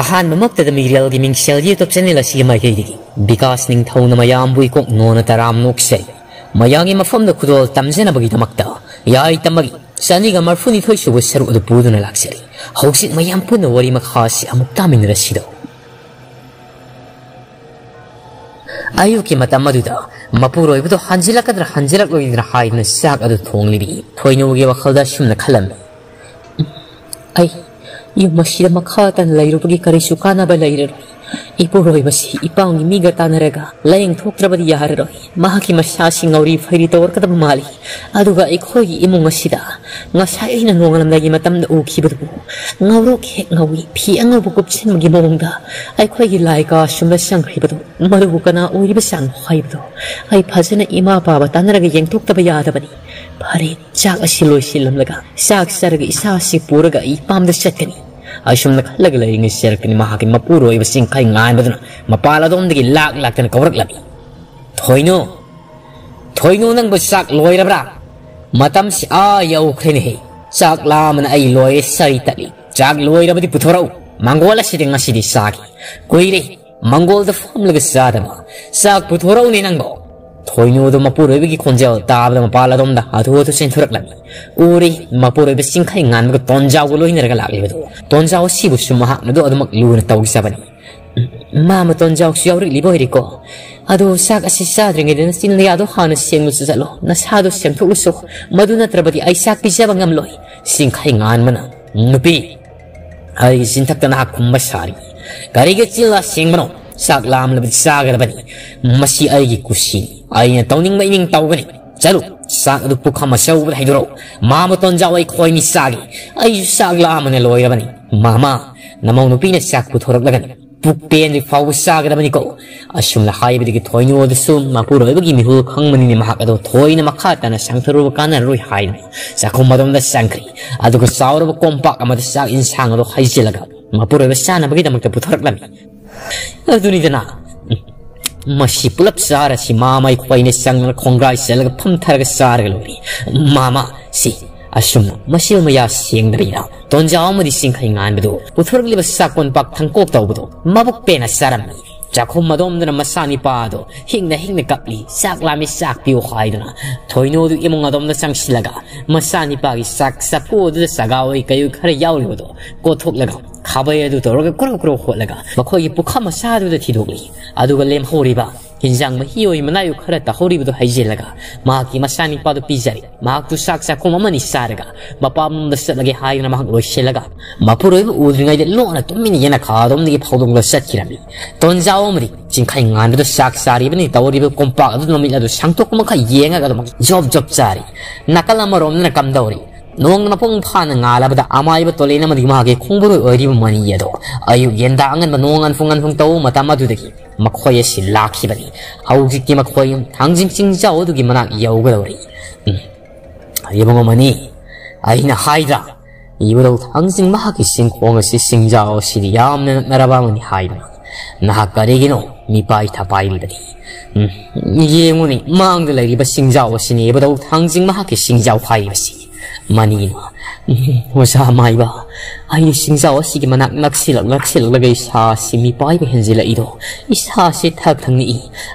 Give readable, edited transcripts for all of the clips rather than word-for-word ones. Ahan mamak ta Miguel Gaming Cell YouTube channel asi magiging because ning thaw na mayambu ikok ngona taram nokse mayangi mafom na kudol tamzena bagi tamakta yai tamagi sani ga marfuni thoi su saru du puduna lakseri hausit mayampu na wari makhasi amukta min rasido ayu ki matamaduda mapuroi budo hanjila kadra hanjila loidra haina sak adu thonglibi thoinu ge wakhalda shimna khalam ai Yung masih makatan lairo pagi karisu kana ba lairo. Ipuroy masih ipang imiga tanaraga. Layang thoktra ba di yahar roy. Mahaki masasi ngawri fayri tawar katab mali. Aduga ikhoy imong masida. Ngasay na ngongalam lagi matam na uki budu. Ngawro kek ngawi pi ang bukup sin magi mongda. Ay khoy lai ka sumasang ribudu. Maruka na uri basang khoy budu. Ay pasan na ima pa ba tanaraga yang thoktra ba yahar ba ni. Pare chak asiloy silam laga. Sak saraga isasi puraga ipam da chatkani. Asum nakalagay ng isirk ni mahakim mapuro ay basing kay ngan bato na mapala doon naging lag-lag na kawarak labi. Toyno nang basak loy rabra. Matam si ayaw krenhe. Sak laman ay loy saritali. Chag loy rabati putoraw. Mangola si ding asidi saki. Kuire, mangol da fam lagasada ma. Sak putoraw ni nang bo. Toyno do mapuro ay bigi konjal tabla mapala doon na hatu hatu sinturak labi. Uri mapuro ibasing kay ngan mga tonjaw ko loy naragalagli ba ito. Tonjaw siya sumaha na do at magluna tawag sa ba naman. Mama tonjaw siya rin liboy riko. Ado sa kasisad rin ngayon na sinayado ka na siyang lusasalo. Nasado siyang tuusok. Maduna trabati ay sakti siya bang amloy. Singkay ngan man ang nupi. Ay sintak na nakakumbasari. Karigat sila siyang mano. Saklam labad sa garabani. Masi ay gikusini. Ay na tauning maining tawag ni. Salud. Sak dupo ka masaw ba hidro mama tonjaw ay koy ni sagi ay sak laman na loy rabani mama namaw nupi na sak puthorok lagan pukpen ri faw sak rabani ko asum la hay bidigi thoinu odusum mapuro ibagi mihul khangmani ni mahakado thoina makhata na sangthuru kana roi hay sakom madom da sangri adugo sauro kompak amad sak insang ro hay jelaga mapuro besana bagi damak puthorok lagan aduni dana Masih pelap sara si mama iku paine sang na kongrais laga pamtharaga sara galori mama si asum masih maya sing darina tonjaw madi sing khingan bedo uthorgli basa kon pak thangkok taw bedo mabuk pena saram jakhom madom na masani pado hingna kapli sak lami sak piu khaidna thoino du imong adom na sang silaga masani pagi sak sapo du sagawai kayu khar yaul bedo kothok laga Kabayo do roga kuro holaga. Makoy puka masado do tidogli. Aduga lem horiba. Hinjang mahiyoy manayo karata horiba do haijelaga. Maki masani pado pizari. Mak tu saksa komamani saraga. Mapam dasat lagi hayo na mahang loshelaga. Mapuro udringay de lona tumini yana kadom ni pawdong dasat kirami. Tonja omri. Jingkai ngando do saksari bani tawriba kompa do nomila do sangtok maka yenga ga job sari. Nakala marom na kamdauri. Noong napong panang alab da amay ba tolay na madimahagi kung buro ori mo maniya do. Ayu yendaangan ba noong anfong tao matamadu daki. Makoya si laki ba ni. Hawag ki makoya hangjim sing zao dugi manak yaw ga dori. Ayabang mani. Ay na haida. Ibulaw hangjim mahagi sing kong si sing zao siriyam na narabang ni haida. Nakakarigino ni pay tapay ba ni. Iye mo ni maangdalay ba sing zao sini ibulaw hangjim mahagi sing zao pay ba si. Mani na. Masamay ba? Ay singsawa sige manak nagsilak lagay sa si mipay bahin sila ito. Isa si tagtang ni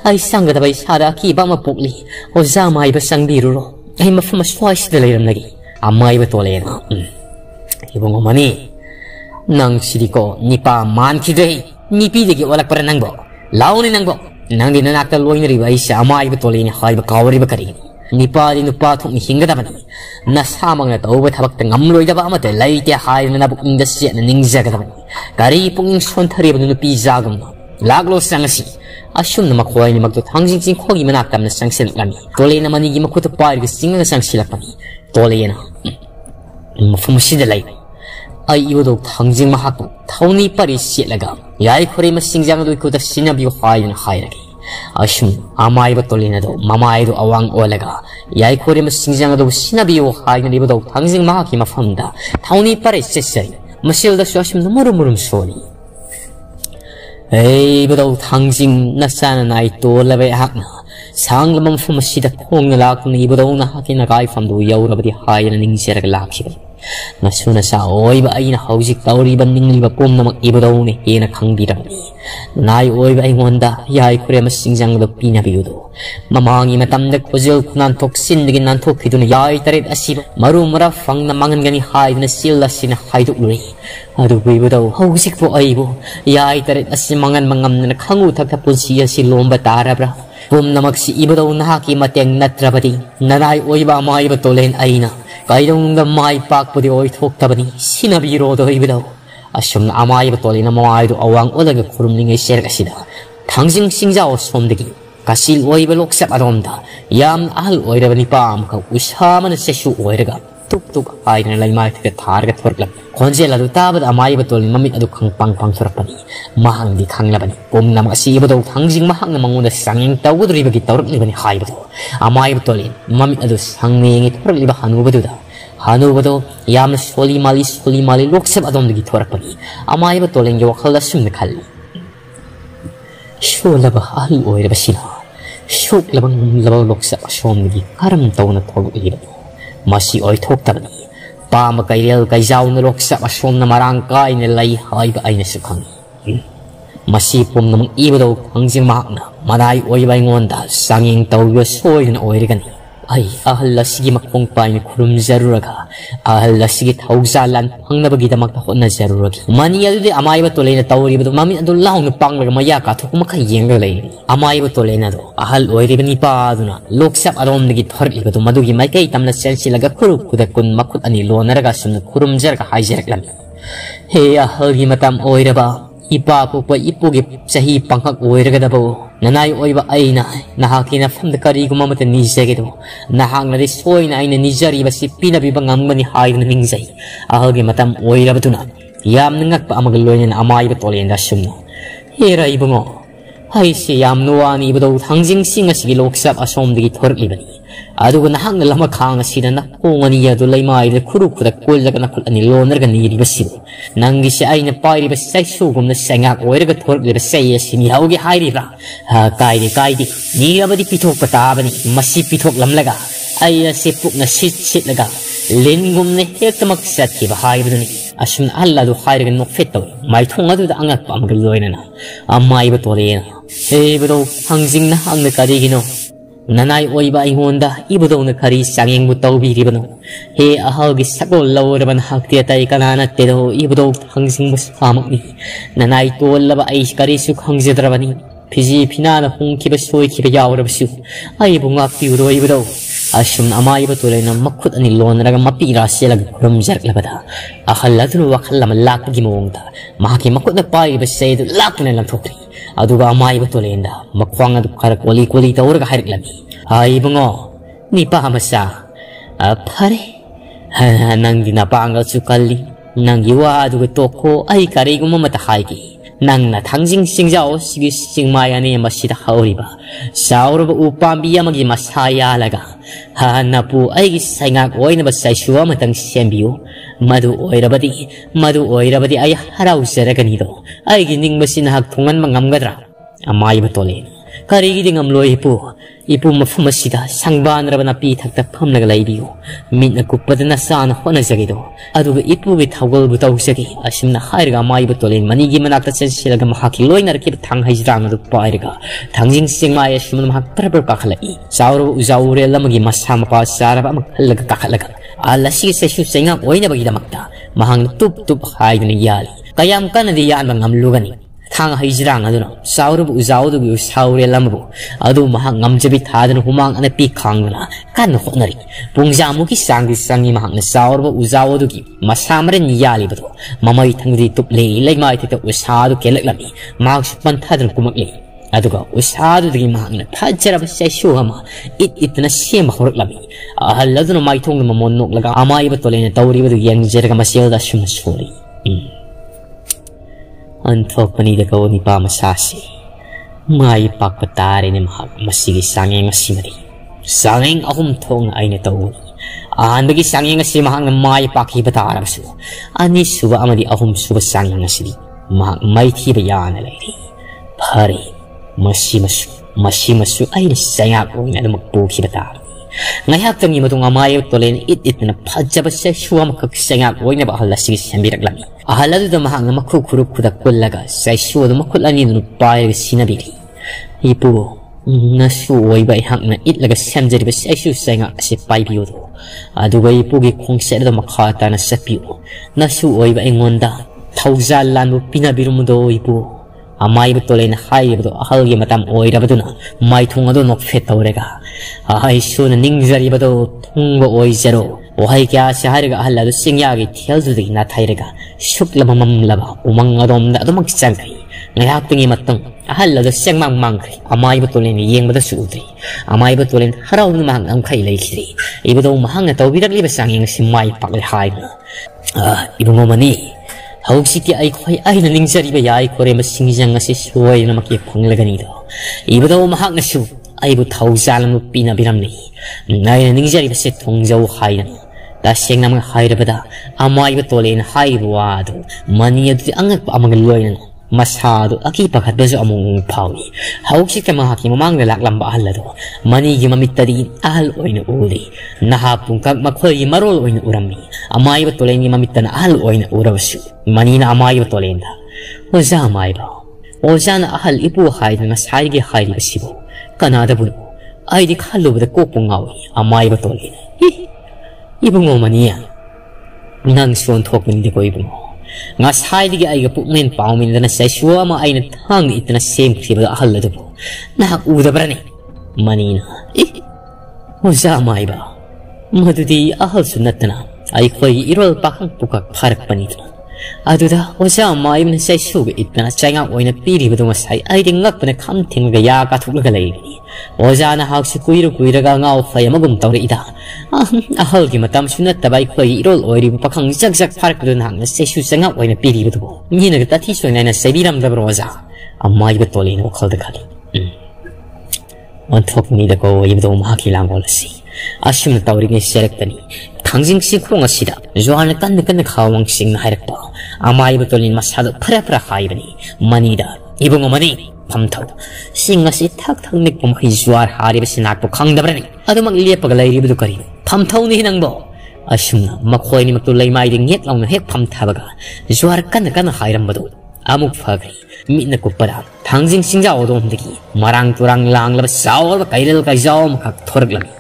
ay sang gatabay sada kiba mapukli. O samay ba sang biro ay mafamasway si daliram lagi. Amay ba tolay na? Ibang umani. Nang sili ko nipa man kiday. Nipidagi walak para nang bo. Launin nang bo. Nang dinanaktaloy na riba ay sa amay ba tolay na kay bakawari ba karin. Nipa din upatok ni hingga dapat nasamang na tao ba tabak tangamloy dapat amat lay tiya hay na nabuk indasya na ningza ka dapat kari pong insontari ba nunupiza gam laglo sang si asyum na makuha ni magdot hangjing sing kogi manaktam na sang silak kami tolay na manigi makutupar ka singa na sang silak kami tolay na mafumusin dalay ay iwadog hangjing mahakot tauni pari siya lagam yay kore masingzang doy ko da sinabi ko hay na hay lagi Ashum, amay ba tolina do, mamay do awang olaga. Yay kore masingjang do sinabiyo kayo na iba do tangzing mahaki mafamda. Tauni pare sesay, masilda si Ashum na murumurum soli. Ay iba do tangzing nasana na ito labay ahak na. Sang lamang fumasida kong nalak na iba do na haki na kaifam do yaw na ba di hayan na ningsirag laki. Nasuna sa oy ba ay nakausik tauriban ning libapom na mag-ibo daw ni hina kang birang ni. Nanay oy ba ay ngwanda yay kure masing sang do pinabiyudo. Mamangi matamdag pusil kunan toksin dagin nan tok hidun yay tarit asib marumara fang na mangan gani hay na sila sinakayduk luri. Adubo ibo daw hausik po ay ibo yay tarit asib mangan mangam na nakangutak tapon siya si lomba tarabra. Bum na magsiiba daw na haki mateng natrabati. Nanay oy ba may batulen ay na. Kaidong na may pakpudi oy toktabani. Sinabiro daw iba daw. Asyam na amay batulen na mga do awang ulaga kurumling ay serkasida. Tangsing singzao somdagi. Kasil oy balok sa adomda. Yam ahal oy rabani paam ka usama na sesyo oy raga. Tuk-tuk ay na lalay mga target for club. Konjela do tabad amay batulen mamit adukang pang surapani. Mahang di kang labani. Bum na magsiiba daw tangsing mahang na manguna sanging tawad riba gitawrap ni bani hay bato. Amay batulen mamit adus hangning iturap liba hanu bato daw. Hanu bato yam soli mali loksab adom di gitawrap pani. Amay batulen yawakal na sumikal. Shola ba hal oy ba sila? Shok labang labaw loksab asom di karam taw na tawag iba daw. Masi oy toktabani. Pama kairel kaizaw na loksa asom na marangkay nilay hayba ay nasukang. Masipom namang iba daw ang zimahak na manay oy bay ngonda sanging tawyos oy na oy regani. Ay ahal sige makpongpay na kurum zaruraga. Ahal sige tawzalan pang nabagita magtakot na zaruragi. Maniyado di amay batuloy na tawari ba daw mamin adun lahong na panglagamaya ka to kumakayang galay. Amay batuloy na daw ahal oy riba ni paado na loksap arom na gitarik ba daw madugi may kaitam na siyan silaga kuruk kudakun makut anilo na ragasum na kurum zarga hay zaraklan. Hey ahal gimatam oy raba. Ipa po pa ipugip sa hipang hag-uwir ka na po. Nanayoy ba ay na nahakinafam na kari gumamata ni Zegito. Nahang na disoy na ay na nizari ba si pinabibangam ba ni hayo na mingzay. Ahagi matam uwir ba ito na. Yam nangak pa ang magaloy niya na amay ba tuloy na asyong na. Hira ibo mo. Ay siyam nuwa ni iba daw hangjing singa sige loksap asom na gitorik iba ni. Ado ko nahang na lamakang asina na kung aniya dulay maay na kurukudak kulag na kulan ni Lonar ganiri ba sila. Nang siya ay napay riba sa sugum na sangak o ay ragatork riba sa iya sinihaw gihay riba. Kaidi, nila ba di pitok pataba ni masipitok lamlaga. Ay sipuk na sit-sit laga. Lingum na hekta magsat kibahay ba dun ni. Asun ala do khay rigan nukfit daw. May tunga do da angak pa magaloy na na. Amay ba tuloy na. Eh bro, hangjing na ang nakarigino. Nanay oy ba ay honda iba daw nakari sanging butaw biribano. He ahal gisakol law raman hakti atay kananat tedo iba daw hangsing masamak ni. Nanay tol laba ay karisuk hangzidrabani. Pisi pinana hong kibasoy kibayaw rabasu. Ay bungak piuro iba daw. Asyam na amay batuloy na makut anilon raga mapira siya lagramzark labada. Akhaladro wakal laman lak gimawang ta. Mahakimakot na pari basay do lak na lang topri. Ado ba amay batuloy na makwang at karakwali-kwali taur ka harik labi. Ay bungo, ni pahamasa. Pare, nang dinapangal sukali. Nang iwa ado toko ay kari kumamatahay ki. Nang natangjing singjao sige singmaya niya masitakaw riba. Sa uro ba upang biya maging masaya alaga. Hahana po ay gisay nga ko'y nabasay siya matang siyembiyo. Madu oy rabati ay haraw sara ganito. Ay gining masinahagtungan mangamgadra. Amay batolin. Karigiding amloy po. Ipo mafumasita sangbaan raba na pitagtapam naglaybiyo. Min nagkupad na sana ko na sagito. Aduga ipo bitawal butaw sagi. Asim na kairga may butulin. Manigi manakta sen silaga makakiloy na rakip tang hajrang na pairga. Tangjing singmaya siya manamagparapar kakalai. Sauro uzaure la magi masama pa saraba magkalaga kakalaga. Alasige sa susay nga koy na bagidamakta. Mahang tup-tup kayo nangyali. Kayam ka na diyan bang amlugan eh. Tang hijrang ano na sauro bu uzaw do bu saure lambo adu mahang ngamjabi thadan humang ana pikang na kan honari pungjamu ki sangi sangi mahang na sauro bu uzaw do ki masamre niyali bu mamai thangdi tup le ilai mai te usadu kelak lami max pan thadan kumak le adu ga usadu di mahang na phajra ba sai shuhama itna sema horak lami ahalladu mai thong na mamon nok laga amai ba tole na tawri bu yang jerga masil da shum shori Antok panidagaw ni pamasasi. May pagpatari ni mahagmasigi sanging asimari. Sanging akumtong ay natauni. Andagi sanging asimahang na may pakibatarang suwa. Ani suwa amadi akumsuwa sanging asili. May tibayaan na layri. Pari, masimasu ay nasayakong na magpukibatarang. Ngayag kami matong amayo tulen it-it na pajabas sa shuwa makakasangag huwag na ba ahala sige sambiraglam. Ahala doon mahang na makukuruk kudakulaga sa shuwa doon makulanin doon payo sinabili. Ipo, nasuway ba ihang na itlaga samjari ba sa shuwa sangag kasi paibiyo doon. Aduwa ipo gikong sa doon makata na sapiyo. Nasuway ba ingonda, tawzalan mo pinabiro mo doon ipo. Amai betulai na hai betul ahal ye matam oi da betul na mai thung ado nok phet taurega ai sun ning zari betul thung bo oi zero ohai kya shahar ga halla singya gi thel du na thairega shukla mamam laba umang adom da adamak changai ngaya tungi matang ahalla da sengmang mang amai betulai ni yeng betul sudri amai betulai harau ni mang am khai lai khiri ibodom mahang na tawbirak liba sangeng simai pakle hai ah ibongomani Hawag si tiya ay kuhay ay nalingzari ba yaay kore masingisang nga si suway na makipang laga nito. Iba daw mahak na su ay butaw zalam mo pinabiram ni. Nay nalingzari ba si tong zaw khay na. Dasyang na mga khay na ba da amay batulay na khay buwado. Maniya doon ang nagpaamagaloy na masado akipagat ba sa among pawi. Hawag si tiya mahaki mamang nalaklam ba ahal na do. Manigi mamita din ahal oy na uli. Nahapong kag makoy marol oy na urami. Amay batulay ni mamita na ahal oy na uraw su. Manina amai betulin dah. Oza amai ba. Oza na ahal ibu hai dengan sahih ke hai bersibuk. Kanada pun. Aidi kalau berdekat pengawi amai betulin. Hi, ibu ngomania. Nang suan thok mindi ko ibu. Ngas hai ke aida pun main pau minda na sesuatu ama aida hang itu na same kiri ahal lah tu. Nak udah berani. Manina. Hi, oza amai ba. Madu di ahal sunat na. Aida kau irol pakang buka parak panitna. Aduh dah, oza mai mana saya suka itu na cengak orang na piri betul mas saya, aida ngak pernah kam tengok gaya katuk lagi ni. Oza na hak sekuiru kuiru gangau saya magum tahu itu. Ahal kita matam sunat tabai kuai irol orang pakang zak zak parak betul na saya suka cengak orang na piri betul. Ni nak tadi so na saya biram betul oza, amai betul ini wakal dekali. Antuk ni dekau ini betul mahakilang golasi. Asyum na tahu ini serak tani. Hanging singkong asida, Johanna kan dengan kahwang sing naik pa, amai betulin masalah pera-pera kai bani, manida, ibu ngomani, pamtau, sing asih tak nek pemahir juar hari bersinak tu kang dabrani, aduh mak lihat pagalai ribu kari, pamtau ni nang bo, asyum mak koi ni mak tu lay mai dengit lawan hek pamtau baga, juar kan dengan kai ram betul, amuk fagri, mina kupara, hanging singja odom degi, marang turang lang lepas saul kailal kaizau mak thorg lagi.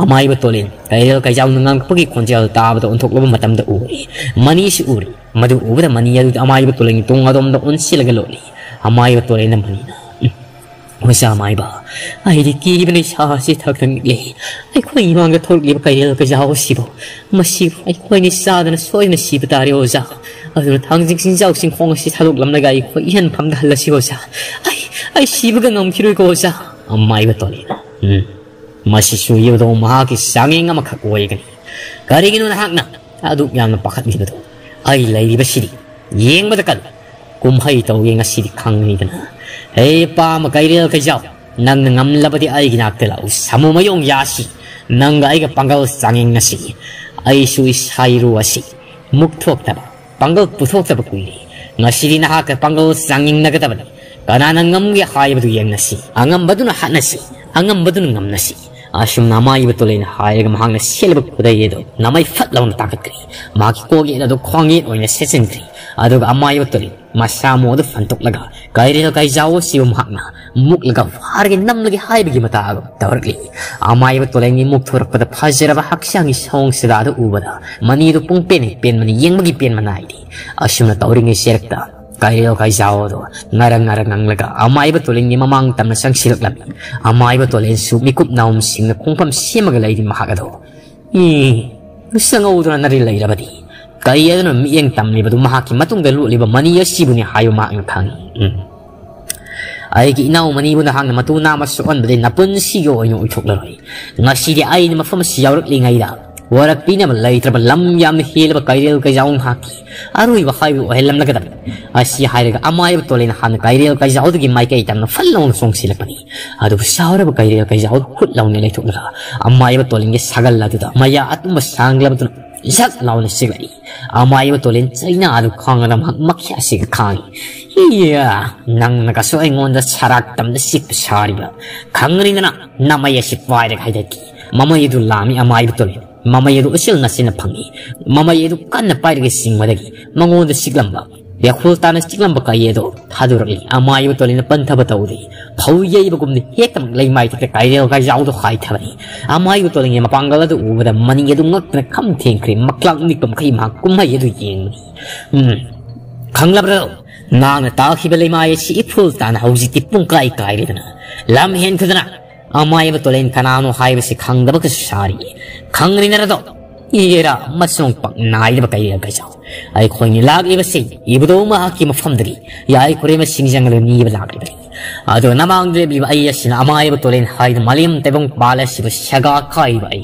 Amai betulin, kailal kaizau nungang pergi konjal tahu betul untuk lebih matam dah uri, manis uri, madu ura mania itu amai betulin itu ngadom dah unsil galoli, amai betulin nama ni, macam amai bah, airi kiri benda sahsi tak tenggelam, aku ini mangga thol leba kailal kaizau siapa, masih aku ini sahaja soal masih betari oza, aduh tangzing sinjau singkong si thaluk lam naga aku ian pam dah lasi oza, ay siapa gangam kirui oza, amai betulin. Masih suyu itu mahak sanging amak kuai kan. Kari kini nak nak, aduk yang nampak ni betul. Air lagi bersih, yang betul. Kumpai tahu yang asih kang ni kan. Hei pa makai dia kerja, nang ngam lapati air nak terlalu sama mayong yasi, nang air panggal sanging nasi, air suyu sairu asih, muktuk tapa, panggal putuk tapa kuiri, nasi nak panggal sanging nak tapa. Karena ngam dia hai betul yang nasi, angam betul nak nasi, angam betul ngam nasi. Asyum nama ibu tulen hai agam hang nasiel berkudai itu, nama ifat lawan takat kiri, maki kogi itu kongi orang sesen kiri, aduk amma ibu tulen, masamu itu fantuk laga, kairil kaizau sium hakna, muk laga, harga enam lagi hai bagi mata agam, teruk lagi, amma ibu tulen ini muk teruk pada fajar apa haksyang isong sedada ubada, mani itu pung pen, pen mani yang bagi pen mana ini, asyum nata orang ini serta. Kailal kaizau tu, ngarang-ngarang ang laga. Amai betulin ni mamang tam na sang silak labi. Amai betulin sumikup naum sing na kungpam siya magalay din makakado. Gusto nga uto na narilay labadi. Kaya doon miyang tam liba doon mahaki matong dalo liba maniya sibo ni hayo maang kangi. Ay kinaw manibo na hang na matunamasuan ba din napun siyo ay yung utok laroy. Nga sidi ay na mafamasiyawak lingay da. Warak pina malay traba lam yam hil ba kairil kaizau haki arui ba khai o helam lagadam asi hairega amai betulin han kairil kaizau gi mai kai tam fallong song silapani adu saura ba kairil kaizau khut launi lai thukla amai betulin ge sagal laduda maya atma sanglam tu zak launi sigai amai betulin chaina adu khanglam makya sig khang iya nang nakaso engon da sarak tam da sip sariba khangrinana namaya sip wai de khai de mama yedu lami amai betul mama yedu usil nasina pangi mama yedu kan napai ge singmadagi mangon de siglamba yakhul tanas siglamba ka yedu thadurli amai betul na pantha bataudi phau yei bagumni hekam leimai tak kai de ga jaudo khai thani amai betul nge mapangala du ubada mani yedu ngakna kham thengkri maklak nikum khai ma kumma yedu yeng khanglabra nang taakhi belai mai si phul tan hauji tipung kai kai redana lam hen khadana amai batolen kanano haibe si khangda bak sari khangri na do era masong pak nai ba kai ga jaw ai khoi ni lag ibe si ibdo ma ki mafam dri yai kore ma singjang le ni ba lag dri ado namang de bi ai sin amai batolen haid malim tebong bala si ba shaga kai bai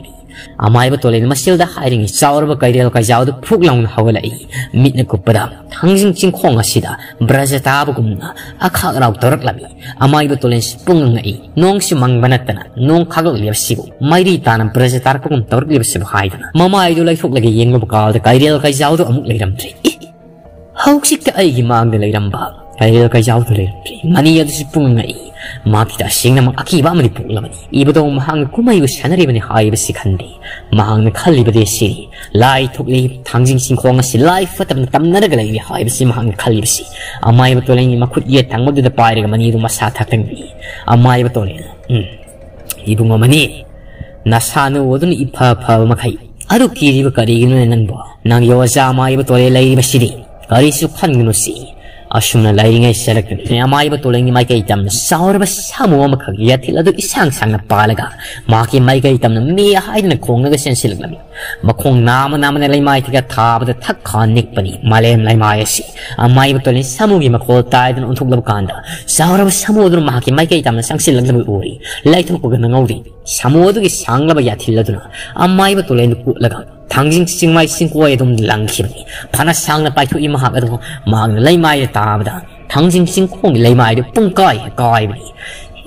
amai batolen masilda hiring chaur ba kai rel ka jaw do phuk long hawlai mit na kupada hangjing chingkhong asida brajata bugumna akha raw torak labi amai batolen spung ngai nong simang banatana nong khagol yepsibu mairi tanam brajatar kung torak yepsibu haidana mama aidu lai phuk lagi yenglo bakal da kai rel ka jaw do amuk leiram tri hauksik ta ai gi mang de leiram ba kai rel ka jaw do leiram mani yadu spung ngai Makita sing namang akiba mani punglaman. Iba daw mahang kumayo siya na rin haib si Kandi. Mahang nakalib de si. Lai tukli tangjing singkong si Lai fatam tam na nagalay ni haib si mahang nakalib si. Amay batuloy ni makut yetang maduda pari ka manido masatak ng ni. Amay batuloy na. Ibu nga mani. Nasano wadun ipapa makai. Aro kiri ba karigino na nanbo. Nang yawaza amay batuloy lay masiri. Karisukhan gano si. Asum na laing ay select niya may batulang ni may kaitam na saur ba samuwa makagiyatil at isang-sang na palaga maki may kaitam na miyahay na nagkong nagasin silag namin makong naman na lay may tigatapad at takanik pa ni malayam lay mayasi ang may batulang samuwi makol tayo na untog labakanda saur ba samuwa doon maki may kaitam na sang silag na uri lay tumukugan ng awin samuwa doon isang labayatil na doon ang may batulang nagkulagang 당신 정말 신고에 좀 랑키니 바나상나 바이토 이마하가도 막 레이마이 다다 당신 신고 레이마이 뿡까이 까이니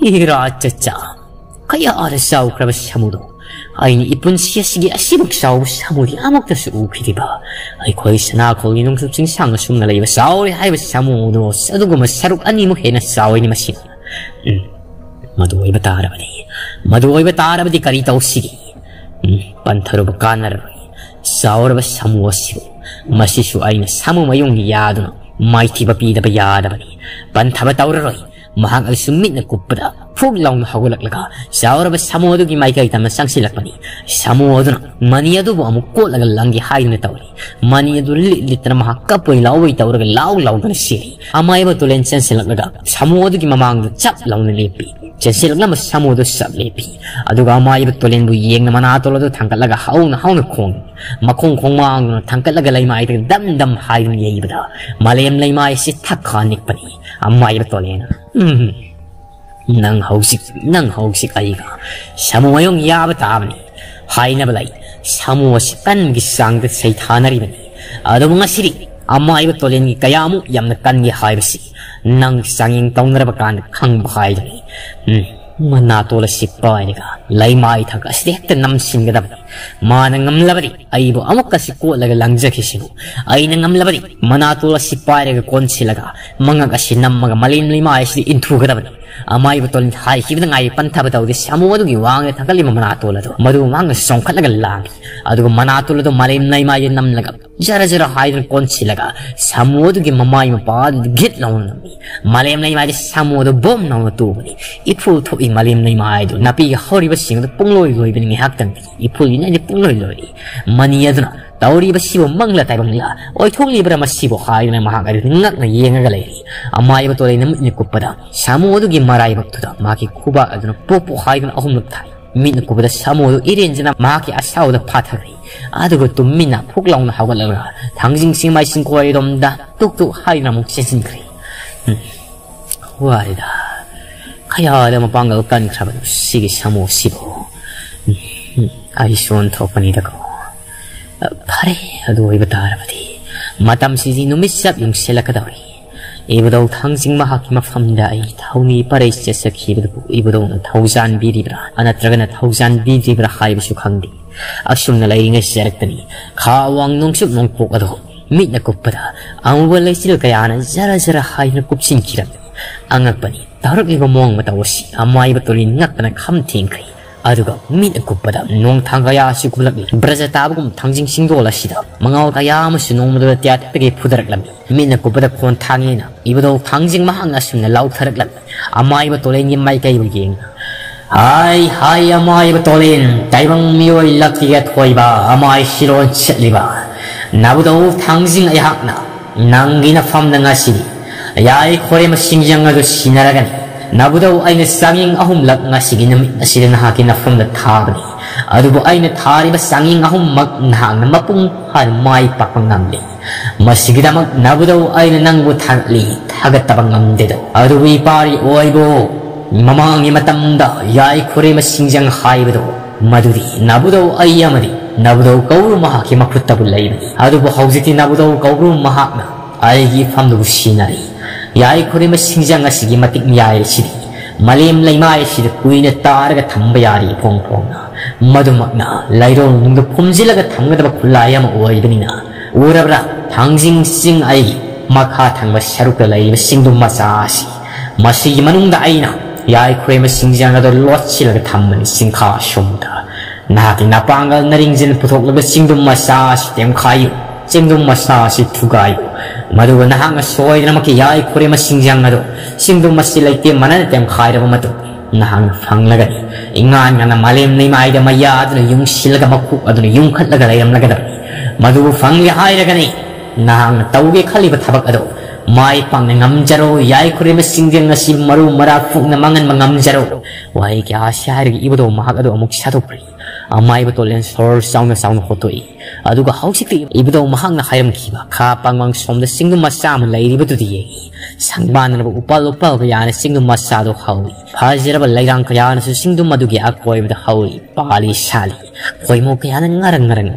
이라 짜짜 가야 알았어 그럼 샤무도 아니 이쁜 시시기 아시북 샤우 샤무디 아목다스 우피디바 아이 거이스나 거기 농습진 상을 숨나라 이바 사오리 하이바 샤무도 써두고만 사룩 아니 뭐 해나 사오이니 마시 마도 이바 따라바니 마도 이바 따라바디 가리다 오시기 반타로 바까나라 Saur ba samuwa siyo Masisu ay na samu mayong yado na May tibapida ba yada ba ni Bantaba tauraroi Mahang ay sumit na kupada Puglaw na hagulak laka Saur ba samuwa doon may kaitan na sang silak ba ni Samuwa doon na Maniyado ba amukot lagal langgi hayo na tauri Maniyado lilit na mahakapoy laway tauragal law-law na siri Amay ba tulen sang silak laka Samuwa doon mamang doon chap law na lipi Jansilag naman samu doon sa lepi. Aduga amay batulen buyeng naman atol doon tangkalaga haon na kong. Makong maang tangkalaga lay maayit damdam hayong yay bada. Malayam lay maayit si takanik pa ni. Amay batulen. Nang hausik ay ka. Samu mayong yabatam ni. Hay na balay. Samu wasipan gisang doon sa itanari ba ni. Aduga mga siri. Amay batulen ni kaya mo yam nakan ni hay basi. Nang sanging taong narabakan kang bahay doon. Manatola si Pai ka lay mai thak asde ta nam sin ga dab manangam labari aibo amukka si ko laga langja khisinu ainangam labari manatola si Pai ga kon silaga mangak asi nam maga malin lay mai si inthu ga dab amai botol hai hibna ngai pantha bataw de samu adu gi wang thakali manatola do madu wang songkhat laga lang adu manatola do malin lay mai nam laga jara jara hai kon silaga samu adu gi mamai ma pa git laun malin lay mai samu do bom na tu ipu thoi malim na ima ay doon napi kahori ba siyang doon pungloy-loy ba nangihak tang ipul yun ay di pungloy-loy maniya doon na tauri ba siyo mangla tayo bang nila oy thong libra mas sibo kayo na mahak ay doon ngak na yeng agalay amay ba tulay na mitnikup pa daw samu o doon gimaray ba ito daw makikuba ay doon popo kayo na ahum lap tayo mitnikup pa daw samu o doon irenja na maki asaw na patagay adugo tumin na puklaw na hawal ala tangjing singmay singkuwari doon da tuktuk kayo na mong singkri huwari da Kaya alam mapanggal kan sabat sige samu sibo ay son thopani dako pare adu ibatar pati matam siji numisap yung selakadori ibadaw thangsing mahak mafamda ay thawni pare sesakhi bu ibadaw na thausan biribra anatraga na thausan biribra haib sukhangdi asum na lainga seraktani khawang nungsub nongpok adu mit na kupada amwalay sil kaya na zara zara hay na kupsin kirat angakpa ni Tarok iba mong matawasi amay batuloy ngak na kamtingkay aduga min kupada nong tangaya si kulami braza tabum tangjing singola sida mangaw kaya mas nong mudot tiat pegi pudarak lam min kupada kon tangina ibado tangjing mahang asim na law tarak lam amai batolen yim mai kay buging hai amai batolen taibang miyo lakiat koiba amai siron setliba nabudo tangjing ayakna nangina fam na ngasidi ayay kore masingjang ado sinaragan Nabudaw ay nasanging ahumlak nga sige na sila nahakinafam na tari. Adubo ay natari basanging ahumag na mapunghan may papangamli. Masigidamag nabudaw ay nanangutanli hagatapangamdi daw. Adubo pari oay bo mamangi matamda yay kure masingjang haiba daw. Maduri nabudaw ay yamadi nabudaw kauru mahakimakutabulay ba. Adubo hausiti nabudaw kauru mahakna ay gifamdu sinari. Yai kore masingjang nga sige matikmiyay sidi malim laymay sidi kuina taraga thambayari pongpongna madumakna lairong nungda pumzilaga thamgadaba kullayama uwaidamina urabra tangjing sing ay makha thangba sharuka layba singdu masasi masigi manungda aina yai kore masingjang nga do lotchilaga thammani singkha shumda nahaki napangal naringjin puthoklaba singdu masasi temkhayu singdu masasi thugayu Madu nahang soy na makiyay kure masingjang na do singdong masilay ti mananatem kaira pamato nahang fang lagad ingan nga na malim na imayda maya aduna yung silaga maku aduna yung katlagalayam lagad madu fang lihay lagani nahang tawge kalibat habak ado may pang nangamjaro yay kure masingjang na si maru marafug na mangan mangamjaro way kya siyari ibado mahag ado amok siya topri Amai betul yang sor sound sound hotoi. Aduga hausik ti ibdo mahang na khairam kiba kha pangwang somda singdu masam lairi betudi. Sangban na upal upal kaya na singdu masado hawi. Hajira ba lairang kaya na singdu madugi akoi bda hawi pali sali. Koi mo kaya na ngarang ngarang.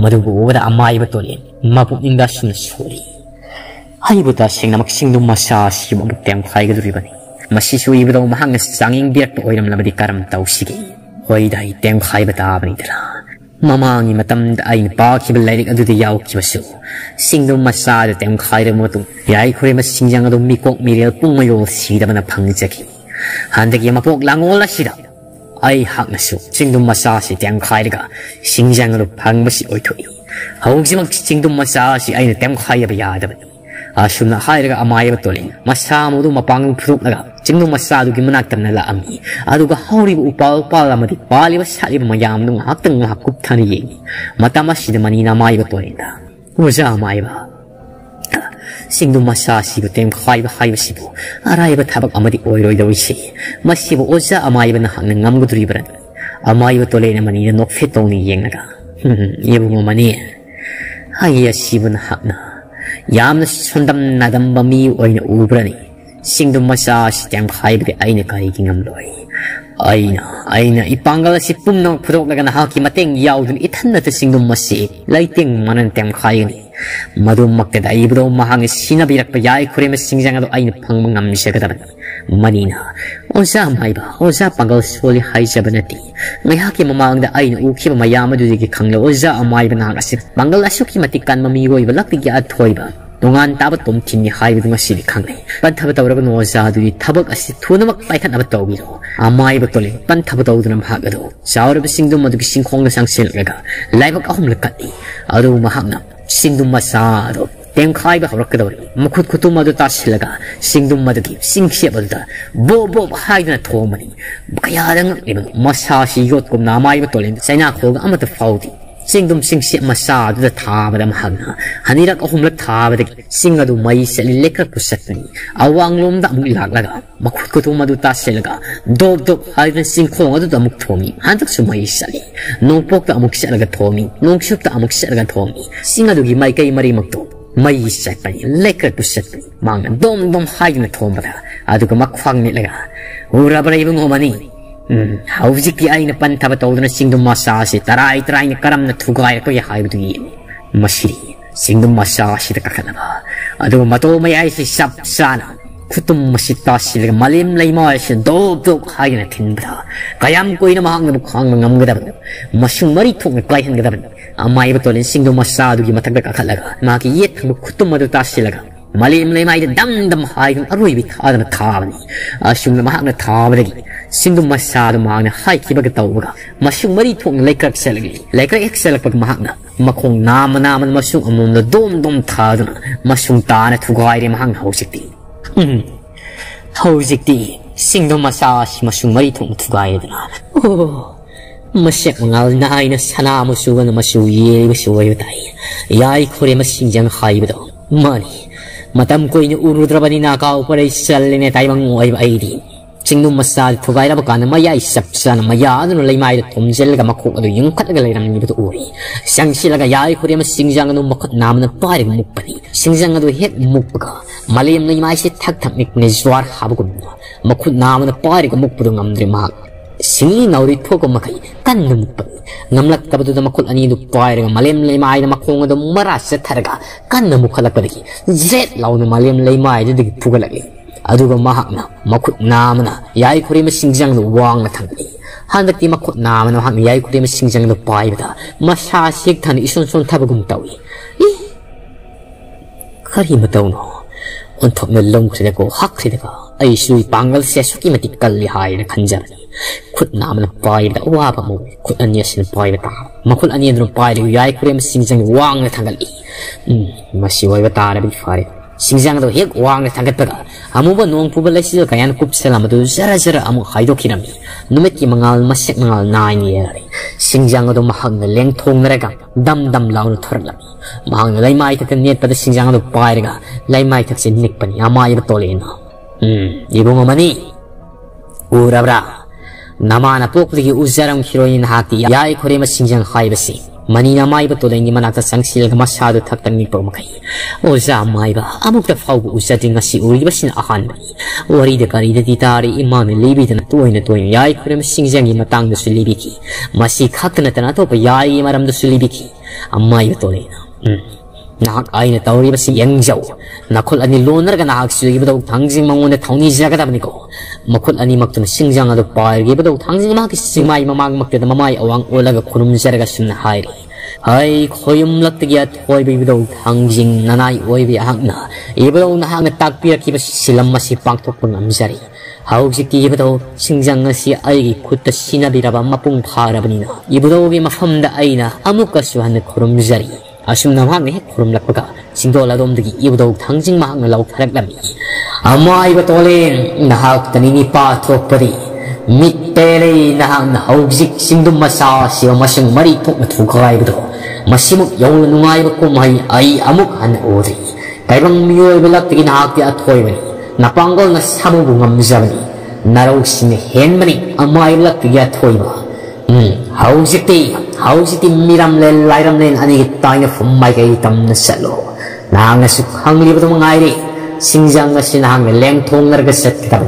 Madugo bda amai betul yan mapuk inda sun suri. Hai buta sing na magsingdu masasi mabuk tayang kaya gaduribani. Masisu ibdo mahang na sanging biak to oiram labadi karam tau sige. Hoy dai tem khai bata bani dala mamangi matam dai pa khibal lairik adu de yaw kibasu singdom masada tem khai de motu yai khore ma singjang adu mikok mirel pungmayo sida bana phangjaki handagi mapok langola sida ai haknasu singdom masasi tem khai de ga singjang adu phangbasi oithoi haujimak singdom masasi ai tem khai ba ya da Asuna hairaga amaya batolin. Masamu do mapang proof laga. Singdom masado gimanak tam nala ami. Aduga hori upal pala mati pali basali mayam nung hatang hakup tani yeng. Matamas si damanina amaya batolin da. Uza amaya ba. Singdom masasi batem kai ba kai basibo. Aray batabak amati oiroy dawisi. Masibo uza amaya banahang ngam gudri brad. Amaya batolin namanina nokfetong ni yeng laga. Ibu mo mani. Ay yasibo na hakna. Yam sundam nadam bami oin ubrani. Singdom masas tem hybrid aina kaiking amloy. Aina ipangal si pumno pudok na haki mating yaudun itan na singdom masi. Lighting manan tem kaini. Madum makada ibro mahang sinabirak payay kuremas singjangado aina pangmangam shakataban. Manina. Oza maiba, oza pangal soli hai sabanati. May haki mamang da aina uki mayamadudigi kangla oza amay banangasip. Pangal asuki matikan mamigoy balakigi at hoiba. Nungan tapat pumtin ni hai bidung asili kangle. Pantabataw no zadu ni tabak asit tunamak paitan abataw bilo. Amay batole pantabataw dunam hagado. Saurab singdom madug singkong na sang silga. Laibak ahum lakati. Adu mahagna. Singdom masado. Tem khai ba rakadaw. Mukut kutum madu tas silga. Singdom madagi singsia balda. Bob hai na thomani. Bakayadang ibang masasi yot kum na amay batole. Sayna ko ang matafawdi. Singdom sing si masado da thaba da mahagna hanirak ahumlak thaba da singadu mai sel lekra pusatni awanglom da mulak laga makut ko tuma du taselga dog harin singkhong adu da mukthomi handak sumai sali nongpok da amukse laga thomi nongshuk da amukse laga thomi singadu gi mai kai mari makto mai satani lekra pusatni mang dom harin thombara adu ko makfang ni laga ura bara ibung homani Hausik di ay na pantabataw na singdom masasi taray na karam na tugay ko yahay buduyin. Masiri, singdom masasi na kakalaba. Ado matumay ay si sab sana. Kutum masita sila malim laymay si dobdog hay na tinbra. Kayam ko ay namahang nabukhang mga mgadabad. Masyong maritong naglayhan gadabad. Amay batulin singdom masado yung matagdag akalaga. Makiyit ang kutum madutas sila ka. Malim laymay na damdam hay ng aruibit adan na tabani. Asyong namahang na tabani. sindu masada maang na hai kiba katawag masung maritung lekrak selagi lekrak ekselak pag mahang makong naman naman masung amum na dom dom thadun masung taanat hugay rin mahang hausikti hausikti sindu masada masung maritung hugay rin oh Masyek ngal na ay nasana mo suga na masuyay masuwayo tayo. Yay kore masinjang kayo daw. Mani, matam ko inyo urudraba ni nakaw para isalin na tayo mga uway ba ay din. Singnong masal pugay na baka na maya isapsa na maya ano nalay maya tumsel ka makuha doon yung katagalay namin nito uri. Siyang sila ka yay kore masinjang ano makat naman na parang mukpani. Sinjang ano hit mukpaka. Malayam na yung maya si tagtamik na zwar habagod na. Makut naman na parang mukpado ng amdrimak. Singi naurit po ko makai tanam pa namlat ka ba doon makul anido pair ng malim laymay na makunga doon maras sa targa kanam kalak pa lagi zet lao na malim laymay na digit po kalagi aduga mahak na makut naman na yay kuri masingjang na wang na tangani handak di makut naman na hang yay kuri masingjang na pair na masasig tani isunsun tabagong tawi eh kari mataw no untuk nalong sila ko hak sila ka ay suy pangal siya suki matikal lihay na kanjar na Kut naman ang pahay na uwapa mo Kut anya silang pahay na taha Makul anya doon ang pahay na Yay kure masingjang wang na tanggal Masiway ba tahan na binifari Singjang daw hig wang na tanggal paka Amo ba noong pubalay sila Kaya nakupsala mo doon Zara zara among kaidok hinami Numit yung mga almasik mga alnain niyari Singjang daw mahang na leng tong naragang Dam-dam lao na torang lami Mahang na laymay takan niyat Pada singjang daw pahay na Laymay taksin nikpani Amaya batolin Ibo mo mani Ura bra Nama na pokli uzarang heroin hati yai kore masingjang haibasi manina maiba tulay ni manakta sangsil masado taktan ni pamakai oza maiba amukta faugo usadin ngasi uribasin ahan bani warida karida titari imami libitan tuwin tuwin yai kore masingjang matang do sulibiki masi khakna tanato pa yai maram do sulibiki amai tulay na Nahak ay na tawari ba si Yang Zhao Nakul ani lonar ka nahak suyo Iba daw tangjeng mangun na tauni zaga taban ko Makul ani magtun singjang ado pair Iba daw tangjeng makisingmay mamang magtun mamay Awang olaga kurum zaraga sun hairi Hai koyum latigyat Hoy ba iba daw tangjeng nanay Hoy ba ahang na Iba daw nahang na tagpirak Iba silam masipangtok pang amzari Haugsikti iba daw singjang na siya ay Kuta sinabiraba mapung paraban na Iba daw iba mafamda ay na Amukasuhan na kurum zari Asum na mahang na kurum lakpaka Sindola doon dagi iwadaw tangjeng mahang na lauk haraglami Amai batolin Nahak tanini patok pari Mitpele nahang nahaugzik Sindum masa siya masyang maritok na tukay bado Masimok yaw na nungay bakumay Ay amuk hana ori Kaibang miyoy balak dagi nahak di atoy mani Napanggol na samubong amza mani Naraw sinahen mani Amai balak dagi atoy ba Haugzik ti Hausi ti miram len lairam len ani taina fumai kay tam na salo nang nasukhang libat mga aire singjang sinahang leng thong narga set ta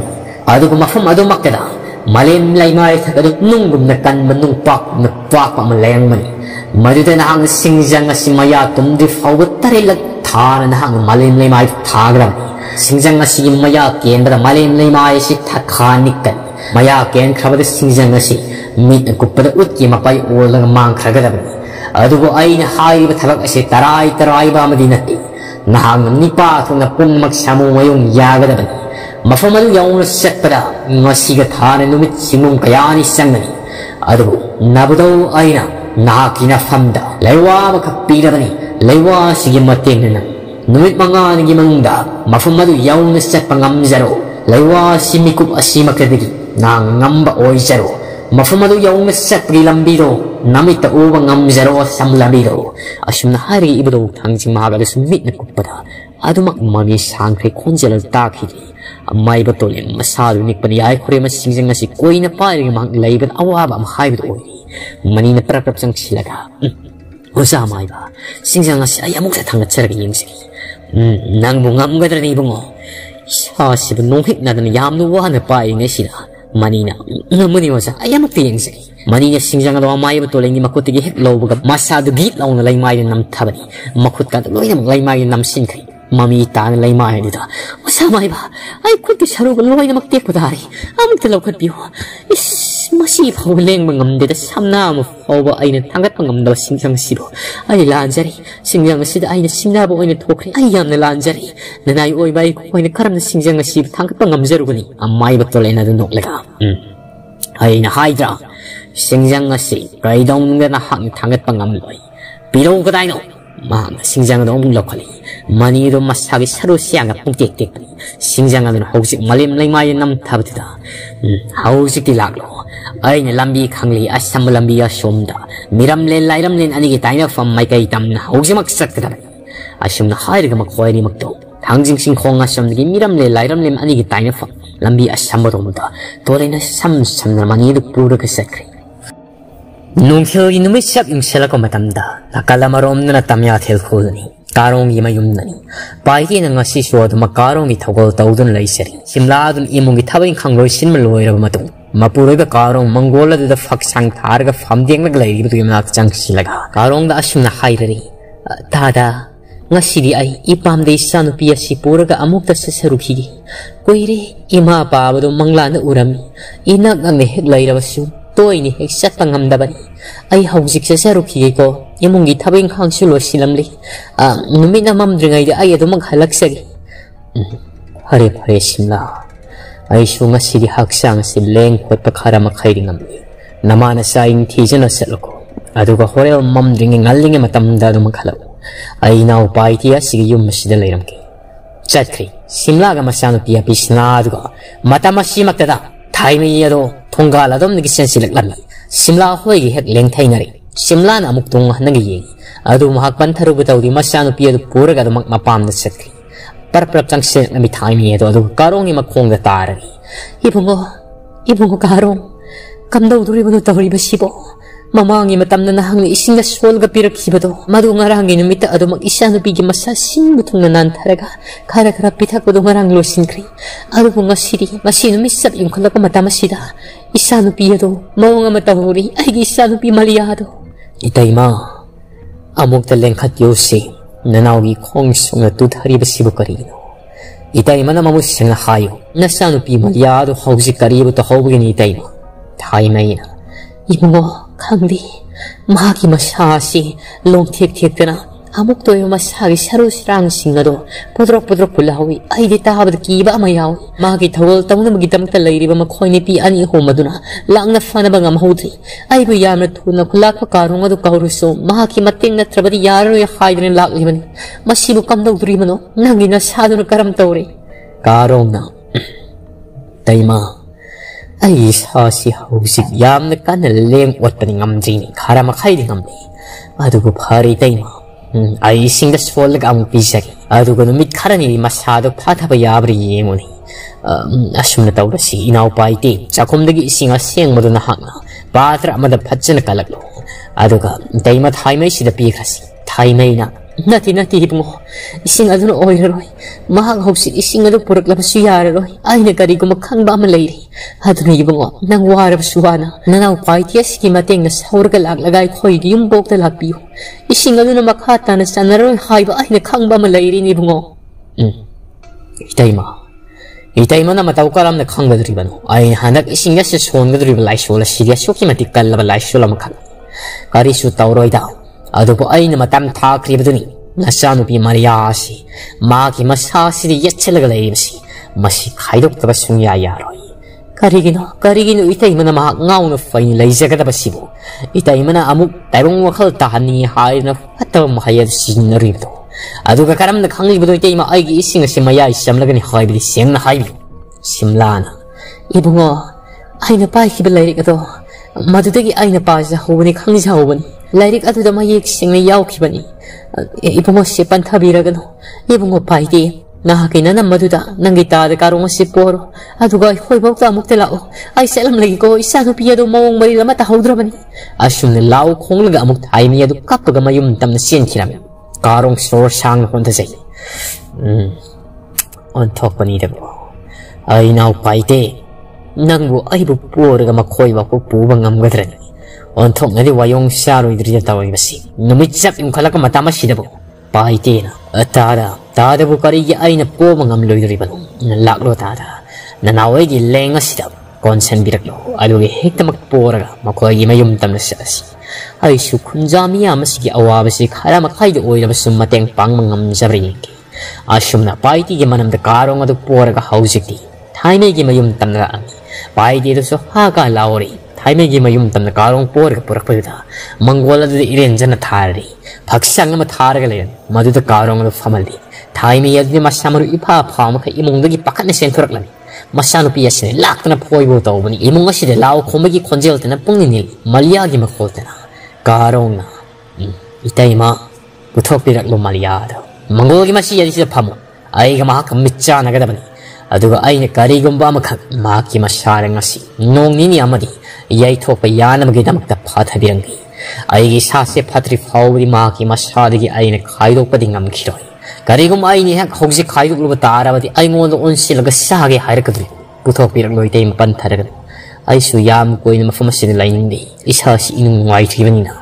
adu kumafum adu makeda malem lai mai thagadu nungum na kan manung pak na pak pa maleng man madite nang singjang simaya tumdi fawtare lag thar nang malem lai mai thagram singjang simaya kendra malem lai mai si thakhanik kan maya ken khabad singjang Meet na kupada utki mapay ulang mang kragadabi. Adugo ay nahayib talak si taray-taray ba madinati. Nahang nipa at na pong magsamu ngayong yagadabi. Mafamalu yaong nasak pada ngasigatanan lumit simong kayaan isang nani. Adugo nabudaw ay na nahakinafamda. Laywa makapira bani. Laywa sige mating na. Numit mga nagimangda. Mafamalu yaong nasak pangamzaro. Laywa simikup asimakadigi. Nangamba oy zaro. Mafumado yung set gilambiro namita ubang ng zero samlambiro asum na hari ibdo tangjing mahagal sumit na kupada adumak mami sangkre konjal takili amay batolin masalo nikpan yay kore masingjang na si koy na paring mahang laybet awaba mahayot oy manina prapap sang silaga Usama iba singjang na si ayamok sa tangat sarag yung sigi nang bungam gadra ni bungo isa si bunungit na dan yamnuwa na paring na sila Manina, namuni wasa ayamak tiyang sagi. Manina singjang na amay batulay ni makutigi hek lawag masado git law na laymayan ng tabani. Makut ka tuloy namang laymayan ng sinkay. Mamita na laymayan nito. Masamay ba? Ay kunti sarugan laway na magtiyako dari. Amag talaw ka piyo. Is masipaw lang mangamdita samna mo fawa ay natanggat mangamdaw singjang siro. Ay lanjari. Singjang na sida ay nasinabo ay natokri. Ayam na lanjari. Nanay oy bay ko ay nakaram na singjang na siro tanggat mangamzaro gani. Amay batulay na dunok laga. ꯑꯩꯅ ꯍꯥꯏꯗ꯭ꯔꯥ ꯁꯤꯡꯖꯪ ꯑꯁꯤ ꯀꯩꯗꯧꯅꯨꯡꯗ ꯅꯍꯥꯛꯅ ꯊꯥꯡꯒꯠꯄ ꯉꯝꯂꯣꯏ꯫ ꯄꯤꯔꯧ ꯀꯗꯥꯏꯅꯣ? ꯃꯍꯥꯛꯅ ꯁꯤꯡꯖꯪꯗ ꯑꯃꯨꯛ ꯂꯧꯈꯠꯂꯤ꯫ ꯃꯅꯤꯗꯨ ꯃꯁꯥꯒꯤ ꯁꯔꯨ ꯁꯤꯌꯥꯡꯅ ꯄꯨꯡꯇꯦꯛ ꯇꯦꯛꯄꯅꯤ꯫ ꯁꯤꯡꯖꯪ ꯑꯗꯨꯅ ꯍꯧꯖꯤꯛ ꯃꯂꯦꯝ ꯂꯩꯃꯥꯏꯗ ꯅꯝꯊꯕꯗꯨꯗ ꯍꯧꯖꯤꯛꯇꯤ ꯂꯥꯛꯂꯣ꯫ ꯑꯩꯅ ꯂꯝꯕꯤ ꯈꯪꯂꯤ꯫ ꯑꯁꯝꯕ ꯂꯝꯕꯤ ꯑꯁꯣꯝꯗ ꯃꯤꯔꯝꯂꯦꯟ ꯂꯥꯏꯔꯝꯂꯦꯟ ꯑꯅꯤꯒꯤ ꯇꯥꯏꯅꯐꯝ ꯃꯥꯏꯀꯩ ꯇꯝꯅ ꯍꯧꯖꯤꯛꯃꯛ ꯆꯠꯀꯗꯕꯅꯤ꯫ ꯑꯁꯨꯝꯅ ꯍꯥꯏꯔꯒ ꯃꯈꯣꯏ ꯑꯅꯤꯃꯛꯇꯣ ꯊꯥꯡꯖꯤꯡ ꯁꯤꯡꯈꯣꯡ ꯑꯁꯣꯝꯗꯒꯤ ꯃꯤꯔꯝꯂꯦꯟ ꯂꯥꯏꯔꯝꯂꯦꯟ ꯑꯅꯤꯒꯤ ꯇꯥꯏꯅꯐꯝ ꯂꯝꯕꯤ ꯑꯁꯝꯕꯔꯣꯝꯗ ꯇꯣꯔꯦꯟꯅ ꯁꯝ ꯁꯝꯅ ꯃꯅꯤꯗꯨ ꯄꯨꯔꯒ ꯆꯠꯈ꯭ꯔꯦ꯫ ꯅꯨꯡꯊꯤꯜꯒꯤ ꯅꯨꯃꯤꯠ ꯁꯛ ꯏꯪꯁꯤꯜꯂꯛꯄ ꯃꯇꯝꯗ ꯅꯥꯀꯜ ꯑꯃꯔꯣꯝꯗꯅ ꯇꯝꯌꯥꯊꯦꯜ ꯈꯨꯜꯅꯤ, ꯀꯥꯔꯣꯡꯒꯤ ꯃꯌꯨꯝꯗꯅꯤ꯫ ꯄꯥꯏꯇꯦꯅ ꯉꯁꯤꯁꯨ ꯑꯗꯨꯃꯛ ꯀꯥꯔꯣꯡꯒꯤ ꯊꯧꯒꯜ ꯇꯧꯗꯨꯅ ꯂꯩꯖꯔꯤ꯫ ꯁꯤꯝꯂꯥ ꯑꯗꯨꯅ ꯏꯃꯨꯡꯒꯤ ꯊꯕꯛ ꯏꯪꯈꯥꯡ ꯂꯣꯏꯁꯤꯟꯕ ꯂꯣꯏꯔꯕ ꯃꯇꯨꯡ ꯃꯄꯨꯔꯣꯏꯕ ꯀꯥꯔꯣꯡ ꯃꯪꯒꯣꯜ ꯑꯗꯨꯗ ꯐꯛꯁꯥꯡ ꯊꯥꯔꯒ ꯐꯝꯗꯦꯡꯂꯒ ꯂꯩꯔꯤꯕꯗꯨꯒꯤ ꯃꯅꯥꯛ ꯆꯪꯁꯤꯜꯂꯒ ꯀꯥꯔꯣꯡꯗ ꯑꯁꯨꯝꯅ ꯍꯥꯏꯔꯔꯤ, "ꯗꯥꯗꯥ, ꯉꯁꯤꯗꯤ ꯑꯩ ꯏꯄꯥꯝꯗ ꯏꯆꯥꯅꯨꯄꯤ ꯑꯁꯤ ꯄꯨꯔꯒ ꯑꯃꯨꯛꯇ ꯆꯠꯆꯔꯨꯈꯤꯒꯦ꯫ ꯀꯨꯏꯔꯦ ꯏꯃꯥ ꯄꯥꯕꯗꯣ ꯃꯪꯂꯥꯟꯗ ꯎꯔꯝꯃꯤ꯫ ꯏꯅꯛ ꯅꯛꯅ ꯍꯦꯛ ꯂꯩꯔꯕꯁꯨ ꯇꯣꯏꯅ ꯍꯦꯛ ꯆꯠꯄ ꯉꯝꯗꯕꯅꯤ꯫ ꯑꯩ ꯍꯧꯖꯤꯛ ꯆꯠꯆꯔꯨꯈꯤꯒꯦꯀꯣ, ꯏꯃꯨꯡꯒꯤ ꯊꯕꯛ ꯏꯪꯈꯥꯡꯁꯨ ꯂꯣꯏꯁꯤꯜꯂꯝꯂꯤ꯫ ꯅꯨꯃꯤꯠꯅ ꯃꯝꯗ꯭ꯔꯤꯉꯩꯗ ꯑꯩ ꯑꯗꯨꯃꯛ ꯍꯜꯂꯛꯆꯒꯦ"꯫ "ꯐꯔꯦ ꯐꯔꯦ ꯁꯤꯝꯂꯥ, ꯑꯩꯁꯨ ꯉꯁꯤꯗꯤ ꯍꯛꯆꯥꯡꯁꯤ ꯂꯦꯡ ꯈꯣꯠꯄ ꯈꯔ ꯃꯈꯩꯗꯤ ꯉꯝꯂꯤ꯫ ꯅꯃꯥꯅ ꯆꯥꯏꯡ ꯊꯤꯖꯅ ꯆꯠꯂꯨꯀꯣ, ꯑꯗꯨꯒ ꯍꯣꯔꯦꯟ ꯃꯝꯗ꯭ꯔꯤꯉꯩ ꯉꯜꯂꯤꯉꯩ ꯃꯇꯝꯗ ꯑꯗꯨꯃꯛ ꯍꯜꯂꯛꯎ꯫ ꯑꯩ ꯏꯅꯥꯎꯄꯥ ꯑꯩꯇꯤꯌꯥꯁꯤꯒꯤ ꯌꯨꯝ ꯑꯁꯤꯗ ꯂꯩꯔꯝꯒꯦ"꯫ ꯆꯠꯈ꯭ꯔꯦ ꯁꯤꯝꯂꯥꯒ ꯃꯆꯥꯅꯨꯄꯤ ꯑꯄꯤꯁꯅꯥ, ꯑꯗꯨꯒ ꯃꯇꯝ ꯑꯁꯤꯃꯛꯇꯗ ꯊꯥꯏꯃꯩ ꯑꯗꯣ ꯊꯣꯡꯒꯥꯜ ꯑꯗꯣꯝꯗꯒꯤ ꯆꯦꯟꯁꯤꯜꯂꯛꯂꯝꯃꯤ꯫ ꯁꯤꯝꯂꯥ ꯍꯣꯏꯒꯤ ꯍꯦꯛ ꯂꯦꯡꯊꯩꯅꯔꯦ꯫ ꯁꯤꯝꯂꯥꯅ ꯑꯃꯨꯛ ꯇꯨꯡ ꯍꯟꯅꯒ ꯌꯦꯡꯉꯤ, ꯑꯗꯨ ꯃꯍꯥꯛ ꯄꯟꯊꯔꯨꯕ ꯇꯧꯗꯤ ꯃꯆꯥꯅꯨꯄꯤ ꯑꯗꯨ ꯄꯨꯔꯒ ꯑꯗꯨꯃꯛ ꯃꯄꯥꯝꯗ ꯆꯠꯈꯤ꯫ ꯄꯔꯞ ꯄꯔꯞ ꯆꯪꯁꯤꯜꯂꯛꯂꯝꯃꯤ ꯊꯥꯏꯃꯩ ꯑꯗꯣ, ꯑꯗꯨꯒ ꯀꯥꯔꯣꯡꯒꯤ ꯃꯈꯣꯡꯗ ꯇꯥꯔꯅꯤ, "ꯏꯕꯨꯡꯉꯣ, ꯏꯕꯨꯡꯉꯣ ꯀꯥꯔꯣꯡ, ꯀꯝꯗꯧꯗꯣꯔꯤꯕꯅꯣ ꯇꯧꯔꯤꯕꯁꯤꯕꯣ? ꯃꯃꯥꯡꯒꯤ ꯃꯇꯝꯗ ꯅꯍꯥꯛꯅ ꯏꯁꯤꯡꯗ ꯁꯣꯜꯂꯒ ꯄꯤꯔꯛꯈꯤꯕꯗꯣ, ꯃꯗꯨ ꯉꯔꯥꯡꯒꯤ ꯅꯨꯃꯤꯠꯇ ꯑꯗꯨꯃꯛ ꯏꯆꯥꯅꯨꯄꯤꯒꯤ ꯃꯁꯥ ꯁꯤꯟꯕ ꯊꯨꯡꯅ ꯅꯥꯟꯊꯔꯒ ꯈꯔ ꯈꯔ ꯄꯤꯊꯛꯄꯗꯣ ꯉꯔꯥꯡ ꯂꯣꯏꯁꯤꯟꯈ꯭ꯔꯦ꯫ ꯑꯗꯨꯕꯨ ꯉꯁꯤꯗꯤ, ꯉꯁꯤ ꯅꯨꯃꯤꯠ ꯆꯞ ꯌꯨꯡꯈꯠꯂꯛꯄ ꯃꯇꯝ ꯑꯁꯤꯗ ꯏꯆꯥꯅꯨꯄꯤ ꯑꯗꯣ ꯃꯑꯣꯡ ꯑꯃ ꯇꯧꯍꯧꯔꯤ, ꯑꯩꯒꯤ ꯏꯆꯥꯅꯨꯄꯤ ꯃꯂꯤꯌꯥꯗꯣ"꯫ "ꯏꯇꯩꯃ, ꯑꯃꯨꯛꯇ ꯂꯦꯡꯈꯠꯄꯤꯌꯨꯁꯤ, ꯅꯅꯥꯎꯒꯤ ꯈꯣꯡ ꯁꯨꯡꯅ ꯇꯨꯊꯔꯤꯕꯁꯤꯕꯨ ꯀꯔꯤꯅꯣ"꯫ "ꯏꯇꯩꯃꯅ ꯃꯃꯨꯠ ꯁꯦꯡꯅ ꯍꯥꯏꯌꯨ, ꯅꯆꯥꯅꯨꯄꯤ ꯃꯂꯤꯌꯥꯗꯣ ꯍꯧꯖꯤꯛ ꯀꯔꯤꯕꯨ ꯇꯧꯍꯧꯕꯒꯤꯅꯤ ꯏꯇꯩꯃ"꯫ ꯊꯥꯏꯃꯩꯅ, "ꯏꯕꯨꯡꯉꯣ, ꯈꯪꯗꯦ, ꯃꯍꯥꯛꯀꯤ ꯃꯁꯥ ꯑꯁꯤ ꯂꯣꯡꯊꯦꯛ ꯊꯦꯛꯇꯅ ꯑꯃꯨꯛꯇ ꯑꯣꯏꯕ ꯃꯁꯥꯒꯤ ꯁꯔꯨ ꯁꯔꯥꯡꯁꯤꯡ ꯑꯗꯣ ꯄꯨꯗ꯭ꯔꯣꯛ ꯄꯨꯗ꯭ꯔꯣꯛ ꯄꯨꯜꯍꯧꯋꯤ꯫ ꯑꯩꯗꯤ ꯇꯥꯕꯗ ꯀꯤꯕ ꯑꯃ ꯌꯥꯎꯏ꯫ ꯃꯍꯥꯛꯀꯤ ꯊꯧꯒꯜ ꯇꯧꯅꯕꯒꯤꯗꯃꯛꯇ ꯂꯩꯔꯤꯕ ꯃꯈꯣꯏ ꯅꯨꯄꯤ ꯑꯅꯤ ꯑꯍꯨꯝ ꯑꯗꯨꯅ ꯂꯥꯛꯅ ꯐꯅꯕ ꯉꯝꯍꯧꯗ꯭ꯔꯤ꯫ ꯑꯩꯕꯨ ꯌꯥꯝꯅ ꯊꯨꯅ ꯈꯨꯜꯂꯥꯛꯄ ꯀꯥꯔꯣꯡ ꯑꯗꯨ ꯀꯧꯔꯁꯨ ꯃꯍꯥꯛꯀꯤ ꯃꯇꯦꯡ ꯅꯠꯇ꯭ꯔꯕꯗꯤ ꯌꯥꯔꯔꯣꯏ ꯍꯥꯏꯗꯨꯅ ꯂꯥꯛꯂꯤꯕꯅꯤ꯫ ꯃꯁꯤꯕꯨ ꯀꯝꯗꯧꯗꯣꯔꯤꯕꯅꯣ? ꯅꯪꯒꯤ ꯅꯁꯥꯗꯨꯅ ꯀꯔꯝ ꯇꯧꯔꯦ"꯫ ꯀꯥꯔꯣꯡꯅ, "ꯇꯩꯃ, ꯑꯩ ꯏꯁꯥꯁꯤ ꯍꯧꯖꯤꯛ ꯌꯥꯝꯅ ꯀꯟꯅ ꯂꯦꯡ ꯑꯣꯠꯄꯗꯤ ꯉꯝꯗ꯭ꯔꯤꯅꯤ, ꯈꯔ ꯃꯈꯩꯗꯤ ꯉꯝꯃꯤ꯫ ꯑꯗꯨꯕꯨ ꯐꯔꯦ ꯏꯇꯩꯃ, ꯑꯩ ꯏꯁꯤꯡꯗ ꯁꯣꯜꯂꯒ ꯑꯃꯨꯛ ꯄꯤꯖꯒꯦ, ꯑꯗꯨꯒ ꯅꯨꯃꯤꯠ ꯈꯔꯅꯤ ꯃꯁꯥꯗꯣ ꯐꯥꯊꯕ ꯌꯥꯕ꯭ꯔꯥ ꯌꯦꯡꯉꯨꯅꯤ". "ꯑꯁꯨꯝꯅ ꯇꯧꯔꯁꯤ ꯏꯅꯥꯎꯄꯥ ꯏꯇꯦ, ꯆꯥꯛꯈꯨꯝꯗꯒꯤ ꯏꯁꯤꯡ ꯑꯁꯦꯡꯕꯗꯨ ꯅꯍꯥꯛꯅ ꯄꯥꯇ꯭ꯔ ꯑꯃꯗ ꯐꯖꯅ ꯀꯜꯂꯛꯂꯣ, ꯑꯗꯨꯒ ꯏꯇꯩꯃ ꯊꯥꯏꯃꯩꯁꯤꯗ ꯄꯤꯈ꯭ꯔꯁꯤ". ꯊꯥꯏꯃꯩꯅ, "ꯅꯠꯇꯦ ꯅꯠꯇꯦ ꯏꯕꯨꯡꯉꯣ, ꯏꯁꯤꯡ ꯑꯗꯨꯅ ꯑꯣꯏꯔꯔꯣꯏ꯫ ꯃꯍꯥꯛ ꯍꯧꯖꯤꯛ ꯏꯁꯤꯡ ꯑꯗꯨ ꯄꯨꯔꯛꯂꯕꯁꯨ ꯌꯥꯔꯔꯣꯏ꯫ ꯑꯩꯅ ꯀꯔꯤꯒꯨꯝꯕ ꯈꯪꯕ ꯑꯃ ꯂꯩꯔꯤ꯫ ꯑꯗꯨꯅ ꯏꯕꯨꯡꯉꯣ, ꯅꯪ ꯋꯥꯔꯕꯁꯨ ꯋꯥꯅ ꯅꯅꯥꯎꯄꯥ ꯑꯩꯇꯤꯌꯥꯁꯤꯒꯤ ꯃꯇꯦꯡꯅ ꯁꯧꯔꯒ ꯂꯥꯛꯂꯒ ꯑꯩꯈꯣꯏꯒꯤ ꯌꯨꯝꯕꯣꯛꯇ ꯂꯥꯛꯄꯤꯌꯨ꯫ ꯏꯁꯤꯡ ꯑꯗꯨꯅ ꯃꯈꯥ ꯇꯥꯅ ꯆꯥꯟꯅꯔꯣꯏ ꯍꯥꯏꯕ ꯑꯩꯅ ꯈꯪꯕ ꯑꯃ ꯂꯩꯔꯤꯅꯤ ꯏꯕꯨꯡꯉꯣ". "ꯏꯇꯩꯃ, ꯏꯇꯩꯃꯅ ꯃꯇꯧ ꯀꯔꯝꯅ ꯈꯪꯒꯗꯣꯔꯤꯕꯅꯣ? ꯑꯩ ꯍꯟꯗꯛ ꯏꯁꯤꯡ ꯑꯁꯤ ꯁꯣꯟꯒꯗꯣꯔꯤꯕ ꯂꯥꯏꯁꯣꯜ ꯑꯁꯤꯗꯤ ꯑꯁꯨꯛꯀꯤ ꯃꯇꯤꯛ ꯀꯜꯂꯕ ꯂꯥꯏꯁꯣꯜ ꯑꯃꯈꯛꯅꯤ꯫ ꯀꯔꯤꯁꯨ ꯇꯧꯔꯣꯏꯗ꯫ ꯑꯗꯨꯕꯨ ꯑꯩꯅ ꯃꯇꯝ ꯊꯥꯈ꯭ꯔꯤꯕꯗꯨꯅꯤ ꯅꯆꯥꯅꯨꯄꯤ ꯃꯔꯤꯌꯥ ꯑꯁꯤ ꯃꯥꯒꯤ ꯃꯁꯥꯁꯤꯗ ꯌꯦꯠꯁꯤꯜꯂꯒ ꯂꯩꯔꯤꯕꯁꯤ, ꯃꯁꯤ ꯈꯥꯏꯗꯣꯛꯇꯕ ꯁꯨꯡꯌꯥ ꯌꯥꯔꯣꯏ꯫ ꯀꯔꯤꯒꯤꯅꯣ, ꯀꯔꯤꯒꯤꯅꯣ ꯏꯇꯩꯃꯅ ꯃꯍꯥꯛ ꯉꯥꯎꯅ ꯐꯩꯅ ꯂꯩꯖꯒꯗꯕꯁꯤꯕꯨ? ꯏꯇꯩꯃꯅ ꯑꯃꯨꯛ ꯇꯥꯏꯕꯪ ꯋꯥꯈꯜ ꯇꯥꯍꯟꯅꯤꯡꯉꯤ ꯍꯥꯏꯗꯨꯅ ꯐꯠꯇꯕ ꯃꯍꯩ ꯑꯗꯨ ꯁꯤꯖꯤꯟꯅꯔꯤꯕꯗꯣ, ꯑꯗꯨꯒ ꯀꯔꯝꯅ ꯈꯪꯂꯤꯕꯗꯣ ꯏꯇꯩꯃ ꯑꯩꯒꯤ ꯏꯁꯤꯡ ꯑꯁꯤ ꯃꯌꯥꯏ ꯆꯝꯂꯒꯅꯤ ꯍꯥꯏꯕꯗꯤ ꯁꯦꯡꯅ ꯍꯥꯏꯕꯤꯌꯨ"꯫ ꯁꯤꯝꯂꯥꯅ, "ꯏꯕꯨꯡꯉꯣ, ꯑꯩꯅ ꯄꯥꯏꯈꯤꯕ ꯂꯥꯏꯔꯤꯛ ꯑꯗꯣ ꯃꯗꯨꯗꯒꯤ ꯑꯩꯅ ꯄꯥꯖꯍꯧꯕꯅꯤ, ꯈꯪꯖꯍꯧꯕꯅꯤ, ꯂꯥꯏꯔꯤꯛ ꯑꯗꯨꯗ ꯃꯌꯦꯛ ꯁꯦꯡꯅ ꯌꯥꯎꯈꯤꯕꯅꯤ꯫ ꯏꯕꯨꯡꯉꯣꯁꯦ ꯄꯟꯊꯕꯤꯔꯒꯅꯨ, ꯏꯕꯨꯡꯉꯣ ꯄꯥꯏꯗꯦ, ꯅꯍꯥꯛꯀꯤ ꯅꯅꯝ ꯑꯗꯨꯗ ꯅꯪꯒꯤ ꯇꯥꯗ ꯀꯥꯔꯣꯡ ꯑꯁꯤ ꯄꯣꯔꯣ, ꯑꯗꯨꯒ ꯑꯩꯈꯣꯏꯐꯥꯎꯗ ꯑꯃꯨꯛꯇ ꯂꯥꯛꯑꯣ꯫ ꯑꯩ ꯆꯠꯂꯝꯂꯒꯦꯀꯣ, ꯏꯆꯥꯅꯨꯄꯤ ꯑꯗꯨ ꯃꯑꯣꯡ ꯃꯔꯤꯜ ꯑꯃ ꯇꯥꯍꯧꯗ꯭ꯔꯕꯅꯤ"꯫ ꯑꯁꯨꯝꯅ ꯂꯥꯎ ꯈꯣꯡꯂꯒ ꯑꯃꯨꯛ ꯊꯥꯏꯃꯩ ꯑꯗꯨ ꯀꯞꯄꯒ ꯃꯌꯨꯝ ꯇꯝꯅ ꯆꯦꯟꯈꯤꯔꯝꯃꯤ꯫ ꯀꯥꯔꯣꯡ ꯁꯣꯔ ꯁꯥꯡꯅ ꯍꯣꯟꯊꯖꯩ, "ꯑꯣꯟꯊꯣꯛꯄꯅꯤꯗꯀꯣ ꯑꯩ ꯏꯅꯥꯎ ꯄꯥꯏꯗꯦ, ꯅꯪꯕꯨ ꯑꯩꯕꯨ ꯄꯣꯔꯒ ꯃꯈꯣꯏꯕꯥꯎꯕ ꯄꯨꯕ ꯉꯝꯒꯗ꯭ꯔꯅꯤ? ꯑꯣꯟꯊꯣꯛꯅꯗꯤ ꯋꯥꯌꯣꯡ ꯆꯥꯔꯣꯏꯗ꯭ꯔꯤꯗ ꯇꯧꯔꯤꯕꯁꯤ, ꯅꯨꯃꯤꯠ ꯆꯞ ꯏꯪꯈꯠꯂꯛꯄ ꯃꯇꯝ ꯑꯁꯤꯗꯕꯨ"꯫ ꯄꯥꯏꯇꯦꯅ, "ꯇꯥꯗꯥ, ꯇꯥꯗꯥꯕꯨ ꯀꯔꯤꯒꯤ ꯑꯩꯅ ꯄꯣꯕ ꯉꯝꯂꯣꯏꯗꯣꯔꯤꯕꯅꯣ? ꯂꯥꯛꯂꯣ ꯇꯥꯗꯥ, ꯅꯅꯥꯎ ꯑꯩꯒꯤ ꯂꯦꯡ ꯑꯁꯤꯗ ꯀꯣꯟꯁꯤꯟꯕꯤꯔꯛꯂꯣ, ꯑꯗꯨꯒ ꯍꯦꯛꯇꯃꯛ ꯄꯣꯔꯒ ꯃꯈꯣꯏꯒꯤ ꯃꯌꯨꯝ ꯇꯝꯅ ꯆꯠꯂꯁꯤ꯫ ꯑꯩꯁꯨ ꯈꯨꯟꯖꯥ ꯃꯤꯌꯥꯝ ꯑꯁꯤꯒꯤ ꯑꯋꯥꯕꯁꯤ ꯈꯔ ꯃꯈꯩꯗ ꯑꯣꯏꯔꯕꯁꯨ ꯃꯇꯦꯡ ꯄꯥꯡꯕ ꯉꯝꯖꯕ꯭ꯔꯥ ꯌꯦꯡꯒꯦ"꯫ ꯑꯁꯨꯝꯅ ꯄꯥꯏꯇꯤꯒꯤ ꯃꯅꯝꯗ ꯀꯥꯔꯣꯡ ꯑꯗꯨ ꯄꯣꯔꯒ ꯍꯧꯖꯤꯛꯇꯤ ꯊꯥꯏꯃꯩꯒꯤ ꯃꯌꯨꯝ ꯇꯝꯅꯔꯛꯑꯃꯤ꯫ Pai jeda so haga lauri. Thai me gima yum tam na karong por ka purak payuda. Mangola de iren jana thari. Bhaksang ma thargalen. Madu to karong lo famali. Thai me yadni masamaru ipa pham ka imong de pakat ne sentorak lani. Masano piyasne lak na phoi bo to bani imong aside lao khomagi khonjel tena pungni nil. Malia gi ma khotena. Karong na. Itai ma puthok pirak lo malia do. Mangol gi ma si yadi si pham. Ai ga ma ka mitcha na ga bani. Aduga aine karigumba makak maki masharangasi nongni amadi yai thopa yanam ge damakta phathabirangi aige sase phatri fauri maki masharigi aine khaidok padingam khiroi karigum aine ha khogji khaidok lu tarawati aingon onsi laga sage hairakadri puthok pirang loitei pan tharaga aisu yam koina mafamasin lainindi isasi inungai thibinina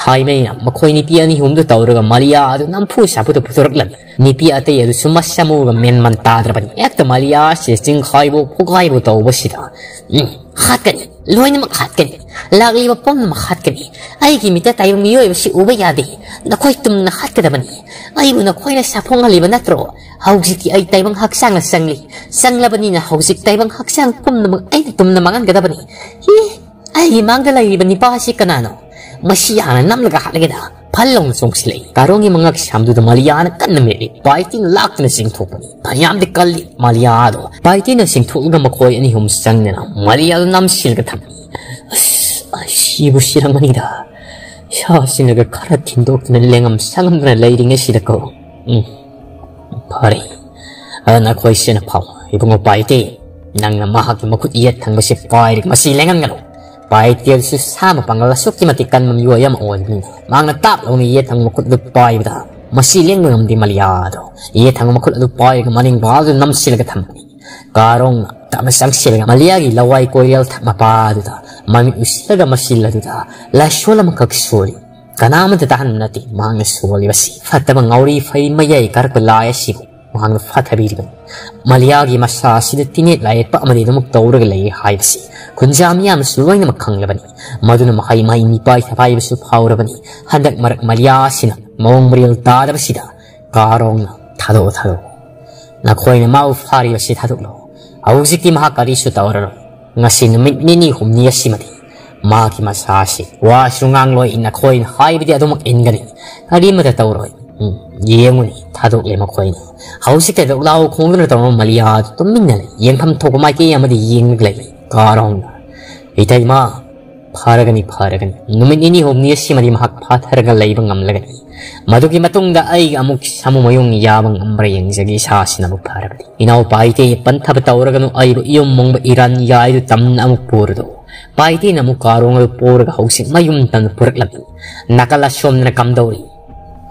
Thai makoi nipi ani humdu tauraga Malia adu nampu sapu to putoraklan nipi ate yadu sumasamuga menman tadrapani ekta Malia sesting khaibo pukhaibo tawbasida khatkani loina khatkani lagiba pomna khatkani aigi mita tayung miyo ibsi uba yadi nakoi tumna khatkadabani aibu nakoi na saponga liba natro haujiti ai taibang haksang sangli sanglabani na haujik taibang haksang pomna ai tumna mangan gadabani hi ai mangala liba ni pasi kanano Masiyana namlaga halagada palong songsley karongi mga kisamdu da Maliyana kanamili biting lock na singtopani payam de kali Maliyado biting na singtopga makoy ani humsang na Maliyado namsilga tham asibo sirang manida sa sinaga karatindok na lengam sangam na layringa sidako pare ana koy sina paw ibong biting nang namahak makut iyat thang basi pairik masilengan ngalo Pai tiel si sama pangalasok ti matikan mamyuaya maon. Mga natap ang iyet ang makot lupay ba? Masiling ng di Maliado. Iyet ang makot lupay kamaning bago nam sila katamani. Karong tamasang sila Maliyagi laway ko yel mapado ta. Mamit usila masila ta. Lasyo lang magkagsuli. Kanaman tatahan natin mga suli basi. Fatamang awri fay mayay karakulaya sigo. Mga fatabiriban. Maliyagi masasi na tinit layat pa amanido magtawrag layay hay basi. Kunjamiyam suloy na makanglabani, maduna makaymay ni pay tapay sa pawrabani, handak marak malyasin, maong maril tadab sida, karong tado tado. Nakoy na maufari si taduklo, awusik ti mahakari sa tawrano, ngasin mitmini humniya simati, maki masasi, wasungang loy inakoy na hay biti adumak ingani, naging matatawroy, yenguni tadukle makoy na. Awusik taduklaw kung gano'n tawang maliyad, tuminal, yeng pamtokumay kaya madi yenglay. Karong itay ma paragani numinini homniya si mali mahak patharaga laibang amlagani madugi matungda ay amuk samumayong yabang amrayang jagi sa sinabuk paragani inaw paite pantabatauragano ay iyong mong iran yaay tam na amuk purdo paite na mukarong ay purga hausik mayum tan puraklabi nakalasyom na nakamdauri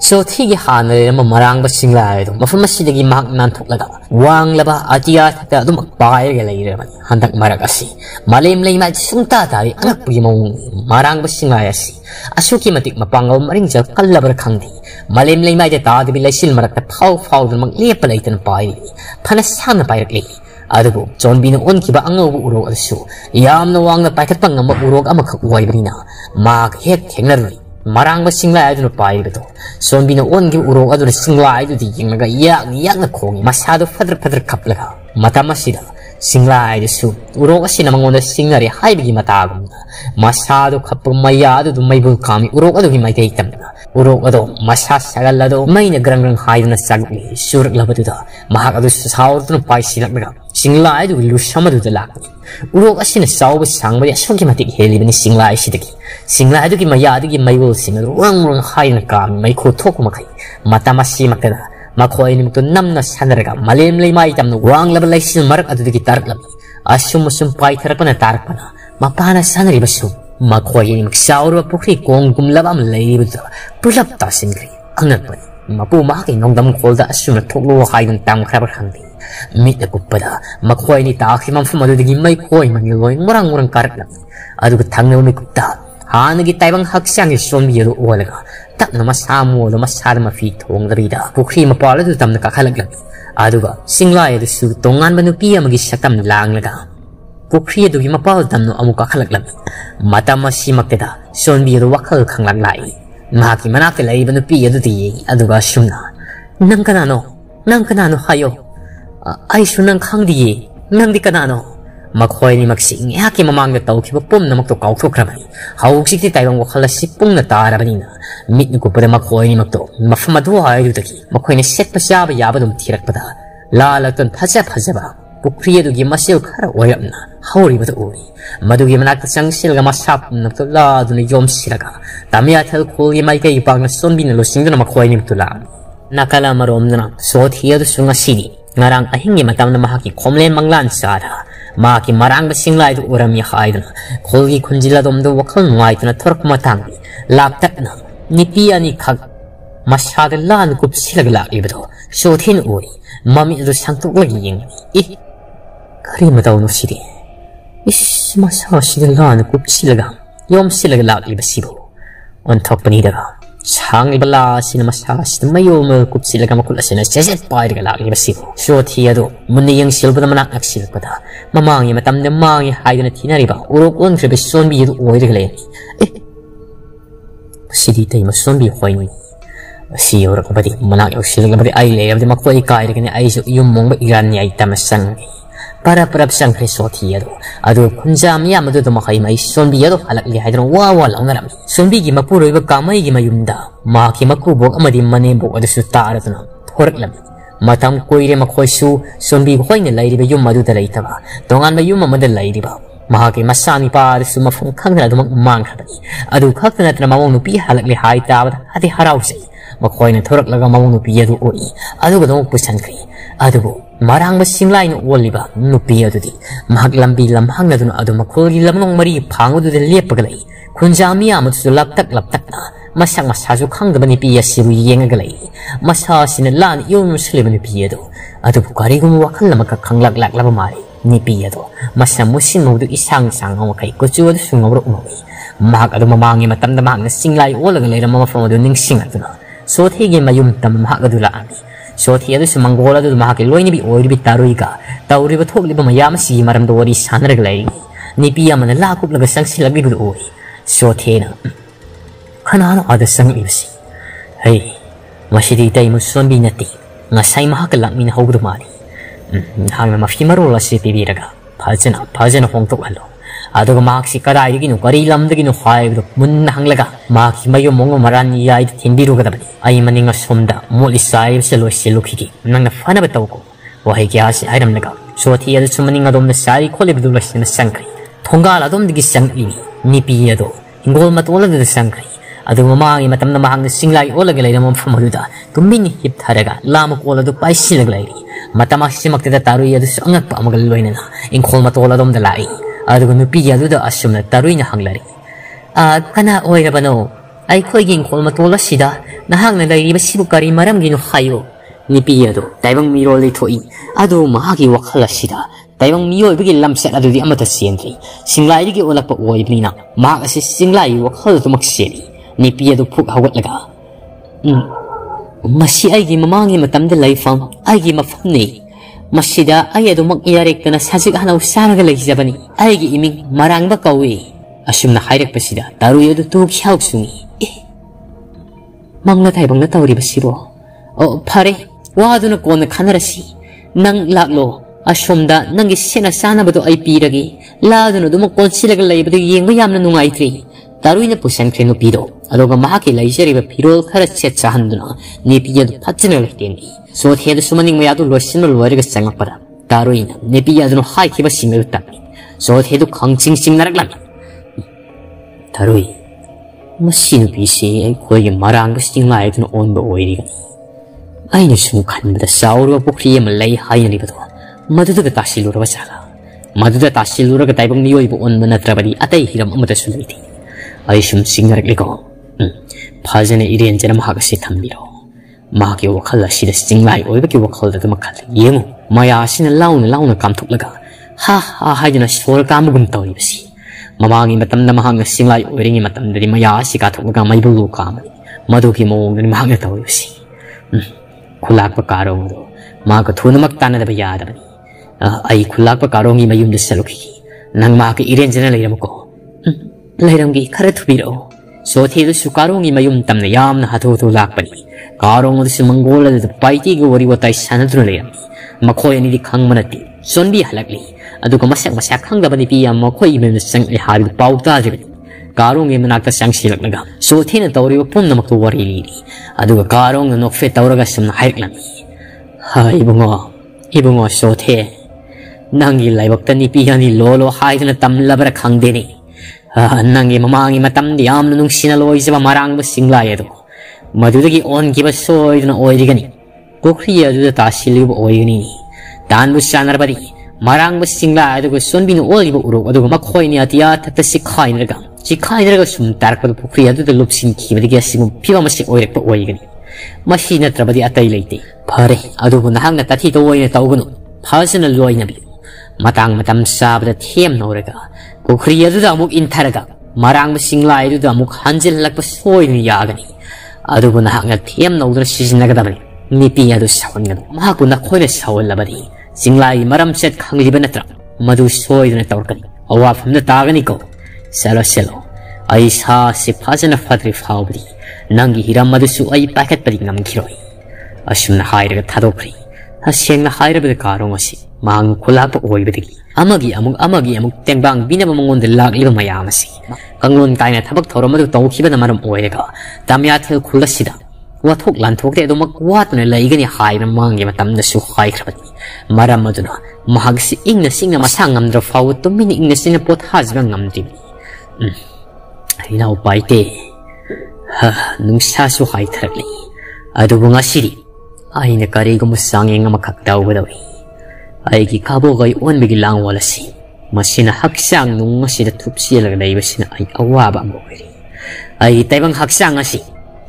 So tigi hanay na mamarang basingla ito mafamasidagi mahak nantuklaga wang laba atiyat at magpakaya galayra man handak maragasi malimlay na isang tatay anak po yung marang basingla yasi asuki matik mapangaw marinja kalabar kangdi malimlay na itatati bilay silmarat na paw-paw na maglipalay ito ng pahay panasam na payakli Adubo, John binoon kiba ang urog aso iyam na wang na payakat pang urog ang magkakuhay barina maghit henglaroy Marang ba singla ito na payo ito? So, binoon yung urong ito na singla ito di yung nagayak na kongi masyado padra-padra kaplaga. Matama sila, singla ito so. Urong kasi na mga singla rin hay bigi matagong na. Masyado kapagmayado doon may bulkami. Urong ito himay kahitam na. Urong ito, masasagal na doon may nagrang-rang hayo na sagli. Surak labat ito. Mahak ito sa sahur ito ng payo silak na. Singla ito ilusama ito dalak. Urong kasi na sawa sang bali asong kimatik heliban ni singla ito sitaki. Singla adugi mayadigi maywol singla ruang hay na kami may kutok makay matamasi makada makoy nimto namna sanaraga malimlay maitam no ruang labalay silmarak adugi tarak labi asumusumpay tarak pa na mapana sanari baso makoy nim ksauro pukri kong gumlabam laybudra pulapta singri anapani mapumaki nong dam kolda asumna toklo hay ng tang krabar handi mit na kupada makoy ni taakimam fumadudigi may koy maniloy murang karak labi adugi tangnaw may kupta Hanagi taibang haksang isom yero uwalaga. Tap na masamo na masada mafitong darida. Pukri mapala tutam nakakalaglag. Aduga, singla yado sutongan manupiya magisatam langlaga. Pukri yado mapala tam no amukakalaglag. Matamasi magkita, son biro wakal kang laglay. Mahaki manakila ibanupiya do tiyeng aduga sumna. Nang kanano hayo. Ay sunang kang diye, nang di kanano. ꯃꯈꯣꯏꯅꯤ ꯃꯛꯁꯤ ꯑꯩꯍꯥꯛꯀꯤ ꯃꯃꯥꯡꯗ ꯇꯧꯈꯤꯕ ꯄꯨꯝꯅꯃꯛꯇꯣ ꯀꯥꯎꯊꯣꯛꯈ꯭ꯔꯕꯅꯤ ꯍꯧꯖꯤꯛꯇꯤ ꯇꯥꯏꯕꯪ ꯋꯥꯈꯜ ꯑꯁꯤ ꯄꯨꯡꯅ ꯇꯥꯔꯕꯅꯤꯅ ꯃꯤꯠꯅ ꯀꯨꯞꯄꯗ ꯃꯈꯣꯏꯅꯤꯃꯛꯇꯣ ꯃꯐꯝ ꯑꯗꯨ ꯍꯥꯏꯗꯨꯗꯒꯤ ꯃꯈꯣꯏꯅ ꯁꯦꯠꯄ ꯆꯥꯕ ꯌꯥꯕꯗꯨꯝ ꯊꯤꯔꯛꯄꯗ ꯂꯥ ꯂꯛꯇꯨꯅ ꯐꯖ ꯐꯖꯕ ꯄꯨꯈ꯭ꯔꯤ ꯑꯗꯨꯒꯤ ꯃꯁꯦꯜ ꯈꯔ ꯑꯣꯏꯔꯞꯅ ꯍꯧꯔꯤꯕꯗꯨ ꯎꯔꯤ ꯃꯗꯨꯒꯤ ꯃꯅꯥꯛꯇ ꯆꯪꯁꯤꯜꯂꯒ ꯃꯁꯥ ꯄꯨꯝꯅꯃꯛꯇꯣ ꯂꯥꯗꯨꯅ ꯌꯣꯝꯁꯤꯜꯂꯒ ꯇꯥꯃꯤꯌꯥꯊꯜ ꯈꯣꯜꯒꯤ ꯃꯥꯏꯀꯩ ꯄꯥꯛꯅ ꯁꯣꯟꯕꯤꯅ ꯂꯣꯏꯁꯤꯟꯗꯨꯅ ꯃꯈꯣꯏꯅꯤꯃꯛꯇꯣ ꯂꯥꯛꯑꯝꯃꯤ ꯅꯥꯀꯜ ꯑꯃꯔꯣꯝꯗꯅ ꯁꯣꯊꯤ ꯑꯗꯨꯁꯨ ꯉꯁꯤꯗꯤ ngarang ahingi matam na mahaki komlen manglan sara mahaki marang basinglai tu uram ya haidna kolgi kunjila domdo wakal ngai tuna thork matang laptak na nipi ani khag mashad lan kup silagla ibdo shothin ori mami ru sangtu laging I kari mataw no sidi is mashad lan kup silaga yom silagla ibasibo on top panida Sang ibala sinamasas na mayo makup sila ka makulas na saset pa ay galak ni basibo. So tiyado muniyang silbo na manak silpada. Mamangi matamda mangi hayo na tinariba urok on sa beson biyo oy regle. Masidi tayo mason biyo koy ni. Masiyo ra kapati manak sila kapati ay lay kapati makuha ikay regne ay so yung mong iran niya itamasang. Para parapsang kay so tiyado. Ado kunjam niya matuto makay may son biyo halak ni hayo na wawala ngaram. Sunbi gi mapuroy ba kamay gi mayunda maki makubog amadi manebo adusu tarat na thoraklam matam koire makoisu sunbi khoine lairi ba yum madu dalai taba tongan ba yum madal lairi ba maki masani par suma phung khangna dumang mang khabani adu khakna tna mamong nupi halakli hai tabat ati harause makhoine thorak laga mamong nupi adu oi adu godong pusan kri adu marang basinglai no oliba nupi adu di maglambi lamhang nadun adu makori lamnong mari phangudu de lepaglai Kunjamia matsu laptak na masang masasu kang gabani piya siru yenga galay masasin lan yung muslim ni piya do adu bukari gumuwakal na magkakang laglak labamari ni piya do masamusin mo do isang sang ang wakay kutu adu sungawro umawi mahag adu mamangi matamdamahag na singlay o lagalay na mamafang adu ning singat na so tigi mayumtam mahag adu laami so tigi adu sumanggola adu mahakiloy ni bi oy bi taroy ka tauri batok liba mayamas si maramdawari sana reglay ni piya manalakup lagasang silabi do oy So tena kanano ada sang ibsi hey masidi tay muson binati ngasay mahakalang minahog dumari hang na mafimarola si pibiraga pazena hong tokalo ado gumak si karai gino karilam de gino hai gro mun hanglaga maki mayo mongo maran yai tindiru gadabani ay maninga somda moli sai selo selo khiki nang na fana bataw ko wahi kya si airam laga so thi ad sumaninga dom na sai khole bidulas na sangkai thongal adom de gi sang ini nipi ado ingol matola de sangkai adu mamangi matam na mahang singlai olagalai na mamfam aduda tumbini hip tharaga lamak ola du paisi laglai matamaksimak ta tarui adu angakpa amagal loina na ingol matola dom de lai adu nipi adu da asumna tarui na hanglari a kana oira bano ai khoigi ingol matola sida nahang na lai ba sibukari maram ginu hayo nipi adu taibang miroli thoi adu mahagi wakhala sida Tayong miyo ibigil lamset at di amata siyentri. Singlay di kiulak pa uwa ibnina. Mahak kasi singlay wakal tumaksili. Nipiya do puk hawat laga. Masi ay gimamangi matamdalay fam ay gimafamni. Masida ay ado mag-iarek na sasig hanaw saragalay zabani. Ay giiming marang bakawi. Asum na kairak pa sida. Taruyo do tuhog siyawag sungi. Mangla taybang natawri ba siro? O pare, wado na ko na kanarasi. Nang laklo. Asomda nang isena sana bato ay piragi lado no dumukon sila galay bato yengo yam na nungay tri taruy na pusan kreno pido alo gamahaki laiseri ba pirol karat set sa handuna nipiya do patsin na lahtendi so thedo sumaning mayado losin na luwari kasangak para taruy na nipiya do no hai kiba simero tapit so thedo kangsing sim naraglan taruy masino pisi ay koy marangos tingay do no onbo oiri ay nasukan ba sauro pokriya malay hay na libato Maduda tasilura basala. Maduda tasilura ka taibang niyo ibuon mo na trabadi at ay hiram ang matasuliti. Ay sumsing naragli ko. Paza na iriyan dyan ang makakasitam biro. Makakiwakala sila singlay o ibakiwakala na makalagye mo. Mayasin na law na kamtuklaga. Ha-ha-ha dyan na sura ka maguntaw ibasi. Mamangin matam na mahangas singlay o iringin matam na rin mayasi katuklaga may bulu ka man. Maduki mo na rin mahangataw ibasi. Kulak pa karaw mo do. Makatunamak tanada ba yada ba ni? Ay kulak pagkarong imayundas sa luki nang makiirin dyan na layram ko layram gi karatubiro so tito sukarong imayuntam na yam na hatutulak pa ni karong ito sumanggola dito paiti gawari watay sanat na layram makoyan ilikang manati sonbi halagli ꯑꯗꯨꯒ ꯃꯁꯛ ꯃꯁꯛ ꯈꯪꯗꯕ ꯅꯨꯄꯤ ꯑꯃ ꯃꯈꯣꯏ ꯏꯃꯨꯡꯗ ꯆꯪꯏ ꯍꯥꯏꯕꯗꯨ ꯄꯥꯎ ꯇꯥꯔꯤꯕꯅꯤ ꯀꯥꯔꯣꯡꯒꯤ ꯃꯅꯥꯛꯇ ꯆꯪꯁꯤꯜꯂꯛꯂꯒ ꯁꯣꯊꯤꯅ ꯇꯧꯔꯤꯕ ꯄꯨꯝꯅꯃꯛꯇꯨ ꯋꯥꯔꯤ ꯂꯤꯔꯤ ꯑꯗꯨꯒ ꯀꯥꯔꯣꯡꯅ ꯅꯣꯛꯐꯦꯠ ꯇꯧꯔꯒ ꯁꯨꯝꯅ ꯍꯥꯏꯔꯛꯂꯝꯃꯤ ꯏꯕꯨꯡꯉꯣ ꯁꯣꯊꯦ ꯅꯪꯒꯤ ꯂꯥꯏꯕꯛꯇ ꯅꯨꯄꯤ ꯑꯅꯤ ꯂꯣꯂꯣ ꯍꯥꯏꯗꯨꯅ ꯇꯝꯂꯕ꯭ꯔꯥ ꯈꯪꯗꯦꯅꯤ ꯅꯪꯒꯤ ꯃꯃꯥꯡꯒꯤ ꯃꯇꯝꯗ ꯌꯥꯝꯅ ꯅꯨꯡꯁꯤꯅ ꯂꯣꯏꯖꯕ ꯃꯔꯥꯡꯕ ꯁꯤꯡꯂꯥꯏ ꯑꯗꯨ ꯃꯗꯨꯗꯒꯤ ꯑꯣꯟꯈꯤꯕ ꯁꯣꯏꯗꯅ ꯑꯣꯏꯔꯤꯒꯅꯤ ꯀꯣꯈ꯭ꯔꯤ ꯑꯗꯨꯗ ꯇꯥꯁꯤꯜꯂꯤꯕ ꯑꯣꯏꯒꯅꯤ ꯇꯥꯟꯕꯨ ꯆꯥꯟꯅꯔꯕꯗꯤ ꯃꯔꯥꯡꯕ ꯁꯤꯡꯂꯥꯏ ꯑꯗꯨꯒ ꯁꯣꯟꯕꯤꯅ ꯑꯣꯜꯂꯤꯕ ꯎꯔꯣꯛ ꯑꯗꯨꯒ ꯃꯈꯣꯏꯅꯤ ꯑꯇꯤꯌꯥ ꯊꯛꯇ ꯆꯤꯈꯥꯏꯅꯔꯒ ꯁꯨꯝ ꯇꯥꯔꯛꯄꯗ ꯄꯨꯈ꯭ꯔꯤ ꯑꯗꯨꯗ ꯂꯨꯞꯁꯤꯟꯈꯤꯕꯗꯒꯤ ꯑꯁꯤꯒꯨꯝꯕ ꯐꯤꯕꯝ ꯑꯁꯤ ꯑꯣꯏꯔꯛꯄ ꯑꯣꯏꯒꯅꯤ ꯃꯁꯤ ꯅꯠꯇ꯭ꯔꯕꯗꯤ ꯑꯇꯩ ꯂꯩꯇꯦ ꯐꯔꯦ ꯑꯗꯨꯕꯨ ꯅꯍꯥꯛꯅ ꯇꯥꯊꯤ ꯇꯑꯣꯏꯅ ꯇꯧꯒꯅꯨ ꯐꯖꯅ ꯂꯣꯏꯅꯕꯤꯌꯨ ꯃꯇꯥꯡ ꯃꯇꯝ ꯆꯥꯕꯗ ꯊꯦꯝꯅꯧꯔꯒ ꯄꯨꯈ꯭ꯔꯤ ꯑꯗꯨꯗ ꯑꯃꯨꯛ ꯏꯟꯊꯔꯒ ꯃꯔꯥꯡꯕ ꯁꯤꯡꯂꯥꯏ ꯑꯗꯨꯗ ꯑꯃꯨꯛ ꯍꯟꯖꯤꯜꯂꯛꯄ ꯁꯣꯏꯗꯅ ꯌꯥꯒꯅꯤ ꯑꯗꯨꯕꯨ ꯅꯍꯥꯛꯅ ꯊꯦꯝꯅꯧꯗꯨꯅ ꯁꯤꯖꯤꯟꯅꯒꯗꯕꯅꯤ ꯅꯨꯄꯤ ꯑꯗꯨ ꯁꯥꯎꯍꯟꯒꯅꯨ ꯃꯍꯥꯛꯄꯨ ꯅꯈꯣꯏꯅ ꯁꯥꯎꯍꯜꯂꯕꯗꯤ ꯆꯤꯡꯂꯥꯏꯒꯤ ꯃꯔꯝ ꯆꯠ ꯈꯪꯂꯤꯕ ꯅꯠꯇ꯭ꯔꯥ ꯃꯗꯨ ꯁꯣꯏꯗꯅ ꯇꯧꯔꯛꯀꯅꯤ ꯑꯋꯥꯐꯝꯗ ꯇꯥꯒꯅꯤꯀꯣ ꯆꯠꯂꯣ ꯑꯩ ꯁꯥꯁꯤ ꯐꯖꯅ ꯐꯠꯇ꯭ꯔꯤ ꯐꯥꯎꯕꯗꯤ ꯅꯪꯒꯤ ꯍꯤꯔꯝ ꯑꯗꯨꯁꯨ ꯑꯩ ꯄꯥꯏꯈꯠꯄꯗꯤ ꯉꯝꯈꯤꯔꯣꯏ ꯑꯁꯨꯝꯅ ꯍꯥꯏꯔꯒ ꯊꯥꯗꯣꯛꯈ꯭ꯔꯤ ꯇꯁꯦꯡꯅ ꯍꯥꯏꯔꯕꯗ ꯀꯥꯔꯣꯡ ꯑꯁꯤ ꯃꯍꯥꯛꯅ ꯈꯨꯜꯂꯥꯛꯄ ꯑꯣꯏꯕꯗꯒꯤ ꯑꯃꯒꯤ ꯑꯃꯨꯛ ꯇꯦꯡꯕꯥꯡꯕꯤꯅꯕ ꯃꯉꯣꯟꯗ ꯂꯥꯛꯂꯤꯕ ꯃꯌꯥꯝ ꯑꯁꯤ ꯀꯥꯡꯂꯣꯟ ꯀꯥꯏꯅ ꯊꯕꯛ ꯊꯧꯔꯝ ꯑꯗꯨ ꯇꯧꯈꯤꯕꯅ ꯃꯔꯝ ꯑꯣꯏꯔꯒ ꯇꯝꯌꯥꯊꯦꯜ ꯈꯨꯜ ꯑꯁꯤꯗ ꯋꯥꯊꯣꯛ ꯂꯥꯟꯊꯣꯛꯇꯦ ꯑꯗꯨꯃꯛ ꯋꯥꯠꯇꯨꯅ ꯂꯩꯒꯅꯤ ꯍꯥꯏꯅ ꯃꯃꯥꯡꯒꯤ ꯃꯇꯝꯗꯁꯨ ꯍꯥꯏꯈ꯭ꯔꯕꯅꯤ ꯃꯔꯝ ꯑꯗꯨꯅ ꯃꯍꯥꯛꯁꯤ ꯏꯪꯅ ꯆꯤꯡꯅ ꯃꯁꯥ ꯉꯝꯗ꯭ꯔ ꯐꯥꯎꯕ ꯇꯨꯃꯤꯟꯅ ꯏꯪꯅ ꯆꯤꯡꯅ ꯄꯣꯊꯥꯖꯕ ꯉꯝꯗ꯭ꯔꯤꯕꯅꯤ ꯏꯅꯥꯎ ꯄꯥꯏꯇꯦ ꯅꯨꯡꯁꯥꯁꯨ ꯍꯥꯏꯊꯔꯛꯂꯤ ꯑꯗꯨꯕꯨ ꯉꯁꯤꯗꯤ ꯑꯩꯅ ꯀꯔꯤꯒꯨꯝꯕ ꯆꯥꯡꯌꯦꯡ ꯑꯃꯈꯛ ꯇꯧꯒꯗꯧꯏ ꯑꯩꯒꯤ ꯀꯥꯕꯣꯒꯩ ꯑꯣꯟꯕꯒꯤ ꯂꯥꯡꯋꯣꯜ ꯑꯁꯤ ꯃꯁꯤꯅ ꯍꯛꯆꯥꯡ ꯅꯨꯡ ꯑꯁꯤꯗ ꯊꯨꯞꯆꯦꯜꯂꯒ ꯂꯩꯕꯁꯤꯅ ꯑꯩ ꯑꯋꯥꯕ ꯑꯃ ꯑꯣꯏꯔꯤ ꯑꯩꯒꯤ ꯇꯥꯏꯕꯪ ꯍꯛꯆꯥꯡ ꯑꯁꯤ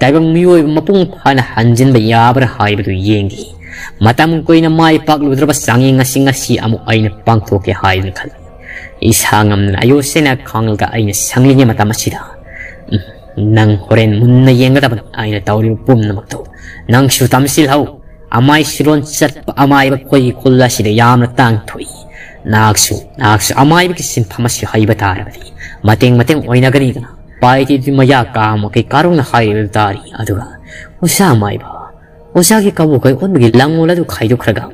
ꯇꯥꯏꯕꯪ ꯃꯤꯑꯣꯏꯕ ꯃꯄꯨꯡ ꯐꯥꯅ ꯍꯟꯖꯤꯟꯕ ꯌꯥꯕ꯭ꯔꯥ ꯍꯥꯏꯕꯗꯨ ꯌꯦꯡꯈꯤ ꯃꯇꯝ ꯀꯨꯏꯅ ꯃꯥꯏ ꯄꯥꯛꯂꯨꯗ꯭ꯔꯕ ꯆꯥꯡꯌꯦꯡ ꯑꯁꯤ ꯉꯁꯤ ꯑꯃꯨꯛ ꯑꯩꯅ ꯄꯥꯡꯊꯣꯛꯀꯦ ꯍꯥꯏꯅ ꯈꯜꯂꯤ ꯏꯁꯥ ꯉꯝꯅ ꯑꯌꯣꯁꯦꯅ ꯈꯪꯂꯒ ꯑꯩꯅ ꯁꯪꯂꯤꯉꯩ ꯃꯇꯝ ꯑꯁꯤꯗ ꯅꯪ ꯍꯣꯔꯦꯟ ꯃꯨꯟꯅ ꯌꯦꯡꯒꯗꯕꯅꯤ ꯑꯩꯅ ꯇꯧꯔꯤꯕ ꯄꯨꯝꯅꯃꯛꯇꯨ ꯅꯪꯁꯨ ꯇꯝꯁꯤꯜꯍꯧ ꯑꯃꯥꯏ ꯁꯤꯂꯣꯟ ꯆꯠꯄ ꯑꯃꯥꯏꯕ ꯑꯩꯈꯣꯏꯒꯤ ꯈꯨꯜ ꯑꯁꯤꯗ ꯌꯥꯝꯅ ꯇꯥꯡꯊꯣꯛꯏ ꯅꯍꯥꯛꯁꯨ ꯑꯃꯥꯏꯕꯒꯤ ꯁꯤꯟꯐꯝ ꯑꯁꯤ ꯍꯩꯕ ꯇꯥꯔꯕꯗꯤ ꯃꯇꯦꯡ ꯑꯣꯏꯅꯒꯅꯤꯗꯅ ꯄꯥꯏꯗꯤ ꯃꯌꯥ ꯀꯥ ꯃꯈꯩ ꯀꯥꯔꯣꯡꯅ ꯍꯥꯏꯔꯤꯕ ꯇꯥꯔꯤ ꯑꯗꯨꯒ ꯑꯣꯖꯥ ꯑꯃꯥꯏꯕ ꯑꯣꯖꯥꯒꯤ ꯀꯕꯣꯀꯩ ꯑꯣꯟꯕꯒꯤ ꯂꯥꯡꯂꯣꯜ ꯑꯗꯨ ꯈꯥꯏꯗꯣꯛꯈ꯭ꯔꯒ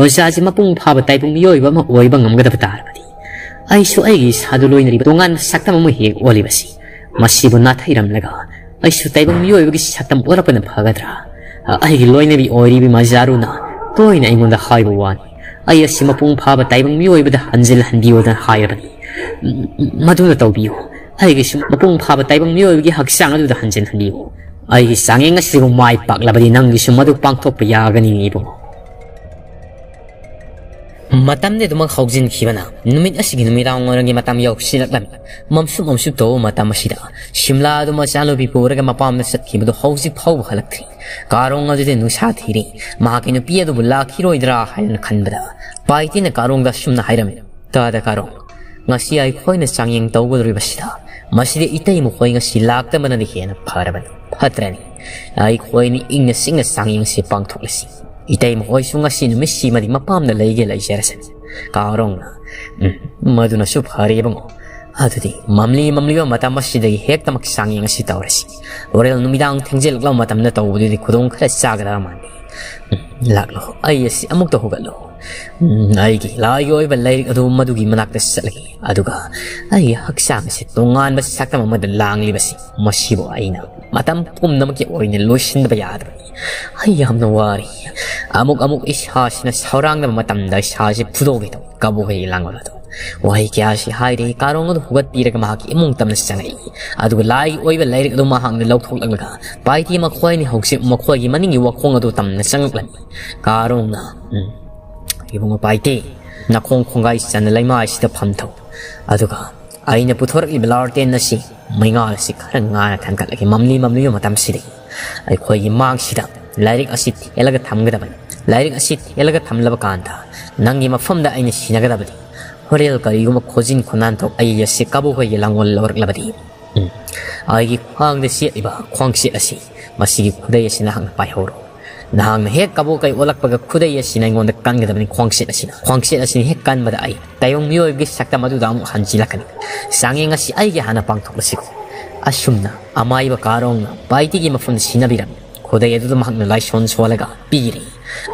ꯑꯣꯖꯥꯁꯤ ꯃꯄꯨꯡ ꯐꯥꯕ ꯇꯥꯏꯕꯪ ꯃꯤꯑꯣꯏꯕ ꯑꯃ ꯑꯣꯏꯕ ꯉꯝꯒꯗꯕ ꯇꯥꯔꯕꯗꯤ ꯑꯩꯁꯨ ꯑꯩꯒꯤ ꯏꯁꯥꯗ ꯂꯣꯏꯅꯔꯤꯕ ꯇꯣꯉꯥꯟꯕ ꯁꯛꯇꯝ ꯑꯃ ꯍꯦꯛ ꯑꯣꯜꯂꯤꯕꯁꯤ ꯃꯁꯤꯕꯨ ꯅꯥꯊꯩꯔꯝꯂꯒ ꯑꯩꯁꯨ ꯇꯥꯏꯕꯪ ꯃꯤꯑꯣꯏꯕꯒꯤ ꯁꯛꯇꯝ ꯑꯣꯜꯂꯛꯄꯅ ꯐꯒꯗ꯭ꯔꯥ ꯑꯩꯒꯤ ꯂꯣꯏꯅꯕꯤ ꯑꯣꯏꯔꯤꯕ ꯃꯖꯥꯔꯨꯅ ꯇꯣꯏꯅ ꯑꯩꯉꯣꯟꯗ ꯍꯥꯏꯕ ꯋꯥꯅꯤ ꯑꯩ ꯑꯁꯤ ꯃꯄꯨꯡ ꯐꯥꯕ ꯇꯥꯏꯕꯪ ꯃꯤꯑꯣꯏꯕꯗ ꯍꯟꯖꯤꯜꯍꯟꯕꯤꯌꯣꯗꯅ ꯍꯥꯏꯔꯕꯅꯤ ꯃꯗꯨꯅ ꯇꯧꯕꯤꯌꯨ ꯑꯩꯒꯤꯁꯨ ꯃꯄꯨꯡ ꯐꯥꯕ ꯇꯥꯏꯕꯪ ꯃꯤꯑꯣꯏꯕꯒꯤ ꯍꯛꯆꯥꯡ ꯑꯗꯨꯗ ꯍꯟꯖꯤꯜꯍꯟꯕꯤꯌꯨ ꯑꯩꯒꯤ ꯆꯥꯡꯌꯦꯡ ꯑꯁꯤꯕꯨ ꯃꯥꯏ ꯄꯥꯛꯂꯕꯗꯤ ꯅꯪꯒꯤꯁꯨ ꯃꯗꯨ ꯄꯥꯡꯊꯣꯛꯄ ꯌꯥꯒꯅꯤ ꯏꯕꯨꯡꯉꯣ ꯃꯇꯝꯗꯤ ꯑꯗꯨꯃꯛ ꯍꯧꯖꯤꯟꯈꯤꯕꯅ ꯅꯨꯃꯤꯠ ꯑꯁꯤꯒꯤ ꯅꯨꯃꯤꯗꯥꯡ ꯋꯥꯏꯔꯝꯒꯤ ꯃꯇꯝ ꯌꯧꯁꯤꯜꯂꯛꯂꯝꯃꯤ ꯃꯝꯁꯨ ꯇꯧꯕ ꯃꯇꯝ ꯑꯁꯤꯗ ꯁꯤꯝꯂꯥ ꯑꯗꯨ ꯃꯆꯥꯅꯨꯄꯤ ꯄꯨꯔꯒ ꯃꯄꯥꯝꯗ ꯆꯠꯈꯤꯕꯗꯨ ꯍꯧꯖꯤꯛ ꯐꯥꯎꯕ ꯍꯜꯂꯛꯇ꯭ꯔꯤ ꯀꯥꯔꯣꯡ ꯑꯗꯨꯗꯤ ꯅꯨꯡꯁꯥ ꯊꯤꯔꯤ ꯃꯍꯥꯛꯀꯤ ꯅꯨꯄꯤ ꯑꯗꯨꯕꯨ ꯂꯥꯛꯈꯤꯔꯣꯏꯗ꯭ꯔꯥ ꯍꯥꯏꯅ ꯈꯟꯕꯗ ꯄꯥꯏꯇꯤꯅ ꯀꯥꯔꯣꯡꯗ ꯁꯨꯝꯅ ꯍꯥꯏꯔꯝꯃꯤ ꯇꯥꯗ ꯀꯥꯔꯣꯡ ꯉꯁꯤ ꯑꯩꯈꯣꯏꯅ ꯆꯥꯡꯌꯦꯡ ꯇꯧꯒꯗꯧꯔꯤꯕꯁꯤꯗ ꯃꯁꯤꯗꯤ ꯏꯇꯩ ꯃꯈꯣꯏ ꯉꯁꯤ ꯂꯥꯛꯇꯕꯅꯗꯤ ꯍꯦꯟꯅ ꯐꯔꯕꯅꯤ ꯐꯠꯇ꯭ꯔꯅꯤ ꯑꯩꯈꯣꯏꯅ ꯏꯪꯅ ꯆꯤꯡꯅ ꯆꯥꯡꯌꯦꯡꯁꯤ ꯄꯥꯡꯊꯣꯛꯂꯁꯤ ꯏꯇꯩ ꯃꯈꯣꯏꯁꯨ ꯉꯁꯤ ꯅꯨꯃꯤꯠꯁꯤꯃꯗꯤ ꯃꯄꯥꯝꯗ ꯂꯩꯒꯦ ꯂꯩꯖꯔꯁꯅꯤ ꯀꯥꯔꯣꯡꯅ ꯃꯗꯨꯅꯁꯨ ꯐꯔꯦ ꯏꯕꯨꯡꯉꯣ ꯑꯗꯨꯗꯤ ꯃꯝꯂꯤꯕ ꯃꯇꯝ ꯑꯁꯤꯗꯒꯤ ꯍꯦꯛꯇꯃꯛ ꯆꯥꯡꯌꯦꯡ ꯑꯁꯤ ꯇꯧꯔꯁꯤ ꯍꯣꯔꯦꯟ ꯅꯨꯃꯤꯗꯥꯡ ꯊꯦꯡꯖꯤꯜꯂꯛꯂꯕ ꯃꯇꯝꯗ ꯇꯧꯕꯗꯨꯗꯤ ꯈꯨꯗꯣꯡ ꯈꯔ ꯆꯥꯒꯗꯕ ꯃꯥꯟꯗꯦ ꯂꯥꯛꯂꯣ ꯑꯩ ꯑꯁꯤ ꯑꯃꯨꯛꯇ ꯍꯧꯒꯠꯂꯣ ꯑꯩꯒꯤ ꯂꯥꯏꯒꯤ ꯑꯣꯏꯕ ꯂꯥꯏꯔꯤꯛ ꯑꯗꯨ ꯃꯗꯨꯒꯤ ꯃꯅꯥꯛꯇ ꯆꯠꯂꯒꯦ ꯑꯗꯨꯒ ꯑꯩꯒꯤ ꯍꯛꯆꯥꯡ ꯑꯁꯤ ꯇꯣꯉꯥꯟꯕ ꯁꯛꯇꯝ ꯑꯃꯗ ꯂꯥꯡꯂꯤꯕꯁꯤ ꯃꯁꯤꯕꯨ ꯑꯩꯅ ꯃꯇꯝ ꯄꯨꯝꯅꯃꯛꯀꯤ ꯑꯣꯏꯅ ꯂꯣꯏꯁꯤꯟꯗꯕ ꯌꯥꯗꯕꯅꯤ ꯑꯩ ꯌꯥꯝꯅ ꯋꯥꯔꯤ ꯑꯃꯨꯛ ꯏꯁꯥꯁꯤꯅ ꯁꯥꯎꯔꯥꯡꯂꯕ ꯃꯇꯝꯗ ꯏꯁꯥꯁꯤ ꯐꯨꯗꯣꯛꯀꯦ ꯇꯧꯏ ꯀꯕꯣꯀꯩꯒꯤ ꯂꯥꯡꯂꯣꯜ ꯑꯗꯨ ꯋꯥꯍꯩ ꯀꯌꯥꯁꯤ ꯍꯥꯏꯔꯦ ꯀꯥꯔꯣꯡ ꯑꯗꯨ ꯍꯨꯒꯠꯄꯤꯔꯒ ꯃꯍꯥꯛꯀꯤ ꯏꯃꯨꯡ ꯇꯝꯅ ꯆꯪꯉꯛꯏ ꯑꯗꯨꯒ ꯂꯥꯏꯒꯤ ꯑꯣꯏꯕ ꯂꯥꯏꯔꯤꯛ ꯑꯗꯨ ꯃꯍꯥꯛꯅ ꯂꯧꯊꯣꯛꯂꯒ ꯄꯥꯏꯇꯤ ꯃꯈꯣꯏꯅꯤ ꯍꯧꯖꯤꯛ ꯃꯈꯣꯏꯒꯤ ꯃꯅꯤꯡꯒꯤ ꯋꯥꯈꯣꯡ ꯑꯗꯨ ꯇꯝꯅ ꯆꯪꯂꯛꯂꯝꯃꯤ ꯀꯥꯔꯣꯡꯅ ꯏꯕꯨꯡꯉꯣ ꯄꯥꯏꯇꯦ ꯅꯈꯣꯡ ꯈꯣꯡꯒꯥꯏ ꯆꯟꯅ ꯂꯩꯃꯥꯏꯁꯤꯗ ꯐꯝꯊꯧ ꯑꯗꯨꯒ ꯑꯩꯅ ꯄꯨꯊꯣꯔꯛꯂꯤꯕ ꯂꯥꯔꯇꯦꯟ ꯑꯁꯤ ꯃꯩꯉꯥꯜ ꯑꯁꯤ ꯈꯔ ꯉꯥꯟꯅ ꯊꯥꯡꯒꯠꯂꯒꯦ ꯃꯝꯂꯤꯕ ꯃꯇꯝꯁꯤꯗꯒꯤ ꯑꯩꯈꯣꯏꯒꯤ ꯃꯥꯡꯁꯤꯗ ꯂꯥꯏꯔꯤꯛ ꯑꯁꯤ ꯊꯦꯠꯂꯒ ꯊꯝꯒꯗꯕꯅꯤ ꯂꯥꯏꯔꯤꯛ ꯑꯁꯤ ꯊꯦꯠꯂꯒ ꯊꯝꯂꯕ ꯀꯥꯟꯗ ꯅꯪꯒꯤ ꯃꯐꯝꯗ ꯑꯩꯅ ꯁꯤꯟꯅꯒꯗꯕꯅꯤ ꯍꯣꯔꯦꯟ ꯀꯔꯤꯒꯨꯝꯕ ꯈꯣꯖꯤꯟ ꯈꯣꯟꯅꯥꯟ ꯇꯧ ꯑꯩ ꯑꯁꯤ ꯀꯕꯣꯀꯩꯒꯤ ꯂꯥꯡꯂꯣꯜ ꯂꯧꯔꯛꯂꯕꯗꯤ ꯑꯩꯒꯤ ꯈ꯭ꯋꯥꯡꯗ ꯁꯦꯠꯂꯤꯕ ꯈ꯭ꯋꯥꯡꯁꯦꯠ ꯑꯁꯤ ꯃꯁꯤꯒꯤ ꯈꯨꯗꯩ ꯑꯁꯤ ꯅꯍꯥꯛꯅ ꯄꯥꯏꯍꯧꯔꯣ ꯅꯍꯥꯛꯅ ꯍꯦꯛ ꯀꯕꯣꯀꯩ ꯑꯣꯜꯂꯛꯄꯒ ꯈꯨꯗꯩ ꯑꯁꯤꯅ ꯑꯩꯉꯣꯟꯗ ꯀꯟꯒꯗꯕꯅꯤ ꯈ꯭ꯋꯥꯡꯁꯦꯠ ꯑꯁꯤꯅ ꯍꯦꯛ ꯀꯟꯕꯗ ꯑꯩ ꯇꯥꯏꯕꯪ ꯃꯤꯑꯣꯏꯕꯒꯤ ꯁꯛꯇꯝ ꯑꯗꯨꯗ ꯑꯃꯨꯛ ꯍꯟꯖꯤꯜꯂꯛꯀꯅꯤ ꯆꯥꯡꯌꯦꯡ ꯑꯁꯤ ꯑꯩꯒꯤ ꯍꯥꯟꯅ ꯄꯥꯡꯊꯣꯛꯂꯁꯤꯀꯣ ꯑꯁꯨꯝꯅ ꯑꯃꯥꯏꯕ ꯀꯥꯔꯣꯡꯅ ꯄꯥꯏꯇꯤꯒꯤ ꯃꯐꯝꯗ ꯁꯤꯟꯅꯕꯤꯔꯝꯃꯤ Kuda itu tu mahak nilai sonswa laga piri.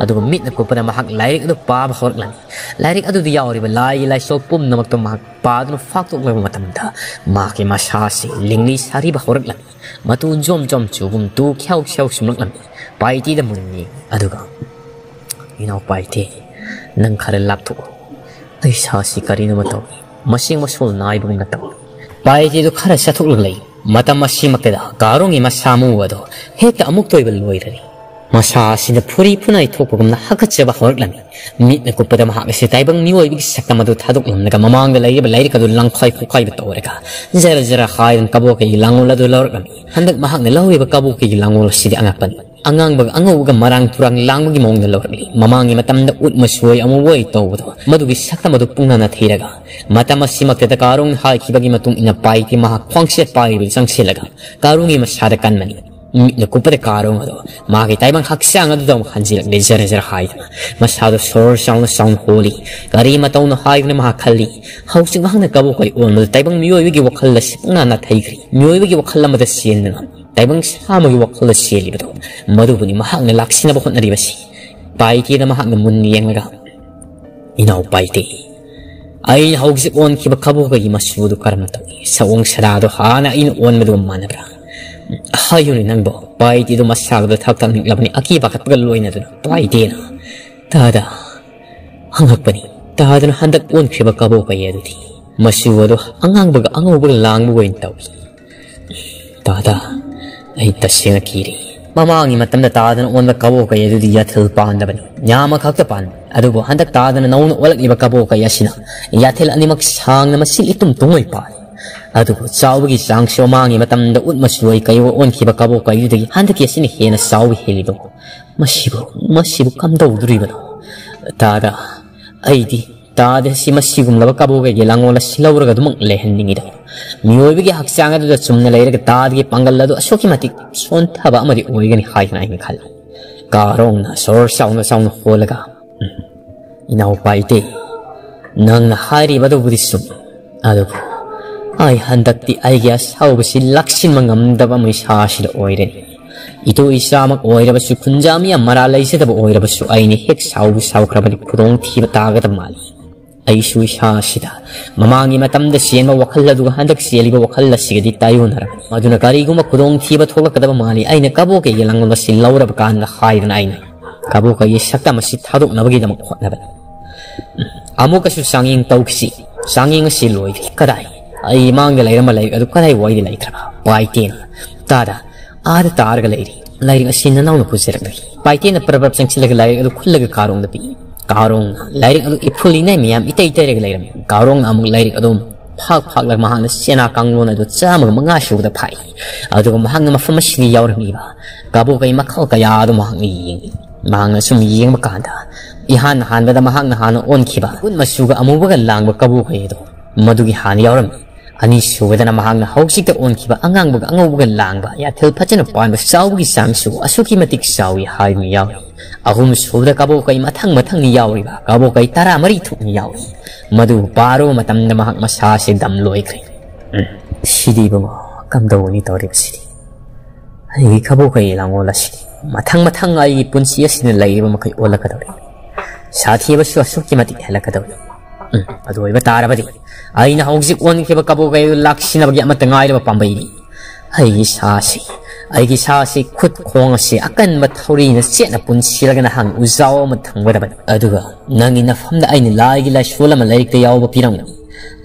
Aduh mit nak kupera mahak lairik aduh pa bahor lagi. Lairik aduh dia orang berlai lai sopum nama tu mahak pa tu faktor lagu macam dah. Mahke masasi lingli sari bahor lagi. Matu jom jom cubum tu kau kau semula lagi. Paiti dah mungkin aduh kan. Ina paiti nang kare laptu. Tapi sasi kari nama tu masing masing naib bunga tu. Paiti tu kare satu lagi. Mata masih makeda, garong ini masih samu wado. Hekta amuk toy beloi dari. Masa sini puri puna itu kau guna hak cebah orang lami. Mit nak kupeda mahak setai bang niwa ibu sekta madu thaduk naga mamang belai belai kadu langkai kukai betul mereka. Zara zara khair kabu ke ilangu ladu lor lami. Hendak mahak nelau ibu kabu ke ilangu lor sidi angakpan. Angang bag angau guna marang turang langu gimong nelor lami. Mamang ini matam nak ut masway amu way tahu wado. Madu ibu sekta madu puna nathi raga. Mata masih makeda garong hal kibagi matum ina pai ti mahak kuangsi pai ibu sangsi laga. Garong ini masih ada kan mani. Nakupade karong ado, maki tayo bang haksang ado daw makansil ng zera hay na masado sor sound sound holy, kari mataw na hay na mahakali, hausig bang nagkabo kay on ado tayo bang miyoy wakal lasip na natayri, miyoy wakal na madasil na, tayo bang sa magwakal lasili ado, madubuni mahang na laksin na bakon na ribasi, paiti na mahang na muniyang laga, inaw paiti. Ain hausig on kibakabo kay masudo karamatawi, sa uang sarado hana in on madumana bra. Ayun nang bo, paiti do masagdo thaktan labni aki bakat pagalloy na do, paiti na. Tada, angakpani, tada na handak on kiba kabo kaya do ti, masiwa do angang baga angaw bul lang buwain tao. Tada, ay tasya na kiri. Mamang imatam na tada na on bakabo kaya do ti yathil paanda bano, nyama kaktapan, adugo handak tada na naun walak iba kabo kaya sina, yathil ani magsang na masil itum tungoy pa. Aduh, sawi sang siomang ini matam daun masih kayu on kiba kabo kayu degi hantar kiasi ni hena sawi helido masih bu kam daun duri bano. Tada, aidi, tada si masih gum laba kabo kayu langola silau raga dumang lehendingi dah. Mioi begi hak sangat tu dah cumna lahir ke tada ke panggal lado asoki mati sonta ba mati oigan high na ini khal. Karong na sor saun holaga. Inau paite, nang hari bado budisum. Aduh. Ay handak ti ay gas hau besi laksin mangamdaba misa sila oiren. Ito isa mag oira basu kunjami amarala isa tabo oira basu ay ni hek sau krabani purong tiba taga tamali. Ay su isa sila mamangi matam dasiyan mawakala duga handak siyali mawakala siya di tayo narap. Madunakari ko mapurong tiba toga kadaba mali ay nakabo kaya lang basin laura bakaan lakay na ay na. Kabo kaya sakta masitadok na bagay na magkuha na ba. Amo kaso sanging tawksi sanging siloy kaday. Ay mangga lahiran malayu, aduh kadai wajdi lahir apa? Paiten, tada, ada targa lahiri, lahir asin na naun khusus lagi. Paiten perabab sengsi lagi lahir, aduh kulla ke karong tapi, karong lahir aduh ipuli na miyam ita lagi lahiran, karong amuk lahir aduh phak lagi mahan sena kanglo na aduh cama mengasuk dapai, aduh mahang na mafamashri yaur miba, kabu kay makal kaya aduh mahang sumiyeng makanda, ihan han beda mahang na han on kiba, un masuga amuk bagal lang bakabu kay aduh, madugi han yaur. Ani suweda na mahang na hausik ta on kiba angang baga angaw baga lang ba ya tilpachan na paan ba saw gi samsu asuki matik saw ya hay mi yaw ahum suweda kabo kay matang ni yaw ba kabo kay tara maritu ni yaw madu paro matam na mahang masasi damloy kay sidi ba kamdaw ni tawrib sidi ay kabo kay lang wala sidi matang ay punsiya sinilay ba makay wala ka daw sathi ba su asuki matik hala ka daw Aduh, iba tara pati. Ay na hangsik on kiba kabo kayo laksin na bagya matangay na mapambaydi. Ay gisasi kut kong si akan matawri na siya na punsila ka na hang uzaw matang wadaban. Aduh ka, nang inafam na ay nilay gilay shula malayik tayaw papirang na.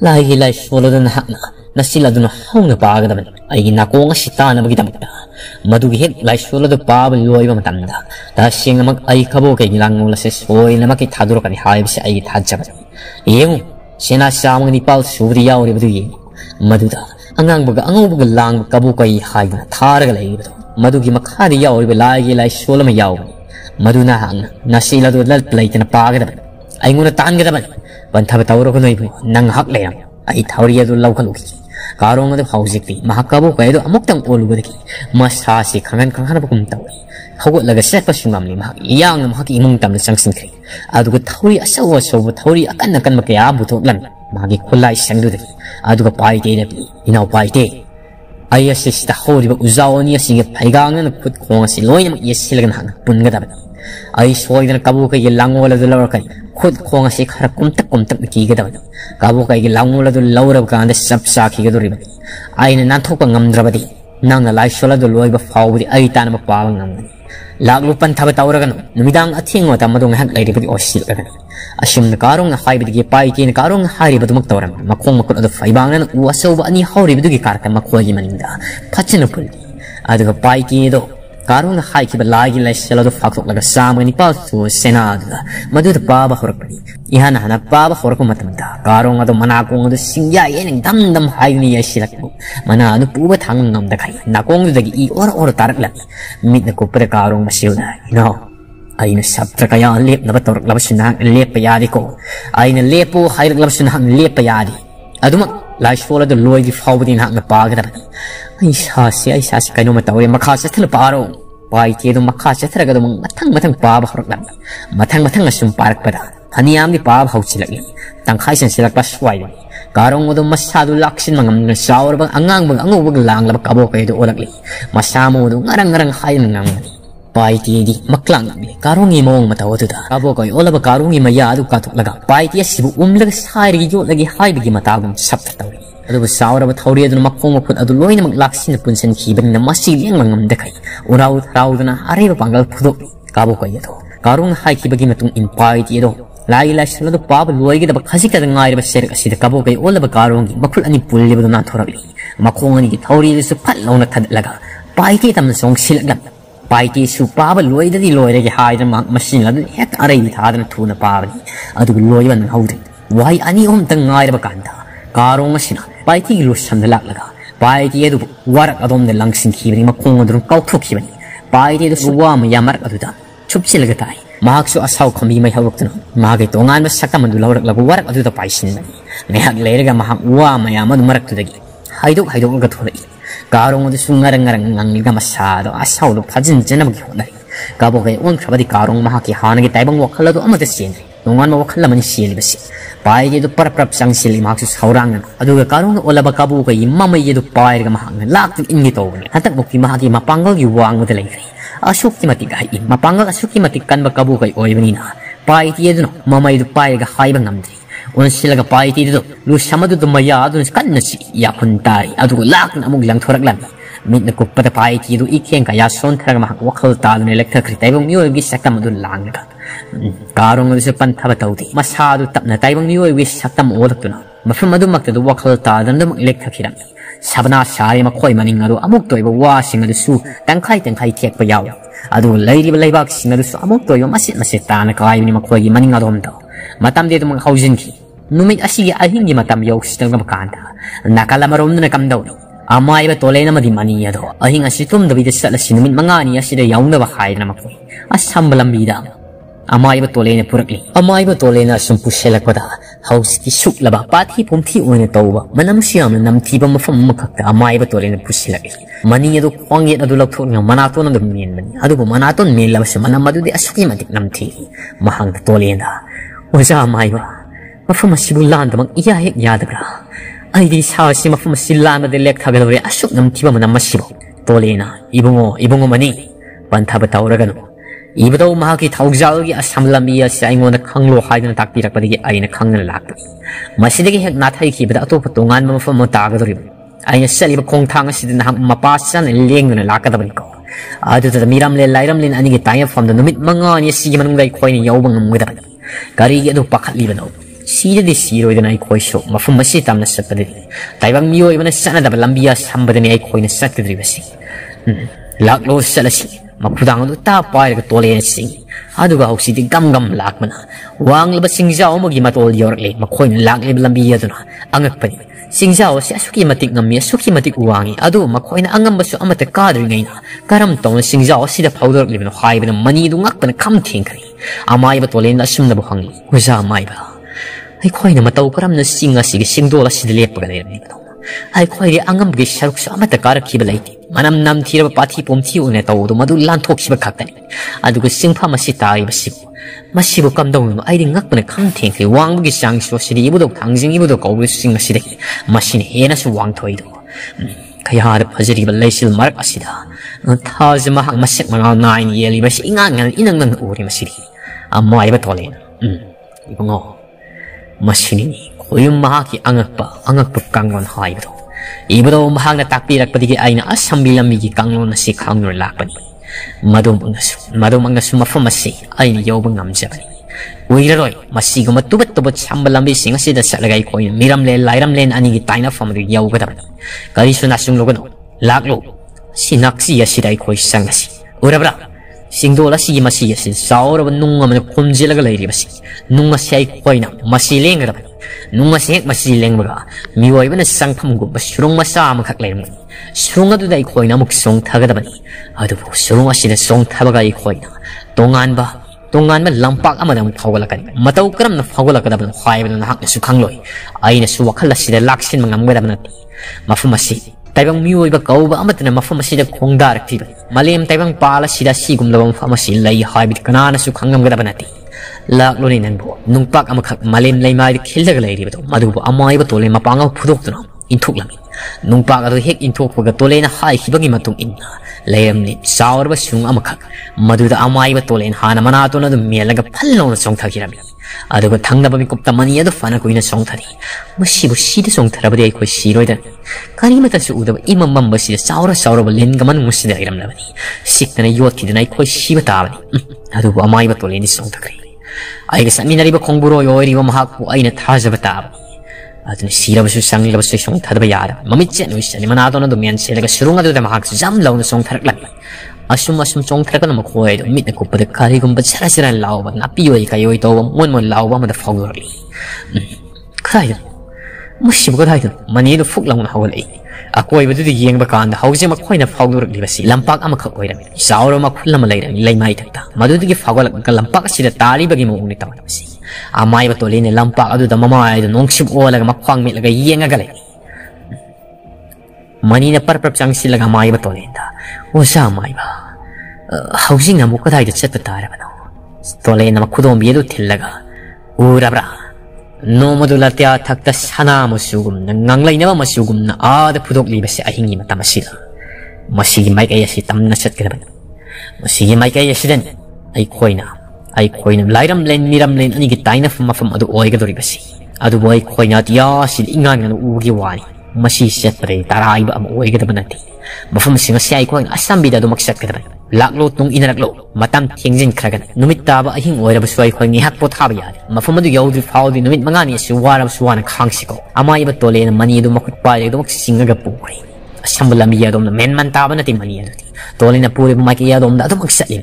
Lay gilay shula na hak na, na sila doon na hong na pagadaban. Ay ginako nga sita na magitamit na. Madugihin lay shula doon pa baluwa iba matanda. Dahil siya nga mag-ay kabo kayo nilang mula sa soy na makitaduro ka ni hayab siya ay itadjaban. Iyong, sinasa mong nipal suriyaw rin ba ito yun? Maduda, angang baga lang kabukay hay na targa lagi ba ito? Madugi makariyaw rin ba lagi lay sula mayaw ba? Maduna hang nasila doon lalplay tinapagad ba? Ay ngunataan ka naman, bantabatawro ko na ibo, nanghak layang, ay tawriya doon law kaluki. Karong na ito hausik ti, mahakabukay ito amok tang ulo ba ito? Masasik hangan kang hanap akong tawri. Hagot laga sepa sumam ni mahak iyang na mahak imong tam na sangsin kay. Ado ko tawri asawa sa tawri akan magkaya buto lang. Mahagi kulay sang dudari. Ado ka paite na inaw paite. ay yas yas taho di ba uzawan yas sige paigang na nagput ko ng siloy na yas silang hang punga dapat ay soy na kabu kay lango wala do lawar kay khud ko ng si khara kumtak nakiga dapat kabu kay lango wala do lawar ka ang sab sa kiga do riba ay na nato pang ngamdrabati nang na life wala do loy ba faudi ay tan mapawang ngamani laglupan thabat awragan numidang athing wata madong hak lady pati osil ka Asim na karong na kay bitigay pa ikin karong hari bato magtawran makong makon ado faibangan uasaw ba ni hari bitigay karka makuwagi maninda patsin na puldi ado pa ikin ito karong na kay kibalagi lai sila do faktok lagasama ni pato senada maduda baba horak pani ihana hana baba horak matamda karong ado manakong ado singya yening damdam hayu niya sila ko mana ano pubat hanggang namda kay nakong do dagi i or tarak lang mit na kupre karong masil na ino ay nasabtra kaya ang lip na bato lakas na ang lip payari ko ay na lepo kaya lakas na ang lip payari adumak life for the loy di faw din hang napagad ay sasi kayo mataw yung makasas talo paro pay kaya makasas talaga dumang matang pabaharok lang matang na sumparak para haniyam di pabahaw sila yun tangkay sin sila pasway karong mo dong masyado laksin mga mga sawar bang angang wag lang labak kabo kayo do olagli masama mo dong ngarang kaya nangang Paiti di maklang nabi karungi mong matawo tuta kabo koy ola ba karungi maya adu katuk laga paiti sibu umlag sairi jo lagi hai bigi matagum sabta tawri adu saura ba tawri adu makong mapun adu loy na maglaksin punsen kiban na masileng mangamdakay uraw raw na are ba pangal pudok kabo koy adu karung hai kibagi matung impaiti adu lai lai sala do pab loy gi da khasi ka ngai ba ser kasi da kabo koy ola ba karungi makul ani pulli ba na thorakli makong ani tawri su phal launa thad laga paiti tam song silagla Paiti supaba loy da di loy da ki hai da masin la da hek aray mithadan thuna pabani adu loy ban haudin wai ani om tang ngai ba kanda karong masina paiti lu sam da lak laga paiti edu warak adom de langsin khibni ma khong adrum kaukthuk khibni paiti edu suwam yamar adu da chupsi laga tai mahaksu asau khami mai hawak tun mage tongan ma sakam du lawrak lagu warak adu da paisin ne hak leiraga mahak wa mayamad marak tu da gi haidok ga thulai Karong ito sungarang-ngarang ang liga masyado asaw do pajin dyan na maghihunay. Kabo kayo ang krabadi karong mahakihanan kita ibang wakala do amata siyempre. Nungan mawakala man siyali ba siya. Pahay kayo do paraprap siyang siyali mahaksusaurangan. Aduga karong ola ba kabo kayo mamay kayo do pahay ka mahangan. Lakit ingito niya. Hatak mo kimahaki mapanggal yuwang mo talaga. Asuk kimatikay. Mapanggal asuk kimatikan ba kabo kayo oy banina. Pahay kayo do no. Mamay do pahay ka haibang namdari. Unang sila ka paiti dito, lusama dito maya doon kan na si Yakuntari. At ulak na muglang turaglan. Mit na kupata paiti dito ikeng kaya son talaga mahagwakal talo ng elektrik. Taibang miyo ibig sakta madun lang na ka. Karong nga sa pantabataw di. Masado tap na taibang miyo ibig sakta maulak doon. Mapamadu magtado wakal talo ng elektrik hirang. Sabana sari makoy maning nga doon amok doon ibawasing nga doon su tangkay tiyak payaw. At ulay di balaybak si nga doon su amok doon masit-masita na kayo ni makoy maning nga doon daw. Matam dito mga hausin ki. Numit asige ay hindi matamyaw siya ng makanta. Nakalamarom na nakamdaw. Amay ba tolay na madimaniya do. Ahing asitom david sa lasinumit mga niya sila yaw na bakay na makoy. Asambalang bida. Amay ba tolay na purakli. Amay ba tolay na sumpusyala ko da. Haus kisuk laba pati pumti uwan na tauba. Manamusyam na namtibang mapamukakta. Amay ba tolay na pusilaki. Maniya do kwang yet na dulagtok ng manato na dumiyan man. Ado po manaton may labas yung manamado di asukimatik namti. Mahang na tolay na. Uza amay ba? Mafamasibulan damang iyahik yadabra. Ay di sawa si mafamasilan na dilek tagalawari asok ng tiba mo na masibaw. Tole na, ibungo mani. Bantabataw ragano. Iba daw mahakitawagzawagi asam lamiya sa ingo na kanglo hayo na takpirak patigi ay na kang nalakot. Masidagi hek natay kibada ato patungan mo mafamatagadori. Ay na saliba kong tanga si dinahang mapasan ang liyeng na nalakadaban ko. Ato tatamiram le layram le na anigitaya from the numit mga niya sige manunggay koy ni yawbang ng mga dapat. Karigi ato pakatliban ako. Sida di siro ito na ay koy so, mafumasitam na sa padili. Taibang miyo ay manasana dapat lambiya sa hamba na ay koy na sa titribasi. Laklo sa lasing, magpudang ito tapay na katulay na sing. Aduga ako siti gam-gam lakman na. Huwag labasing zao magimatol yorkli, makoy na laklib lambiya ito na. Angak pa din. Sing zao si asukimatik ngami, asukimatik uwangi. Ado, makoy na angam baso ang matakadri ngayon na. Karamtaw na sing zao si dapawdorkli ba na kaya ba na manidungak pa na kamting kari. Amay ba tulay na asum na buhangli. Uza amay ba? Ay koy na mataw karam na singa sige singdola si dilep pagana ni bano. Ay koy di angam gi sharuk sa mata karak kibalai ti. Manam nam thira pathi pomthi une taw do madu lan thok siba khaktani. Adu gi singpha masita ibasibu. Masibu kam dong ay ding ngak pone kham theng ki wang gi sang so sidi ibu do thangjing ibu do kaw gi singa sidi. Masin hena su wang thoi do. kaya harap haziri balay silmark asida. Ang taas mahang masik mga nain yeli ba si ingan nga inang nang uri masiri. Amo ay batolin. Ibungo. Masinini ko yung mahaki angakpa kangwan hai bro. Ibro mahang natakpirak patigi ay na asambilang migi kangwan na si kangnor lakpan. Marumang nasu mafamasi ay niyobang namjabani. Uiraroy, masigo matubat-tubat sambalambising asida sa lagay ko yung miramle-lairamle na anigi tayo na famurig yaw katapat. Karisunasong lugano, laklo, sinaksiya siday ko isang nasi. Urabra, singdola sige masiya sin sauraban nung nga manakumzilaga lairi basi. Nung masiyay ko na masileng katapat. Nung masiyek masileng mga, miway ba na sangpamgo basurong masamang kaklair mo. Surong aduday ko na magsong tagadapat. Adubo, surong asida song tabagay ko na. Tungan ba? Tungan man lampak amadang pawalakan. Matawkram na pawalakan na kaya na hak na sukangloy. Ay na suwakala sila laksin mga mga daman natin. Mafumasi. Taibang miwoy ba kao ba amat na mafumasi na kong darak tiba. Malim taibang pala sila sigum labang famasi lay haibit ka na na sukangam ka daman natin. Laklo na inan po. Nung pak amakak malim lay maid kildag lay riba to. Madubo amay ba tuloy mapangaw pudok to na. Intuk lamin. Nung pak aruhik intuk pagatuloy na hay hibagi matong inna. Layam ni saur ba siyong amakak. Maduda amay ba tulen hana manato na dumiyalaga palaw na siyong takirami. Ado ba tang na babikupta maniya do fana ko yun na siyong tari. Masibo sida siyong tarabaday ko siroy dan. Karimatan sa uda ba imamam ba sida saura ba lengaman mo sida iram labani. Sik na na yuat kidanay ko siba tabani. Ado ba amay ba tulen ni siyong takri. Ay kasami na riba kong buro yoy riba mahak po ay nataza ba tabani. At nasira ba susang nila ba susang tadabayara? Mamityan o isa ni manato na dumiyan sila kasurunga doon mahag sa zamlaw na song taraklan. Asum-asum song taraklan na makuha ito. Imit na kupadag kari kung ba't sarasira ang lawa ba't napiyoy kayo ito ang muan-muan lawa madafagurli. Kaya ito. Masya ba kaya ito? Manido fuk lang na hawalay. Ako ay batutigiyang bakaan na hawag siya makuha na fagurli ba si lampak ang makakuha namin. Sa araw makuha naman lang ilay maitagta. Madutigi fagwalag magkalampak sila tali bagi mo unit naman si. Amay patuloy na lampak at doon mamaya doon nung sibuo lang makuhang may lagay yung agalay. Manina parprap siyang silang amay patuloy na. O sa amay ba? Housing na mukha tayo sa tatara pa na. Tuloy na makudombiyo tilaga. Urabra. No madulat ya takta sana masugum na nganglay na ba masugum na ada pudok liba si ahingi matama sila. Masigimay kaya si tam na siyat ka naman. Masigimay kaya si din. Ay koy na. Ay koy na lairamlen miramlen anigit tayo na mafamado oy ka doribasi. Ado ba ay koy na at ya sila ingan nga uugiwani. Masisiyat pa rin taray ba ang oy ka naman natin. Mafamasin nga siya ay koy na asambida dumaksiyat ka naman. Laklo tong inaraklog, matam tiyengzin kragan. Numit taba ay hing oirab suway ko ang ihakpo tabayari. Mafumadu yawdi fawdi numit mangani suwarab suwa na kangsiko. Amay ba tole na manido makutpaya do magsisingagapuri. Asambulamiyadom na menman taba natin maniyadoti. Tole na puri pumakiyadom na ito magsalim.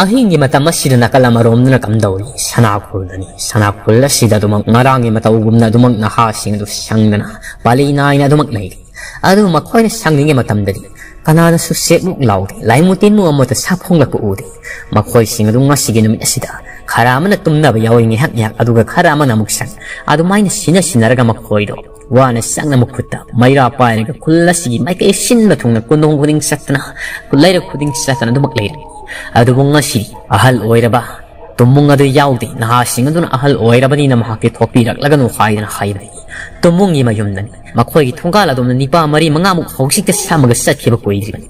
Ang hindi matamas sila nakalamarom na nakamdaw ni sanakul na ni. Sanakul na sila dumang ngarangi matawugum na dumang nakasing na siyang na palinay na dumang naili. Ado makoy na siyang ningi matamdali. Kanada susip mong lauti, laimutin mo ang mata sa pong lakuuti. Makoy singadong nga sige namin asida. Karaman na tumnabayaw yung ihak-ihak aduga karaman na muksan. Adumay na sinasinaraga makoy do. Wana sang na mukuta. Mayra pa ay nagkakula sige may kaisin na itong nagkundong kuding satana. Kulay na kuding satana dumaklay rin. Adubong nga sige, ahal oira ba? Tumong nga do yawdi, nahasingado na ahal oira ba din na makakitopirag lagan o kaya na kaya ba din. Tumong imayom na ni. Makoy itungkala doon na nipa mari mga mukhausik ka sa magasat kiba ko iriban.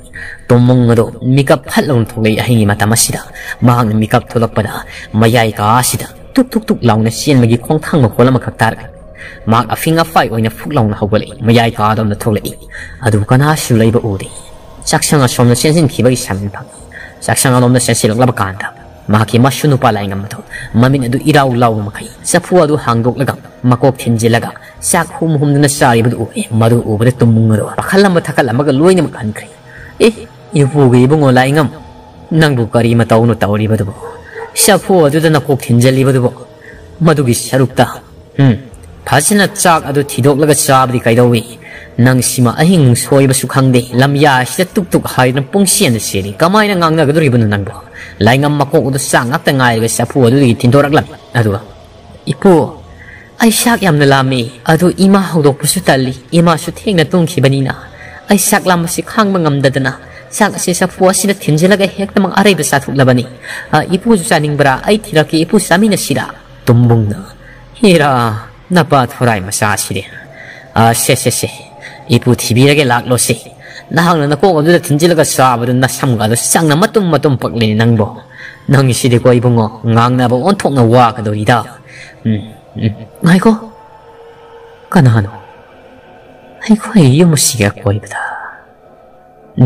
Tumong nga doon, mikap halang tulay ahing imatamas sila. Mahang na mikap tulak pa na, mayay ka asida. Tuk-tuk-tuk lang na siyan magikong tang makola magkaktargan. Maak afing afay o inafug lang na hawalay, mayay ka doon na tulay. Ado ka na sulay ba uri. Saksang asom na siyan kiba isamin pag. Saksang anom na siyan silang labakanda. Mahakimasyuno pala yung amato. Mamin ado iraw-law makay. Sa puwa do hangdok lagam. Makok tinji lagam. Sak humhum na nasari ba do eh. Maruo ba do tumungro. Pakalam matakala magaluoy na magkankri. Eh, ipugay bong wala ingam. Nang bukari mataw no tauri ba do bo. Sa puwa do da nakok tinjali ba do bo. Madugis sarukta. Pasin at sak ado tidok laga sabri kay dawi. Nang sima ahing soy basukang de. Lamya sila tuk-tuk hay ng pungsiyan na siri. Kamay na ngang nagaduri ba no nang bo. Lain ang makukudos sa angat na ngayon sa puwa doon itindorak lang. Ado ba? Ipo, ay sakyam na lami. Ado imahawdok po sutali. Imasuteng na itong kibanina. Ay saklam masikhang mga amdadana. Sakasi sa puwa sila tinsilag ay hek na mga aray ba sa tuklabani. Ipo susaning bara ay tiraki ipo sa amin na sila. Tumbong na. Hira, napat foray masasili. Ipo tibirag ay laklo si. ꯅꯍꯥꯛꯅ ꯅꯀꯣꯛ ꯑꯗꯨꯗ ꯊꯤꯟꯖꯤꯜꯂꯒ ꯁꯥꯕꯗꯨ ꯅꯁꯝꯒꯗꯣ ꯁꯪꯅ ꯃꯇꯨꯝ ꯃꯇꯨꯝ ꯄꯛꯂꯤꯅꯤ ꯅꯪꯕꯨ ꯅꯪꯁꯤꯗꯤꯀꯣ ꯏꯕꯨꯡꯉꯣ ꯉꯥꯡꯅꯕ ꯑꯣꯟꯊꯣꯛꯅ ꯋꯥꯒꯗꯧꯔꯤꯗ ꯉꯥꯏꯈꯣ ꯀꯅꯥꯅꯣ ꯑꯩꯈꯣꯏ ꯌꯨꯝꯁꯤꯒ ꯀꯣꯏꯕꯗ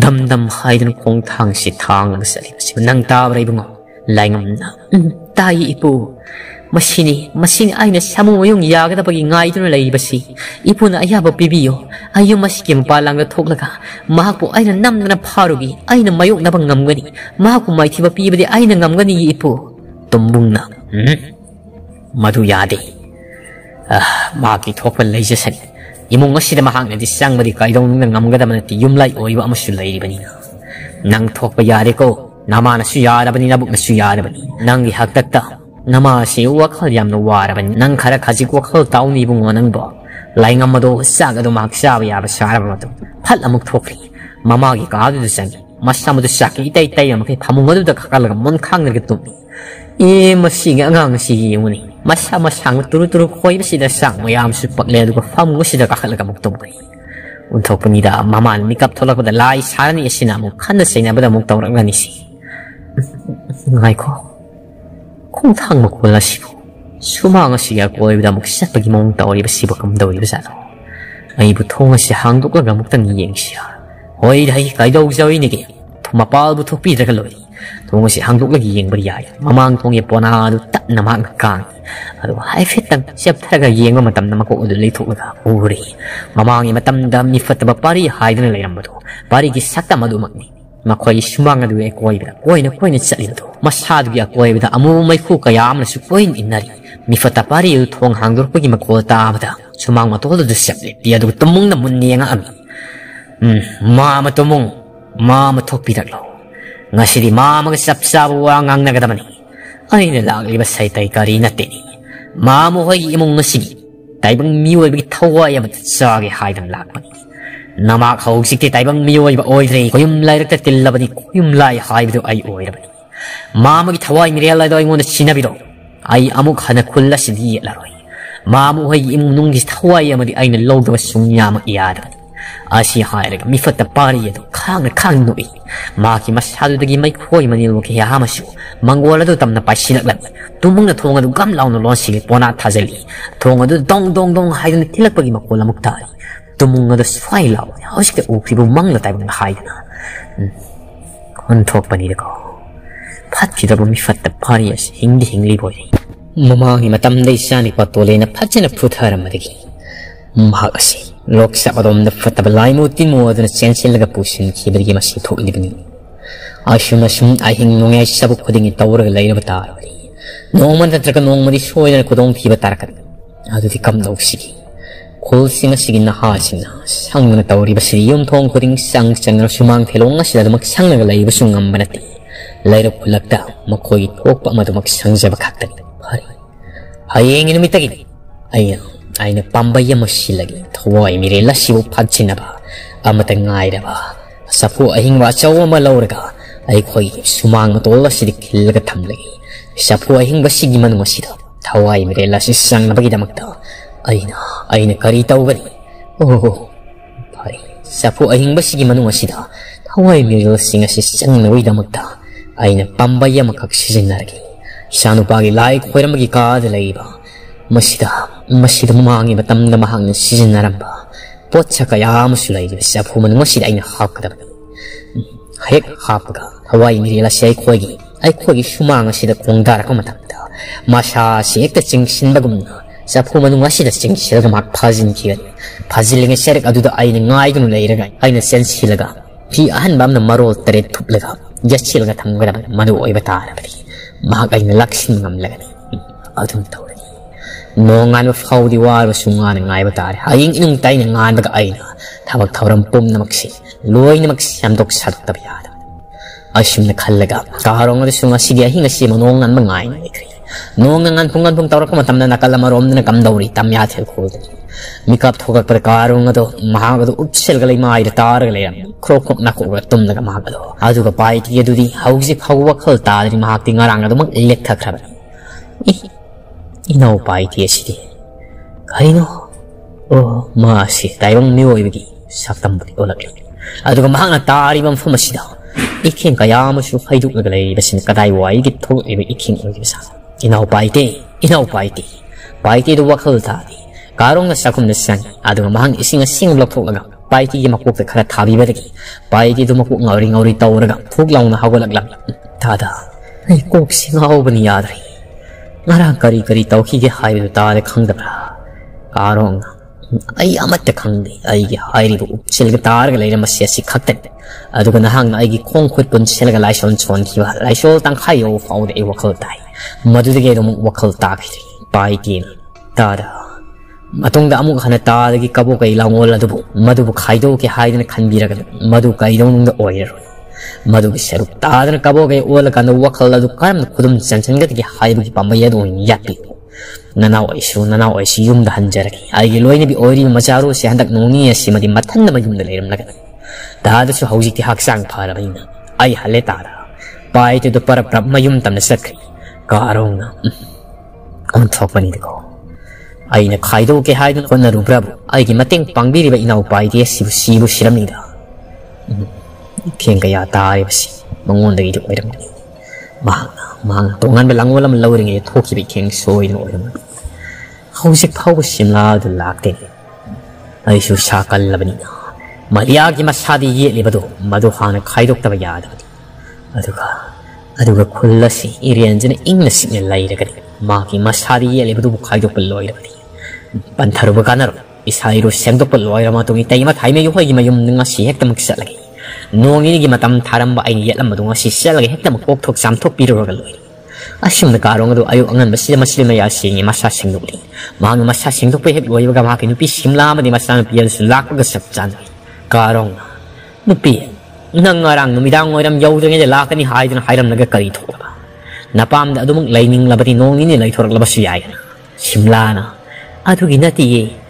ꯗꯝꯗꯝ ꯍꯥꯏꯗꯨꯅ ꯈꯣꯡꯊꯥꯡꯁꯤ ꯊꯥꯡꯂꯒ ꯆꯠꯂꯤꯕꯁꯤ ꯅꯪ ꯇꯥꯕ꯭ꯔꯥ ꯏꯕꯨꯡꯉꯣ ꯂꯥꯏꯉꯝꯅ ꯇꯥꯏ ꯏꯄꯨ ꯃꯁꯤꯅꯤ ꯑꯩꯅ ꯁꯥꯃꯨ ꯃꯌꯨꯡ ꯌꯥꯒꯗꯕꯒꯤ ꯉꯥꯏꯗꯨꯅ ꯂꯩꯕꯁꯤ ꯏꯄꯨꯅ ꯑꯌꯥꯕ ꯄꯤꯕꯤꯌꯣ ꯑꯩ ꯌꯨꯝ ꯑꯁꯤꯒꯤ ꯃꯄꯥꯟꯂꯥꯡꯗ ꯊꯣꯛꯂꯒ ꯃꯍꯥꯛꯄꯨ ꯑꯩꯅ ꯅꯝꯗꯅ ꯐꯥꯔꯨꯒꯤ ꯑꯩꯅ ꯃꯥꯌꯣꯛꯅꯕ ꯉꯝꯒꯅꯤ ꯃꯍꯥꯛꯄꯨ ꯃꯥꯏꯊꯤꯕ ꯄꯤꯕꯗꯤ ꯑꯩꯅ ꯉꯝꯒꯅꯤ ꯏꯄꯨ ꯇꯨꯝꯕꯨꯡꯅ ꯃꯗꯨ ꯌꯥꯗꯦ ꯃꯍꯥꯛꯀꯤ ꯊꯣꯛꯄ ꯂꯩꯖꯁꯅꯤ ꯏꯃꯨꯡ ꯑꯁꯤꯗ ꯃꯍꯥꯛꯅꯗꯤ ꯆꯪꯕꯗꯤ ꯀꯩꯗꯧꯅꯨꯡꯗ ꯉꯝꯒꯗꯕ ꯅꯠꯇꯦ ꯌꯨꯝꯂꯥꯏ ꯑꯣꯏꯕ ꯑꯃꯁꯨ ꯂꯩꯔꯤꯕꯅꯤꯅ ꯅꯪ ꯊꯣꯛꯄ ꯌꯥꯔꯦꯀꯣ ꯅꯃꯥꯅꯁꯨ ꯌꯥꯔꯕꯅꯤ ꯅꯕꯨꯛꯅꯁꯨ ꯌꯥꯔꯕꯅꯤ ꯅꯪꯒꯤ ꯍꯥꯛꯇꯛꯇ ꯅꯃꯥꯁꯤ ꯋꯥꯈꯜ ꯌꯥꯝꯅ ꯋꯥꯔꯕꯅꯤ ꯅꯪ ꯈꯔ ꯈꯖꯤꯛ ꯋꯥꯈꯜ ꯇꯥꯎꯅꯤ ꯏꯕꯨꯡꯉꯣ ꯅꯪꯕꯣ ꯂꯥꯏꯉꯝ ꯑꯗꯣ ꯆꯥꯛ ꯑꯗꯣ ꯃꯍꯥꯛ ꯆꯥꯕ ꯌꯥꯕ ꯆꯥꯔꯕ ꯃꯇꯨꯡ ꯐꯠ ꯑꯃꯨꯛ ꯊꯣꯛꯈꯤ ꯃꯃꯥꯒꯤ ꯀꯥꯗꯨꯗ ꯆꯪꯉꯤ ꯃꯁꯥꯃꯗꯨ ꯆꯥꯛꯀꯤ ꯏꯇꯩ ꯇꯩꯔꯝꯃꯈꯩ ꯐꯃꯨꯡ ꯑꯗꯨꯗ ꯈꯥꯀꯠꯂꯒ ꯃꯨꯟꯈꯥꯡꯅꯔꯒ ꯇꯨꯝꯃꯤ ꯃꯁꯤꯒꯤ ꯑꯉꯥꯡꯁꯤꯒꯤ ꯌꯦꯡꯉꯨꯅꯤ ꯃꯁꯥ ꯃꯁꯥꯡ ꯇꯨꯔꯨ ꯇꯨꯔꯨ ꯈꯣꯏꯕꯁꯤꯗ ꯆꯥꯛ ꯃꯌꯥꯝꯁꯨ ꯄꯛꯂꯦ ꯑꯗꯨꯒ ꯐꯃꯨꯡ ꯑꯁꯤꯗ ꯀꯥꯈꯠꯂꯒ ꯑꯃꯨꯛ ꯇꯨꯝꯈꯤ ꯎꯟꯊꯣꯛꯄꯅꯤꯗ ꯃꯃꯥꯅ ꯃꯤꯀꯞ ꯊꯣꯛꯂꯛꯄꯗ ꯂꯥꯏ ꯁꯥꯔꯅꯤ ꯑꯁꯤꯅ ꯑꯃꯨꯛ ꯈꯟꯅ ꯆꯩꯅꯕꯗ ꯑꯃꯨꯛ ꯇꯧꯔꯛꯂꯅꯤꯁꯤ ꯉꯥꯏꯈꯣ ꯈꯣꯡꯊꯥꯡ ꯃꯈꯣꯜ ꯑꯁꯤꯕꯨ ꯁꯨꯃꯥꯡ ꯑꯁꯤꯒ ꯀꯣꯏꯕꯗ ꯑꯃꯨꯛ ꯆꯠꯄꯒꯤ ꯃꯑꯣꯡ ꯇꯧꯔꯤꯕꯁꯤꯕꯨ ꯀꯝꯗꯧꯔꯤꯕꯖꯥꯠꯅꯣ ꯑꯩꯕꯨ ꯊꯣꯡ ꯑꯁꯤ ꯍꯥꯡꯗꯣꯛꯂꯒ ꯑꯃꯨꯛꯇꯪ ꯌꯦꯡꯁꯤ ꯍꯣꯏꯗ ꯑꯩ ꯀꯩꯗꯧꯖꯔꯤꯅꯤꯒꯦ ꯃꯄꯥꯜꯕꯨ ꯊꯣꯛꯄꯤꯗ꯭ꯔꯒ ꯂꯣꯏꯔꯤ ꯊꯣꯡ ꯑꯁꯤ ꯍꯥꯡꯗꯣꯛꯂꯒ ꯌꯦꯡꯕ ꯌꯥꯏ ꯃꯃꯥꯡ ꯊꯣꯡꯒꯤ ꯄꯣꯅꯥ ꯑꯗꯨ ꯇꯞꯅ ꯃꯍꯥꯛꯅ ꯀꯥꯡꯉꯤ ꯑꯗꯨꯒ ꯍꯥꯏꯐꯦꯠꯇꯪ ꯆꯦꯞꯊꯔꯒ ꯌꯦꯡꯕ ꯃꯇꯝꯗ ꯃꯀꯣꯛ ꯑꯗꯨ ꯂꯩꯊꯣꯛꯂꯒ ꯎꯔꯤ ꯃꯃꯥꯡꯒꯤ ꯃꯇꯝꯗ ꯃꯤꯐꯠꯇꯕ ꯄꯥꯔꯤ ꯍꯥꯏꯗꯨꯅ ꯂꯩꯔꯝꯕꯗꯣ ꯄꯥꯔꯤꯒꯤ ꯁꯛꯇꯝ ꯑꯗꯨꯃꯛꯅꯤ ꯃꯈꯣꯏꯒꯤ ꯁꯨꯃꯥꯡ ꯑꯗꯨ ꯑꯀꯣꯏꯕꯗ ꯀꯣꯏꯅ ꯀꯣꯏꯅ ꯆꯠꯂꯤꯕꯗꯨ ꯃꯁꯥꯗꯨꯒꯤ ꯑꯀꯣꯏꯕꯗ ꯑꯃꯨ ꯃꯩꯈꯨ ꯀꯌꯥ ꯑꯃꯅꯁꯨ ꯀꯣꯏꯅ ꯏꯟꯅꯔꯤ ꯃꯤꯐꯠꯇ ꯄꯥꯔꯤ ꯑꯗꯨ ꯊꯣꯡ ꯍꯥꯡꯗꯣꯔꯛꯄꯒꯤ ꯃꯈꯣꯜ ꯇꯥꯕꯗ ꯁꯨꯃꯥꯡ ꯃꯇꯣꯜ ꯑꯗꯨ ꯆꯦꯞꯂꯤ ꯑꯗꯨꯒ ꯇꯨꯃꯨꯡꯗ ꯃꯨꯟꯅ ꯌꯦꯡꯉꯛꯑꯝꯃꯤ ꯃꯥ ꯑꯃ ꯇꯨꯃꯨꯡ ꯃꯥ ꯑꯃ ꯊꯣꯛꯄꯤꯔꯛꯂꯣ ꯉꯁꯤꯗꯤ ꯃꯥ ꯑꯃꯒ ꯆꯞ ꯆꯥꯕ ꯋꯥ ꯉꯥꯡꯅꯒꯗꯕꯅꯤ ꯑꯩꯅ ꯂꯥꯛꯂꯤꯕ ꯁꯩꯇꯩ ꯀꯔꯤ ꯅꯠꯇꯦꯅꯤ ꯃꯥ ꯃꯈꯣꯏꯒꯤ ꯏꯃꯨꯡ ꯑꯁꯤꯅꯤ ꯇꯥꯏꯕꯪ ꯃꯤꯑꯣꯏꯕꯒꯤ ꯊꯋꯥꯏ ꯑꯃꯗ ꯆꯥꯒꯦ ꯍꯥꯏꯗꯅ ꯂꯥꯛꯄꯅꯤ ꯅꯃꯥꯛ ꯍꯧꯖꯤꯛꯇꯤ ꯇꯥꯏꯕꯪ ꯃꯤꯑꯣꯏꯕ ꯑꯣꯏꯗ꯭ꯔꯦ ꯀꯣꯌꯨꯝ ꯂꯥꯏꯔꯛꯇ ꯇꯤꯜꯂꯕꯅꯤ ꯀꯣꯌꯨꯝ ꯂꯥꯏ ꯍꯥꯏꯕꯗꯨ ꯑꯩ ꯑꯣꯏꯔꯕꯅꯤ ꯃꯥ ꯑꯃꯒꯤ ꯊꯋꯥꯏ ꯃꯤꯔꯦꯜ ꯑꯗꯣ ꯑꯩꯉꯣꯟꯗ ꯁꯤꯟꯅꯕꯤꯔꯛꯎ ꯑꯩ ꯑꯃꯨꯛ ꯍꯟꯅ ꯈꯨꯜ ꯑꯁꯤꯗꯤ ꯌꯦꯠꯂꯔꯣꯏ ꯃꯥ ꯃꯈꯣꯏꯒꯤ ꯏꯃꯨꯡ ꯃꯅꯨꯡꯒꯤ ꯊꯋꯥꯏ ꯑꯃꯗꯤ ꯑꯩꯅ ꯂꯧꯗꯕ ꯁꯨꯡꯌꯥꯃꯛ ꯌꯥꯗꯕꯅꯤ ꯑꯁꯤ ꯍꯥꯏꯔꯒ ꯃꯤꯐꯠꯇ ꯄꯥꯔꯤ ꯑꯗꯨ ꯈꯥꯡꯅ ꯈꯥꯡꯅ ꯅꯣꯛꯏ ꯃꯍꯥꯛꯀꯤ ꯃꯁꯥꯗꯨꯗꯒꯤ ꯃꯩꯈꯣꯏ ꯃꯅꯤꯜ ꯀꯌꯥ ꯑꯃꯁꯨ ꯃꯪꯒꯣꯜ ꯑꯗꯨ ꯇꯝꯅ ꯄꯥꯏꯁꯤꯜꯂꯛꯂꯝꯃꯤ ꯇꯨꯃꯨꯡꯅ ꯊꯣꯡ ꯑꯗꯨ ꯒꯝ ꯂꯥꯎꯅ ꯂꯣꯟꯁꯤꯜꯂꯤ ꯄꯣꯅꯥ ꯊꯥꯖꯤꯜꯂꯤ ꯊꯣꯡ ꯑꯗꯨ ꯗꯣꯡ ꯗꯣꯡ ꯗꯣꯡ ꯍꯥꯏꯗꯨꯅ ꯊꯤꯜꯂꯛꯄꯒꯤ ꯃꯈꯣꯜ ꯑꯃꯨꯛ ꯇꯥꯔꯤ ꯇꯨꯃꯨꯡ ꯑꯗꯨ ꯁ꯭ꯋꯥꯏ ꯂꯥꯎꯏ ꯍꯧꯖꯤꯛꯇ ꯎꯈꯤꯕ ꯃꯪꯂ ꯇꯥꯏꯕꯪ ꯍꯥꯏꯗꯅ ꯑꯣꯟꯊꯣꯛꯄꯅꯤꯗꯀꯣ ꯐꯠꯈꯤꯗꯕ ꯃꯤꯐꯠꯇ ꯄꯥꯔꯤ ꯑꯁꯤ ꯍꯤꯡꯗꯤ ꯍꯤꯡꯂꯤꯕ ꯑꯣꯏꯔꯤ ꯃꯃꯥꯡꯒꯤ ꯃꯇꯝꯗ ꯏꯆꯥ ꯅꯨꯄꯥ ꯇꯣꯜꯂꯦꯅ ꯐꯖꯅ ꯐꯨꯊꯔꯝꯕꯗꯒꯤ ꯃꯍꯥꯛ ꯑꯁꯤ ꯂꯣꯛꯁꯥꯞ ꯑꯗꯣꯝꯗ ꯐꯠꯇꯕ ꯂꯥꯏꯃꯨ ꯇꯤꯟꯃꯨ ꯑꯗꯨꯅ ꯆꯦꯟꯁꯤꯜꯂꯒ ꯄꯨꯁꯤꯟꯈꯤꯕꯗꯒꯤ ꯃꯁꯤ ꯊꯣꯛꯂꯤꯕꯅꯤ ꯑꯁꯨꯝ ꯑꯍꯤꯡ ꯅꯣꯡꯌꯥꯏ ꯁꯕꯨꯛ ꯈꯨꯗꯤꯡꯒꯤ ꯇꯧꯔꯒ ꯂꯩꯔꯕ ꯇꯥꯔꯕꯅꯤ ꯅꯣꯡꯃ ꯅꯠꯇ꯭ꯔꯒ ꯅꯣꯡꯃꯗꯤ ꯁꯣꯏꯗꯅ ꯈꯨꯗꯣꯡꯊꯤꯕ ꯇꯥꯔꯛꯀꯅꯤ ꯑꯗꯨꯗꯤ ꯀꯝꯗꯧꯁꯤꯒꯦ ꯈꯨꯜꯁꯤꯡ ꯑꯁꯤꯒꯤ ꯅꯍꯥꯁꯤꯡꯅ ꯁꯪꯗꯅ ꯇꯧꯔꯤꯕꯁꯤ ꯌꯨꯝꯊꯣꯡ ꯈꯨꯗꯤꯡ ꯆꯪꯅ ꯁꯨꯃꯥꯡ ꯊꯦꯂꯣꯡ ꯑꯁꯤꯗ ꯑꯗꯨꯃꯛ ꯁꯪꯂꯒ ꯂꯩꯕꯁꯨ ꯉꯝꯕ ꯅꯠꯇꯦ ꯂꯩꯔꯛ ꯈꯨꯜꯂꯛꯇ ꯃꯈꯣꯏꯒꯤ ꯊꯣꯛꯄ ꯑꯃꯗꯨꯃꯛ ꯁꯪꯖꯕ ꯈꯛꯇꯅꯤ ꯐꯔꯦ ꯍꯌꯦꯡꯒꯤ ꯅꯨꯃꯤꯠꯇꯒꯤꯗꯤ ꯑꯩꯅ ꯄꯥꯝꯕꯩ ꯑꯃ ꯁꯤꯜꯂꯒꯦ ꯊꯋꯥꯏ ꯃꯤꯔꯦꯜ ꯑꯁꯤꯕꯨ ꯐꯥꯖꯤꯟꯅꯕ ꯑꯃꯇ ꯉꯥꯏꯔꯕ ꯁꯥꯐꯨ ꯑꯍꯤꯡꯕ ꯑꯆꯧꯕ ꯑꯃ ꯂꯧꯔꯒ ꯑꯩꯈꯣꯏꯒꯤ ꯁꯨꯃꯥꯡ ꯃꯇꯣꯜ ꯑꯁꯤꯗ ꯈꯤꯜꯂꯒ ꯊꯝꯂꯒꯦ ꯁꯥꯐꯨ ꯑꯍꯤꯡꯕꯁꯤꯒꯤ ꯃꯅꯨꯡ ꯑꯁꯤꯗ ꯊꯋꯥꯏ ꯃꯤꯔꯦꯜ ꯑꯁꯤ ꯆꯪꯅꯕꯒꯤꯗꯃꯛꯇ ꯑꯩꯅ ꯀꯔꯤ ꯇꯧꯒꯅꯤ ꯑꯣ ꯐꯔꯦ ꯁꯥꯐꯨ ꯑꯍꯤꯡꯕꯁꯤꯒꯤ ꯃꯅꯨꯡ ꯑꯁꯤꯗ ꯊꯋꯥꯏ ꯃꯤꯔꯦꯜꯁꯤꯡ ꯑꯁꯤ ꯆꯪꯅꯕꯒꯤꯗꯃꯛꯇ ꯑꯩꯅ ꯄꯥꯝꯕꯩ ꯑꯃꯈꯛ ꯁꯤꯖꯤꯟꯅꯔꯒꯦ ꯏꯆꯥꯅꯨꯄꯥꯒꯤ ꯂꯥꯏ ꯈꯣꯏꯔꯝꯕꯒꯤ ꯀꯥꯗ ꯂꯩꯕ ꯃꯁꯤꯗ ꯃꯃꯥꯡꯒꯤ ꯃꯇꯝꯗ ꯃꯍꯥꯛꯅ ꯁꯤꯖꯤꯟꯅꯔꯝꯕ ꯄꯣꯠꯁꯛ ꯀꯌꯥ ꯑꯃꯁꯨ ꯂꯩꯔꯤꯕ ꯆꯐꯨ ꯃꯅꯨꯡ ꯑꯁꯤꯗ ꯑꯩꯅ ꯍꯥꯞꯀꯗꯕꯅꯤ ꯍꯦꯛ ꯍꯥꯞꯄꯒ ꯍꯋꯥꯏ ꯃꯤꯔꯦꯜ ꯑꯁꯤ ꯑꯩꯈꯣꯏꯒꯤ ꯁꯨꯃꯥꯡ ꯑꯁꯤꯗ ꯈꯣꯡꯗꯥꯔꯛꯄ ꯃꯇꯝꯗ ꯃꯁꯥꯁꯤ ꯍꯦꯛꯇ ꯆꯤꯡꯁꯤꯟꯕꯒꯨꯝꯅ ꯆꯐꯨ ꯃꯅꯨꯡ ꯑꯁꯤꯗ ꯆꯤꯡꯁꯤꯜꯂꯒ ꯃꯍꯥꯛ ꯐꯥꯖꯤꯟꯈꯤꯒꯅꯤ ꯐꯥꯖꯤꯜꯂꯤꯉꯩ ꯁꯔꯨꯛ ꯑꯗꯨꯗ ꯑꯩꯅ ꯉꯥꯏꯗꯨꯅ ꯂꯩꯔꯒ ꯑꯩꯅ ꯆꯦꯟꯁꯤꯜꯂꯒ ꯐꯤ ꯑꯍꯟꯕ ꯑꯃꯅ ꯃꯔꯣꯜ 3 ꯊꯨꯞꯂꯒ ꯌꯦꯠꯁꯤꯜꯂꯒ ꯊꯝꯒꯗꯕꯅꯤ ꯃꯗꯨ ꯑꯣꯏꯕ ꯇꯥꯔꯕꯗꯤ ꯃꯍꯥꯛ ꯑꯩꯅ ꯂꯥꯛꯁꯤꯟꯕ ꯉꯝꯂꯒꯅꯤ ꯑꯗꯨꯝ ꯇꯧꯔꯅꯤ ꯅꯣꯡꯉꯥꯟꯕ ꯐꯥꯎꯗꯤ ꯋꯥꯔꯕꯁꯨ ꯉꯥꯟꯅ ꯉꯥꯏꯕ ꯇꯥꯔꯦ ꯍꯌꯦꯡ ꯏꯅꯨꯡ ꯇꯥꯏꯅ ꯉꯥꯟꯕꯒ ꯑꯩꯅ ꯊꯕꯛ ꯊꯧꯔꯝ ꯄꯨꯝꯅꯃꯛꯁꯤ ꯂꯣꯏꯅꯃꯛ ꯁꯦꯝꯗꯣꯛ ꯁꯥꯗꯣꯛꯇꯕ ꯌꯥꯗꯕ ꯑꯁꯨꯝꯅ ꯈꯜꯂꯒ ꯀꯥꯔꯣꯡ ꯑꯗꯨꯁꯨ ꯉꯁꯤꯒꯤ ꯑꯍꯤꯡ ꯑꯁꯤ ꯅꯣꯡ ꯉꯥꯟꯕ ꯉꯥꯏꯅ ꯂꯩꯈ꯭ꯔꯦ ꯅꯣꯡꯅ ꯉꯥꯟꯐꯨꯡ ꯇꯧꯔꯛꯄ ꯃꯇꯝꯗ ꯅꯥꯀꯜ ꯑꯃꯔꯣꯝꯗꯅ ꯀꯝꯗꯧꯔꯤ ꯇꯝꯌꯥ ꯊꯦꯜꯈꯣꯜꯗꯅꯤ ꯃꯤꯀꯞ ꯊꯣꯛꯂꯛꯄꯗ ꯀꯥꯔꯣꯡ ꯑꯗꯣ ꯃꯍꯥꯛ ꯑꯗꯨ ꯎꯞꯁꯤꯜꯂꯒ ꯂꯩꯃꯥꯏꯗ ꯇꯥꯔꯒ ꯂꯩꯔꯝꯃꯤ ꯈ꯭ꯔꯣꯛ ꯈ꯭ꯔꯣꯛ ꯅꯥꯀꯣꯛꯂꯒ ꯇꯨꯝꯂꯒ ꯃꯍꯥꯛ ꯑꯗꯣ ꯑꯗꯨꯒ ꯄꯥꯏꯇꯤ ꯑꯗꯨꯗꯤ ꯍꯧꯖꯤꯛ ꯐꯥꯎꯕ ꯋꯥꯈꯜ ꯇꯥꯗ꯭ꯔꯤ ꯃꯍꯥꯛꯇꯤ ꯉꯔꯥꯡ ꯑꯗꯨꯃꯛ ꯂꯦꯛꯊꯈ꯭ꯔꯕꯅꯤ ꯏꯅꯥꯎ ꯄꯥꯏꯇꯤ ꯑꯁꯤꯗꯤ ꯀꯔꯤꯅꯣ ꯃꯥꯁꯤ ꯇꯥꯏꯕꯪ ꯃꯤꯑꯣꯏꯕꯒꯤ ꯁꯛꯇꯝꯕꯨꯗꯤ ꯑꯣꯜꯂꯛꯂꯤ aduga mahang natari bang famasida iking kaya mo siya hayduk nagalay basin kadaiwai gitog ibe iking ang gibsa inaw paite paite do wakal tadi karong na sakum nasan aduga mahang ising blok laga paite yung makuk na kara tabi ba lagi paite do makuk ngawri tao naga puglaw na hagol aglang tada ay kung singaw ba niyadri ngarang kari tao kige hay do tade kangdabra karong ay amat takang di ay hari do silga tar galay na masya si katet ado ka nahang na ay kong kwet pun silga laisyon chon kiwa laisyon tang kayo faud ay wakal tay madudige do wakal tapi paitin tada matungda amuk hana tada gi kabo kay langol na do madubu kaido ki haydin kanbira gal madu kaido nung oyer madu gi seruk tada kabo kay ol kan wakal la do kan kudum sansan gat gi haybu ki pamaya do yapi nanaw ay si yumda hanjaraki ay giloy na bi oiri masaro si handak nungi si madi matan na mayumda layram nagan dahada su hauji ti haksang para bayna ay haletara pai ti do para prab mayum tam na sakri karong on thok pani ko ay na khaido ke haidun kon na rubrab ay gi mateng pangbiri ba inaw pai ti sibu shiram nida kengaya tai basi mangon dagi do mayram Mang tungan belang walang lowering ay toki biking soy no olam. Hausik pausim la do laktin. Ay susakal laban niya. Maliyagi masadi yeli bado maduhan na kaidok tabayada. Aduga kulasi irianjan ingles niya lay ragad. Maki masadi yeli bado kaidok peloy ragad. Pantaro bakanar isairo siyangdok peloy ramatong itay matay may yuhay mayum ng masihek na magsalagay. Noong ini gimatam taram ba ay niyat lang madunga sisya lagi hekta magkoktok samtok piro galoy. Asyong nagarong do ayaw angan basila masila maya singi masasing dukli. Mahang masasing dukli hekloy baga makin nupi simlama di masang piyal sulak pagasap janay. Karong nupi nangarang numidang oiram yawdang ay lalaka ni haydan hayram nagkakarito ba. Napam da dumang laining labati noong ini laitorak labasuyayan. Simlana ato ginatiye.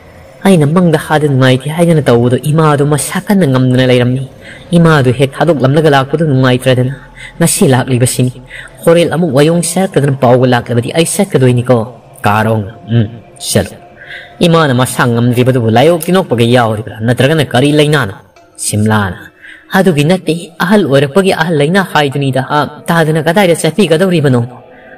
Ay namang dahadan ngay ti hayan na tao do imado masakan ng amdan na layram ni imado hek hadog lam nagalak po do ngay tradan na silak libasin korel among wayong set tradan paugulak labati ay set kadoy niko karong selo imana masang amdan riba do layo kinok pagayaw riba na tragan na kari laynana simlana hadog inati ahal orak pagi ahal layna haydunida tahadan na kadayra sepi kadaw riba no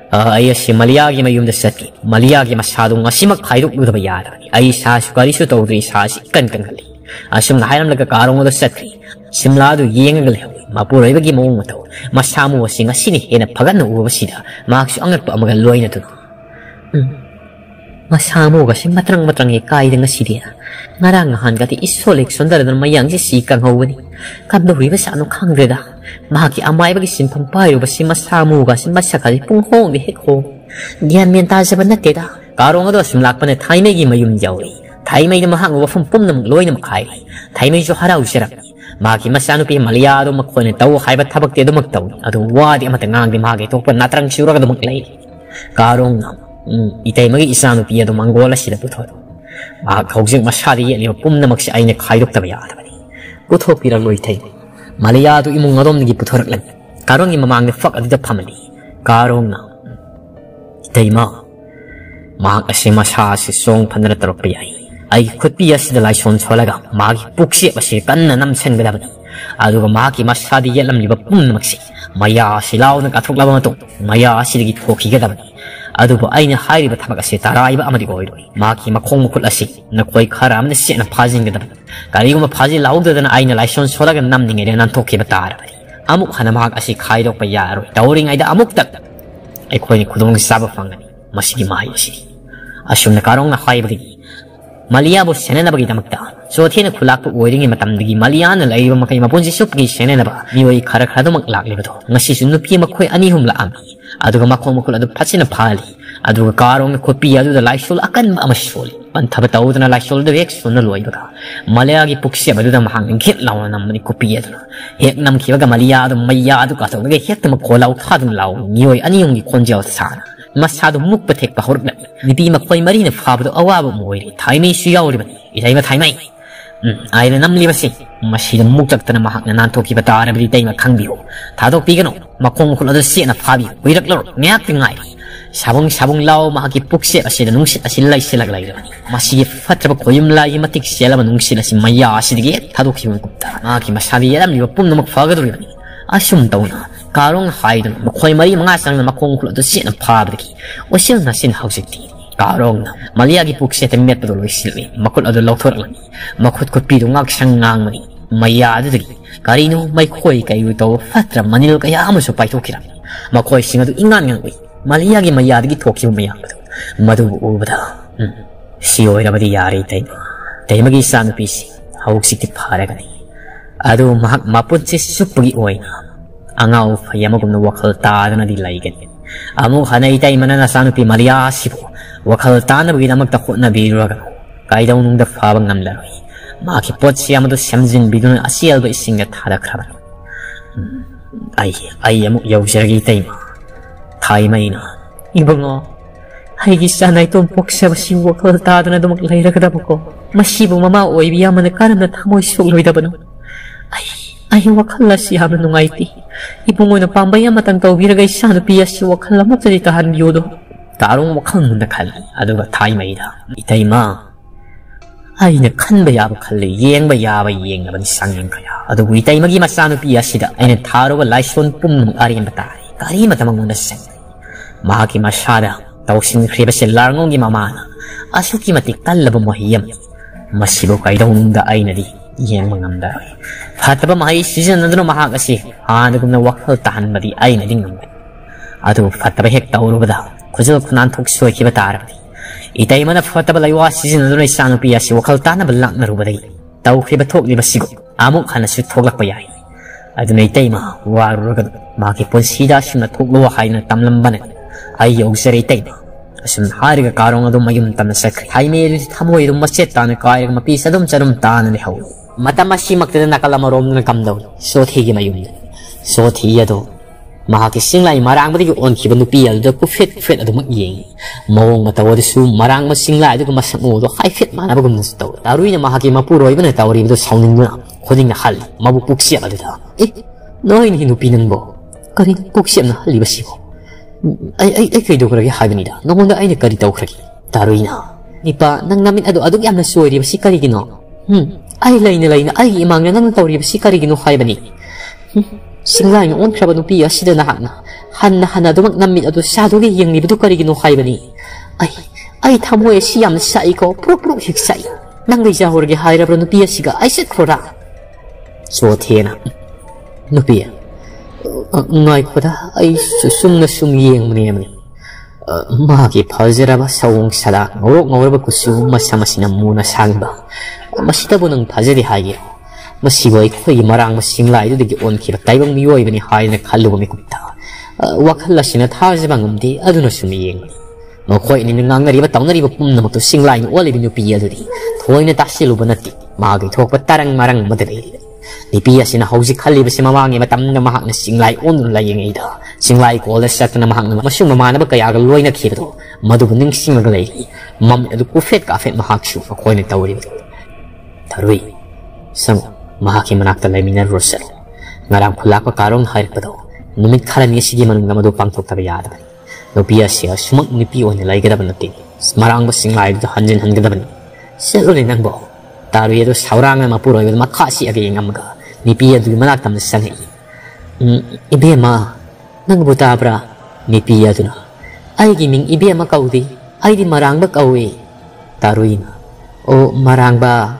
ay si maliyagi mayum da sati maliyagi masadong asimak kairuk do bayada ay sasu karisu tawdri sasi kankan kali asum na hayram nagkakarong do sati simlado yengal hewi mapuray bagi mong mataw masamu singa sini ena pagan uwa sida maksu angat pa magaloy na to masamu kasi matrang ikay dang sidia narangahan kati isolik sundar dan mayang si sikang hawani kabdo riba sa anong kangreda Mahaki amay bagisim pampayo basi masamu kasi masakali punghong di hekong. Diyan miyanta sa panatida. Karong ados mulak pa na tayo may gimayum yawri. Tayo may namahang wafumpum na magloy na makaili. Tayo may joharaw sirap. Mahaki masano pi maliyado makuha na tao kaya ba't habag tiyo magtaon. At wadi amatangang di mahaki ito pa natrang sura ka dumaglay. Karong itay mag-iisano piya dumanggola sila putod. Mahakawagsin masyari yan limapum na magsiay na kailok tabayaan. Putod piraloy tayo. Malayado imong ngadom nigi putorak lang. Karong imamang nifak adida pamali. Karong na. Itay ma. Mahag asima siya si song panaratarok piyay. Ay kutpiya si dalay son solaga. Mahagi puksi pasikan na namsen galaban. Aduga mahagi masadi yalam libapun na maksi. Maya silaw nagkatrok labang atong. Maya silagit hoki galaban. Aduga ay nahayri batabag asi taray ba amadigoydoy. Mahagi makong mukul asi. Nakuay karam na siya na pazing galaban. Kali ko mapazi laog doon na ay nalaisyon sola ka namning ay nantok kibatara. Amok ka na makakasik haidok pa yaro. Tauring ay da amok tak. Ay ko ni kudong sabapang gani. Masigi mahayasi. Asyong nakarong nakay bagay. Maliyabos siya na bagay na magdaan. So tiyan na kulak po uwiring ay matamdagi. Maliyaan na layo makay mapunsi supagay siya na ba. Miway karakara do maglakli ba to. Nasisunupya makoy anihum laami. Aduga makomakul adu patsin na pali. Aduga karong na kopiya do da laisyon akan maamasyon. Pantapataw na laisyon do ekson na luway baga. Malayagi puksya ba do da mahangin kit lawa naman ni kopiya do. Hek nam kibaga maliyado mayado kato. Nagahit na magkolaw kadong law. Miway anihum ni konjaw sana. Masado mukpatek pa horog na. Niti makoy marina fabdo awabo mo iri. Tay may siyaw riban. Itay ba tay may? Ay na namlibasi. Masida muktak na mahak na nantoki batara bili tay makangbiho. Tadok pigano. Makong kulado siya na fabi. Wirak lorok. Ngayak tingay. Sabong-sabong lao makakipukse asila nung sit asila isilag layo. Masifat rabo koyum layo matik sila manung sila si maya asidigit hadukiwang kupta. Makimasabi alam liwa pum na magfagadol yun. Asum taon na. Karong haidon makoy mari mga asang na makongkulo to sit na pabdiki. O sila na sinhausik din. Karong na maliyagi pukse temet paduloy silmi. Makot ado lautor lang. Makot kopido ngagsang ngang mani. Maya adigit. Karino may koy kayo ito fatra manilo kaya amuso paitokiram. Makoy singado ingan ngang wik. Maliyagi mayadagi tokyo mayabado. Maduubada. Siyoy na madiyari tayo. Tayo mag-isa na pisi. Hawag sikip para ka ni. Ado mapunsis supag-iuay na. Angaw payamagum na wakaltada na dilay ganyan. Amo hanay tayo mananasano pi maliyasi po. Wakaltada na bagina magtakot na biro ka. Kahit daw nung dafabang namlaroy. Makipot siya mo to siyamzin bido na asiyal ba ising na talakraban. Ay amo yaw siragi tayo ma. Tayo may na. Iba nga. Ay gisa na itong poksa masiwa kalatado na dumaglay na kadama ko. Masibang mamao ay biyaman na kanam na tamoy sugloy na ba nun? Ay wakala siya man nung IT. Ipungo na pambaya matangtaw biragay siya na piya siya wakala matalitahan yodo. Tarong wakala na kalan. Ano ba tayo may na? Itay ma. Ay nakan ba yaba kalay? Yeng ba yaba yeng naman isang yeng kaya? Ano ba itay magimasano piya siya ay nataro walay son pumang ariyan batay. Kari matamang muna sa sentay. Mahaki masyada, tawsin kriba si larngong imamana. Aso kimatiktal na bumahiyam. Masibo kayo daw nung daay na di. Iyang mga daray. Pata ba makaisisin na doon makakasi. Hanagom na wakal tahan ba di ay na ding naman. Ato, pata ba hek tauro ba daw. Kuzil kunan tuksoy kibatara ba di. Itay man na pata ba layo asisin na doon ay sanong piyasi. Wakal tahan na balak na ruba di. Tawag kibatok di ba sigok. Amok ka na sutoglak pa yahin. Ado na itay ma, waro ka doon. Makipon sida siya natugluwa kayo ng tamlambanan. Ay yung saritay na. Asun hari ka karong na dumayuntan na sakri. Ay mayroon si tamoy doon masita na kaya kang mapisa doon sa rumtaan na lihaw. Matamasi magtada na kalamarom ng kamdaw. Sot higi mayundan. Sot hiya doon. Makakising lai marang ba di yun kibanupiyal doon kufit-kufit at mag-iyeng. Mawang matawa doon so marang masing lai doon kumasango doon kay fit man abagum na sa tao. Taroy na makikimapuroy ba na tawari ba doon saunin mo na. Kuning na hal, mabupuksia ka doon. Noy na hinupinan mo. Karin puksiyam na halibas yun. Ay kayo doon ko lagi hagan nila. Nung na ay nakaritaw ko lagi. Taroy na. Di pa, nang namin ado-adog yam na suway ribas si Karigino. Ay lay na ay imang na nang taw ribas si Karigino hagan nila. Singlay noon kraba nung piya sida na hana. Hana dumag namin ado sa doon yung libado Karigino hagan nila. Ay tamoy siyam na sa ikaw pro hiksay. Nang gaysa horgi hairab nung piya siga ay sa krora. So, tena. Nupiya. Ngay ko da ay susum na sumiyang maniyamani. Makipazira ba sa uong sala? Ngawro ba kusum masamasinan muna sang ba? Masitabo ng paziri hayo. Masiway ko ay marang masinglay doon digi on kira taibang miyoy ba ni hayo na kaluwa may kumta. Wakala sinatazibang umdi ado na sumiyang mani. Makoy ninungang nariba taong nariba pum na magtusinglay ng wali binupiya doon. Tuway na tasilo ba natin? Magituak ba tarang marang madalay? Nipiya sinahausik halib si mamangi matam na mahak na singlay on laying ida. Singlay ko alas sa ito na mahak na masyong mamana ba kaya agaloy na kito. Maduguning singlay. Mam edu kufet ka afet mahak siyo makoy na tawari ito. Taroy. Samo, mahaki manak talay minar rosel. Ngarang kulak pa karong harik pa daw. Numit karan niya sige manong namadu pangtok tabayada. Nipiya siya sumak nipiyo nilay gadaban natin. Marang ba singlay ito hanjinhan gadaban. Selo rin ang baho. Taroy ito saurang na mapuroy at makasi agayang amaga. Nipiya doon manaktam na sangay. Ibe ma, nangbutabra. Nipiya doon na. Ay giming ibe makaudi. Ay di marang bakawi. Taroy na. O marang ba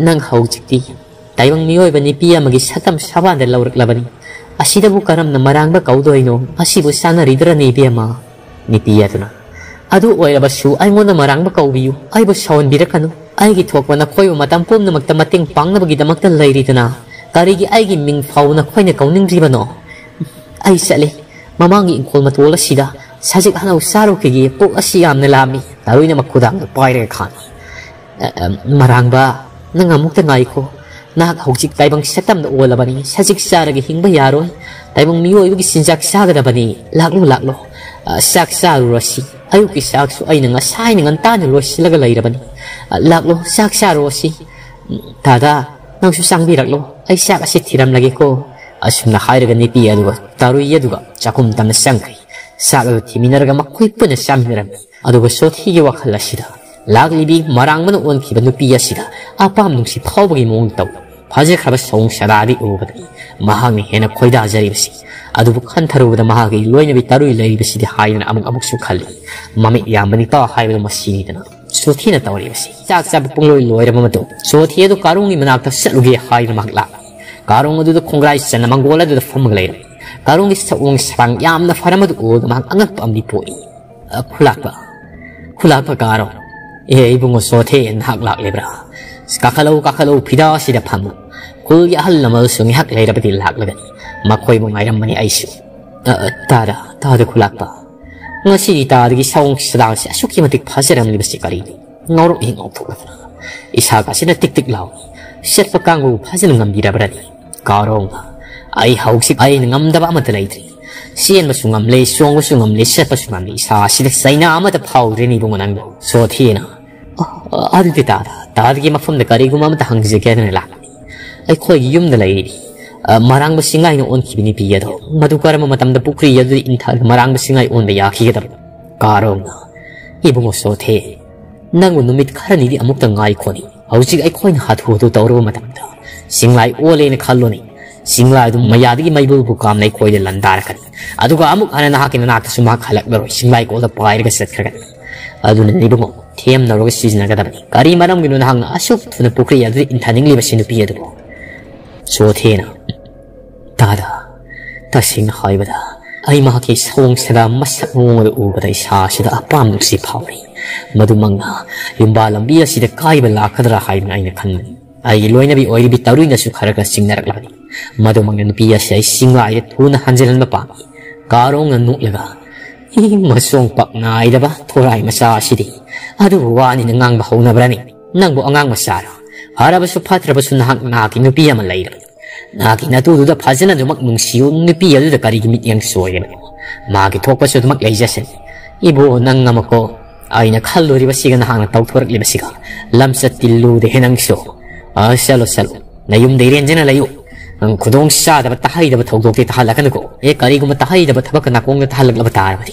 nang hawjik di. Taibang miyoy ba nipiya magisatam saban dalaw raklaban. Asida bukaram na marang bakaudoy no. Asibo sana ridra na ibe ma. Nipiya doon na. Ado oy labasyo ay mo na marang bakawiyo. Ay basawan birakano. Ay gitwakwa na ko'y umatampom na magtamating pang na magidamag na lay rito na. Karigi ay giming faw na ko'y nakaw ng ribano. Ay sali, mamangi ingkol matuola sida. Sajik hanaw saro kigi po asiyam na lami. Taroy na magkudang nagpairay kami. Marang ba? Nangamog tangay ko. Nakakahugsik tayo bang satam na uwala ba ni? Sajik sarag hing bayaron. Tayo bang miyo ay magisinsak saga na ba ni? Laklo. Saksaro rasi. Ayaw kisakso ay nangasay ng antanan lo sila galay na ba ni? Laklo, saksaro si Tada, nang susang biraklo ay sakasit hiram lagi ko. Asum na kairagan ni Pia duga, taroy yaduga, sakumtam na sangkay. سعودي من رجع مقوي بنا سامي رم أدو بسوت هي وخلا سيدا لاغلبي مرانمن أون كي بنو بيا سيدا أبام نمسي بخوبي مون تاو بازك خبر سون شرابي أو بدي مهاني هنا كويدا عزري بسي أدو بكان ثرو بده مهاني لوين بيتارو يلاي بسي ده هاي أنا أمك سوكالي مامي يا مني تا هاي بده مسيني دنا سوتي نتاوري بسي تاكسب بقولي لوير ممتو سوتي هذا كاروني من أكتر سلوكي هاي المغلا كارون هذا كونغراي سنة مانغولا هذا فمغلير Karong isa uang sarang yam na faramadu na mahangangat pa ang dipoy. Kulak pa karong. Ibong usote ang haklak libra. Kakalaw pida sida pamu. Kulyahal na malusong haklay rapatil haklagan. Makoy mong ayram mani aisu. Tada kulak pa. Nga sinitari sa uang sarang si asuki matikpasirang libas si karini. Ngorong ingaw po. Isa kasi na tiktik law. Siya pagkango pasirang ngambira brani. Karong pa. Ay hawksik ay nangamdaba matalaydri. Siyan masungamle, suang masungamle, siya pasungamle. Sa sidak say na amat apaw rin ibong ananggaw. So at hiyan na. Adil titada. Tadagi mafam na kari gumamatahang zikya na nalakami. Ay koy yung nalaydri. Marang basingay noon kibinipiya daw. Madukara mamatamda pukriya doon intag marang basingay on bayaki ka daw. Karong na. Ibong so at hiyan. Nangunumit karanidi amok na ngay ko ni. Hawksik ay koy na hatuto tauro mamatamda. Singlay ole na kalo ni. Singla itu mayadigi maybul bukam naik koyde landar kan. Adu ka amuk ana nahakin na nakta sumak halak baro. Singla iko da pair ka set kan. Adu na nibong them na roga season na kadabani. Kari maram ginu na hang asuk tuna pukri yadu intaning liba sinu piya dubo. So thena. Tada. Tasing hai bada. Ay mahaki song seda masak ngomod u bada isa seda apam nuksi pauri. Madu manga yumbalam biya seda kai bala kadra hai na ina kanmani. Ay iloy na bi oiri bitaruin na sukharak na singnarak lakani. Madumang nanupiya siya ay singla ay tuna hansilan mapami. Karong nanulaga. Masong pak na ay daba, turay masasidi. Aduwanin ang ang bahaw na brani. Nang buang ang masara. Para baso patra baso nahang nakin nupiya malayra. Nakin natududa pasan na dumakmung siyo nupiya duda karigimit niyang suway naman. Magitok baso dumaklayjasin. Ibuo nang namako ay nakaluri basiga nahang nagtawturak libasiga. Lamsat tilude hinang siyo. Salo. Nayum dairin dyan na layo. Ang kudong siya dapat tahay dapat hawdok di tahalakan ako. Kari ko matahay dapat habakan akong natahalag na batawati.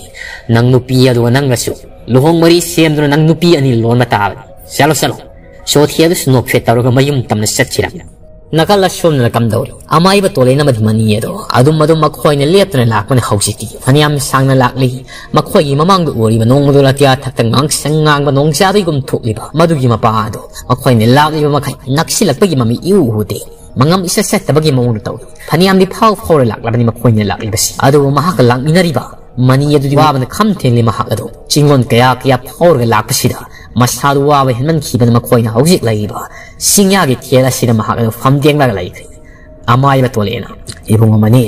Nang nupiya doon ang raso. Luhong mari siyem doon ang nupiya ni loon matawati. Salo. So at hiya doon sinopset taro ka mayumtam na set sila. Nakalasyom na nakamdaw rin. Amay ba tulay na madmaniya doon. Adum makuhay na liyap na nalako na hawsiti. Haniyam sang nalakli. Makuhay mamang doori manong madulatiya tatang ang sangang manong sari gumtukli ba. Madugi mapaado. Makuhay nalakli ba makay. Naksilak pagi mami iuhuti. Mangam isa set na bagay maunod tao. Paniyam di paw-paw lalak laban ni makuha niya lalak ibasi. Ado mahakal lang inariba. Maniya do di waba na kamten li mahak ado. Chingon kaya paw lalak pasida. Masado waba hinman kiba na makuha na hausik lagi ba. Singyagi tiyela sida mahak ado famdiyang lagalay kay. Amay ba tuwalay na. Ibong amani.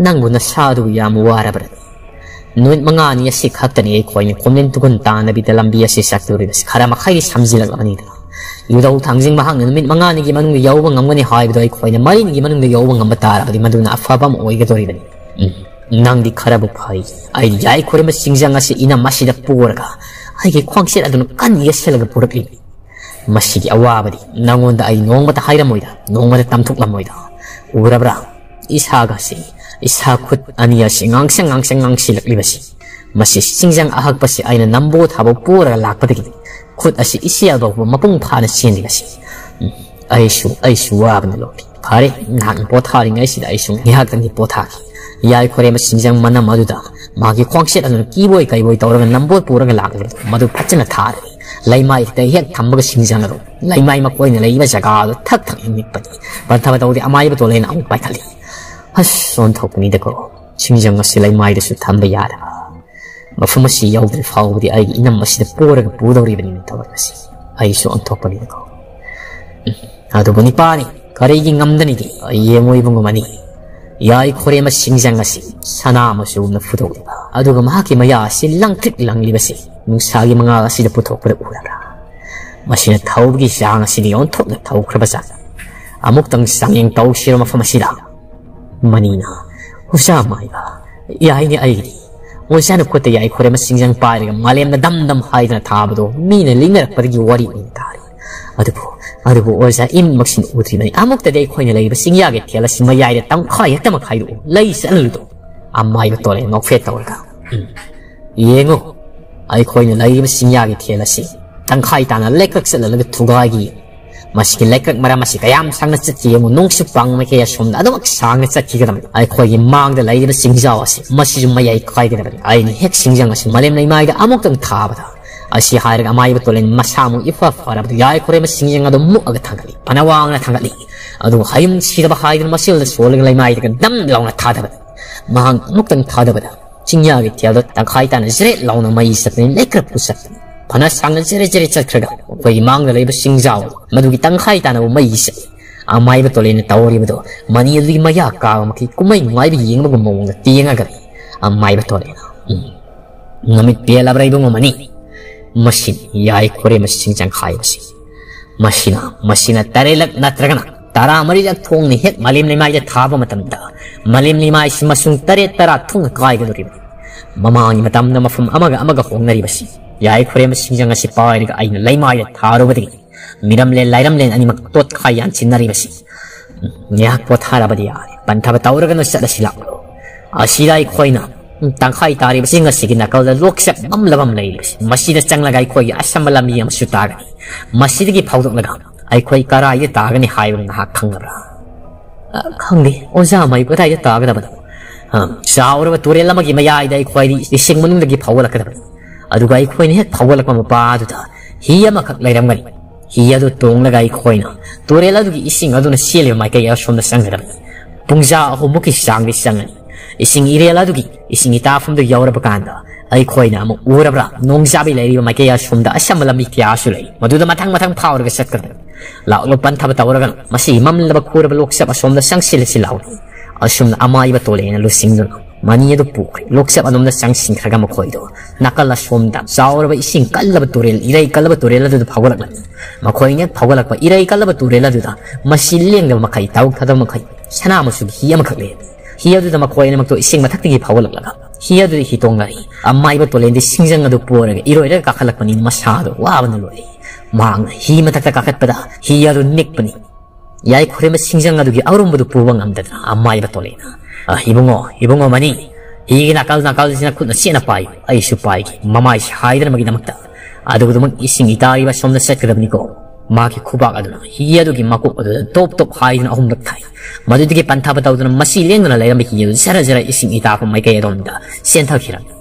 Nanggo nasado yamu warabrad. Nuwit mga niya sikhak tani ay kuha niya kumlintugan ta na bitalambiya si Sakduri basi. Kara makailis hamzilag lamanita. Yudaw tangzing mahang nanumit mga nagimanong yawang ang mga nihay bido ay kuhay na mali nagimanong yawang ang batara di maduna afabam o ay gatori bani. Nang di karabukhay ay yay kore masingza nga si ina masidak pura ka ay kikwang sila doon kanyas sila gapurak ini. Masigi awa badi nangonda ay noong matahayra mo ida noong matatamtuk lang mo ida. Urabra ishaga si ishakut aniya si ngangsang silak libasi. Masis singzang ahag pa si ay na nambot habang pura lakpatikin. Kut asi isya daw mapung pa na sindi kasi ay su wag na lopi pare nang pothari ngai sida ay su hihag tang pothaki yai kore mas sinjang mana maduda magi kwangset an kiboy kaiboy tawrang nambot purang lagre madu phachna thar laimai te hek thambaga sinjang ro laimai makoi na laiba jaga thak ni pani partha tawdi amai ba tole na pai khali has son thok ni de ko sinjang asi laimai de su thamba yara Mafumasi yawdri fawdi ay inam masida pura ka pudaw ribanin tawag na si. Ay iso ang topanin ako. Ato po ni Pani, kariging ngamdan iti, ay yemo ibang gumani. Yay kore masingzang asi, sana masubog na pudaw liba. Ato ka mahaki maya silang trik lang liba si. Nung sagi mga asida putok para ulara. Masina tawag isang asidi on top na tawag krabasan. Amok tang sangyang tawag siro mafumasila. Manina, usama iba, yay ni ayri. Unsa na kota yai kore masingjang pair ka malam na damdam hai na thabdo mina linga pargi wari ni tari adupo oza im maksin utri mani amok ta dei khoina lei basingya ge thela simaya ida tang khai ta ma khai ru lai san lu do amai to le nok fet ta orga Yengo, ay ko yun ay sinyari tela si. Tangkaitan na lekak sila lagat tugagi. Maski lekak maramasi kayam sang na sati yung nung supang may kaya sum na adawag sang na sati ka naman. Ay ko yung mang na lay na singzawa si. Masisumaya ikay ka naman. Ay ni hek singjang na si malim na imay na amok ng kabata. Asi harig amay betulin masamong ipaparabot yai kore masingjang na dumuk agad tanggali panawang na tanggali adu hayum sida bahay ng masil na soling lay may tagan dam law na tadabat mahang muktang tadabat singyari tiyadot tangkaitan na zire law na may isat na lekrap pusat panasang na zire zire chakraga kay mang na lay basingzaw madugi tangkaitan na may isat amay betulin na tawari betul manili maya kao maki kumay ngay biyeng magumawang na tiyang agad amay betulin ngamit piyala bray bong mamani Masin, yai kore masing jang kai masin. Masina tarilak natragana. Tara marilak thong ni hek malim limai ja thaba matamda. Malim limai si masung tarit tara thong kai gaduri. Mamangi matamna mafum amaga hong nari masin. Yai kore masing jang asi paai ga aina laimai ja tharo badi. Miram len ani mak tot kai yan sin nari masin. Nyak pot hara badi yai. Pantaba tauraga no sada silak. Asirai koina. Tangkai tari basi nga sige na kalda loksak mamlamam na ilis. Masina sang lagay ko ay asam malami ang sutagani. Masina ki pautok lagam. Ay ko ay karaya tagani hayong nakakang nara. Kangdi, ozamay ko tayo taga na ba? Sa aura mature lamang imayay da ay ko ay ising mo nung nagipawalak ka na ba? Adugay ko ay niyat pawalak mamapado ta. Hiya makaklairam gani. Hiya do tong lagay ko ay na. Ture ladug ising ado na sila may kaya asom na sang na ba? Pungza ako mukisang isang gani. Ising irela dugi, ising itafum do yaura bakanda. Ay koy na mo urabra, nong sabi lay ba makaya sumda asam malamig tiasulay. Maduda matang power ka set ka. Laulupan tabatawra gan, masimam labag kurab loksap asum na sang silasilaw. Asum na amay batulay na lusing dun. Maniya do pukri, loksap anum na sang sinkragam koy do. Nakala sumda, saura ba ising kalabaturel, iray kalabaturela do pawalak na. Makoy niya pawalak pa, iray kalabaturela do da. Masiling na makaitawag kada makay. Sana mo sugiya makakli. Hiya do makoy na magto ising mataktig ipawalak laga. Hiya do hitong lari. Amay batulay na singjang na do pura. Iroira kakalakpanin masyado. Wow na loy. Mahang hi matakakakat pada. Hiya do nikpanin. Yay kore masingjang na do giaurong bado puwang amdad na. Amay batulay na. Ibungo mani. Higi nakal sinakut na sinapay. Ay supay. Mamay siya na maginamagta. Ado do mag-ising itari ba som na set kadab ni ko. Maki kubak aduna, hiya do makuk aduna, top high na ahum nagtay. Madu do ki pantapataw do na masilin do na layang bikin yun, sara ising ita akong may kaya doon da, sentag hirang.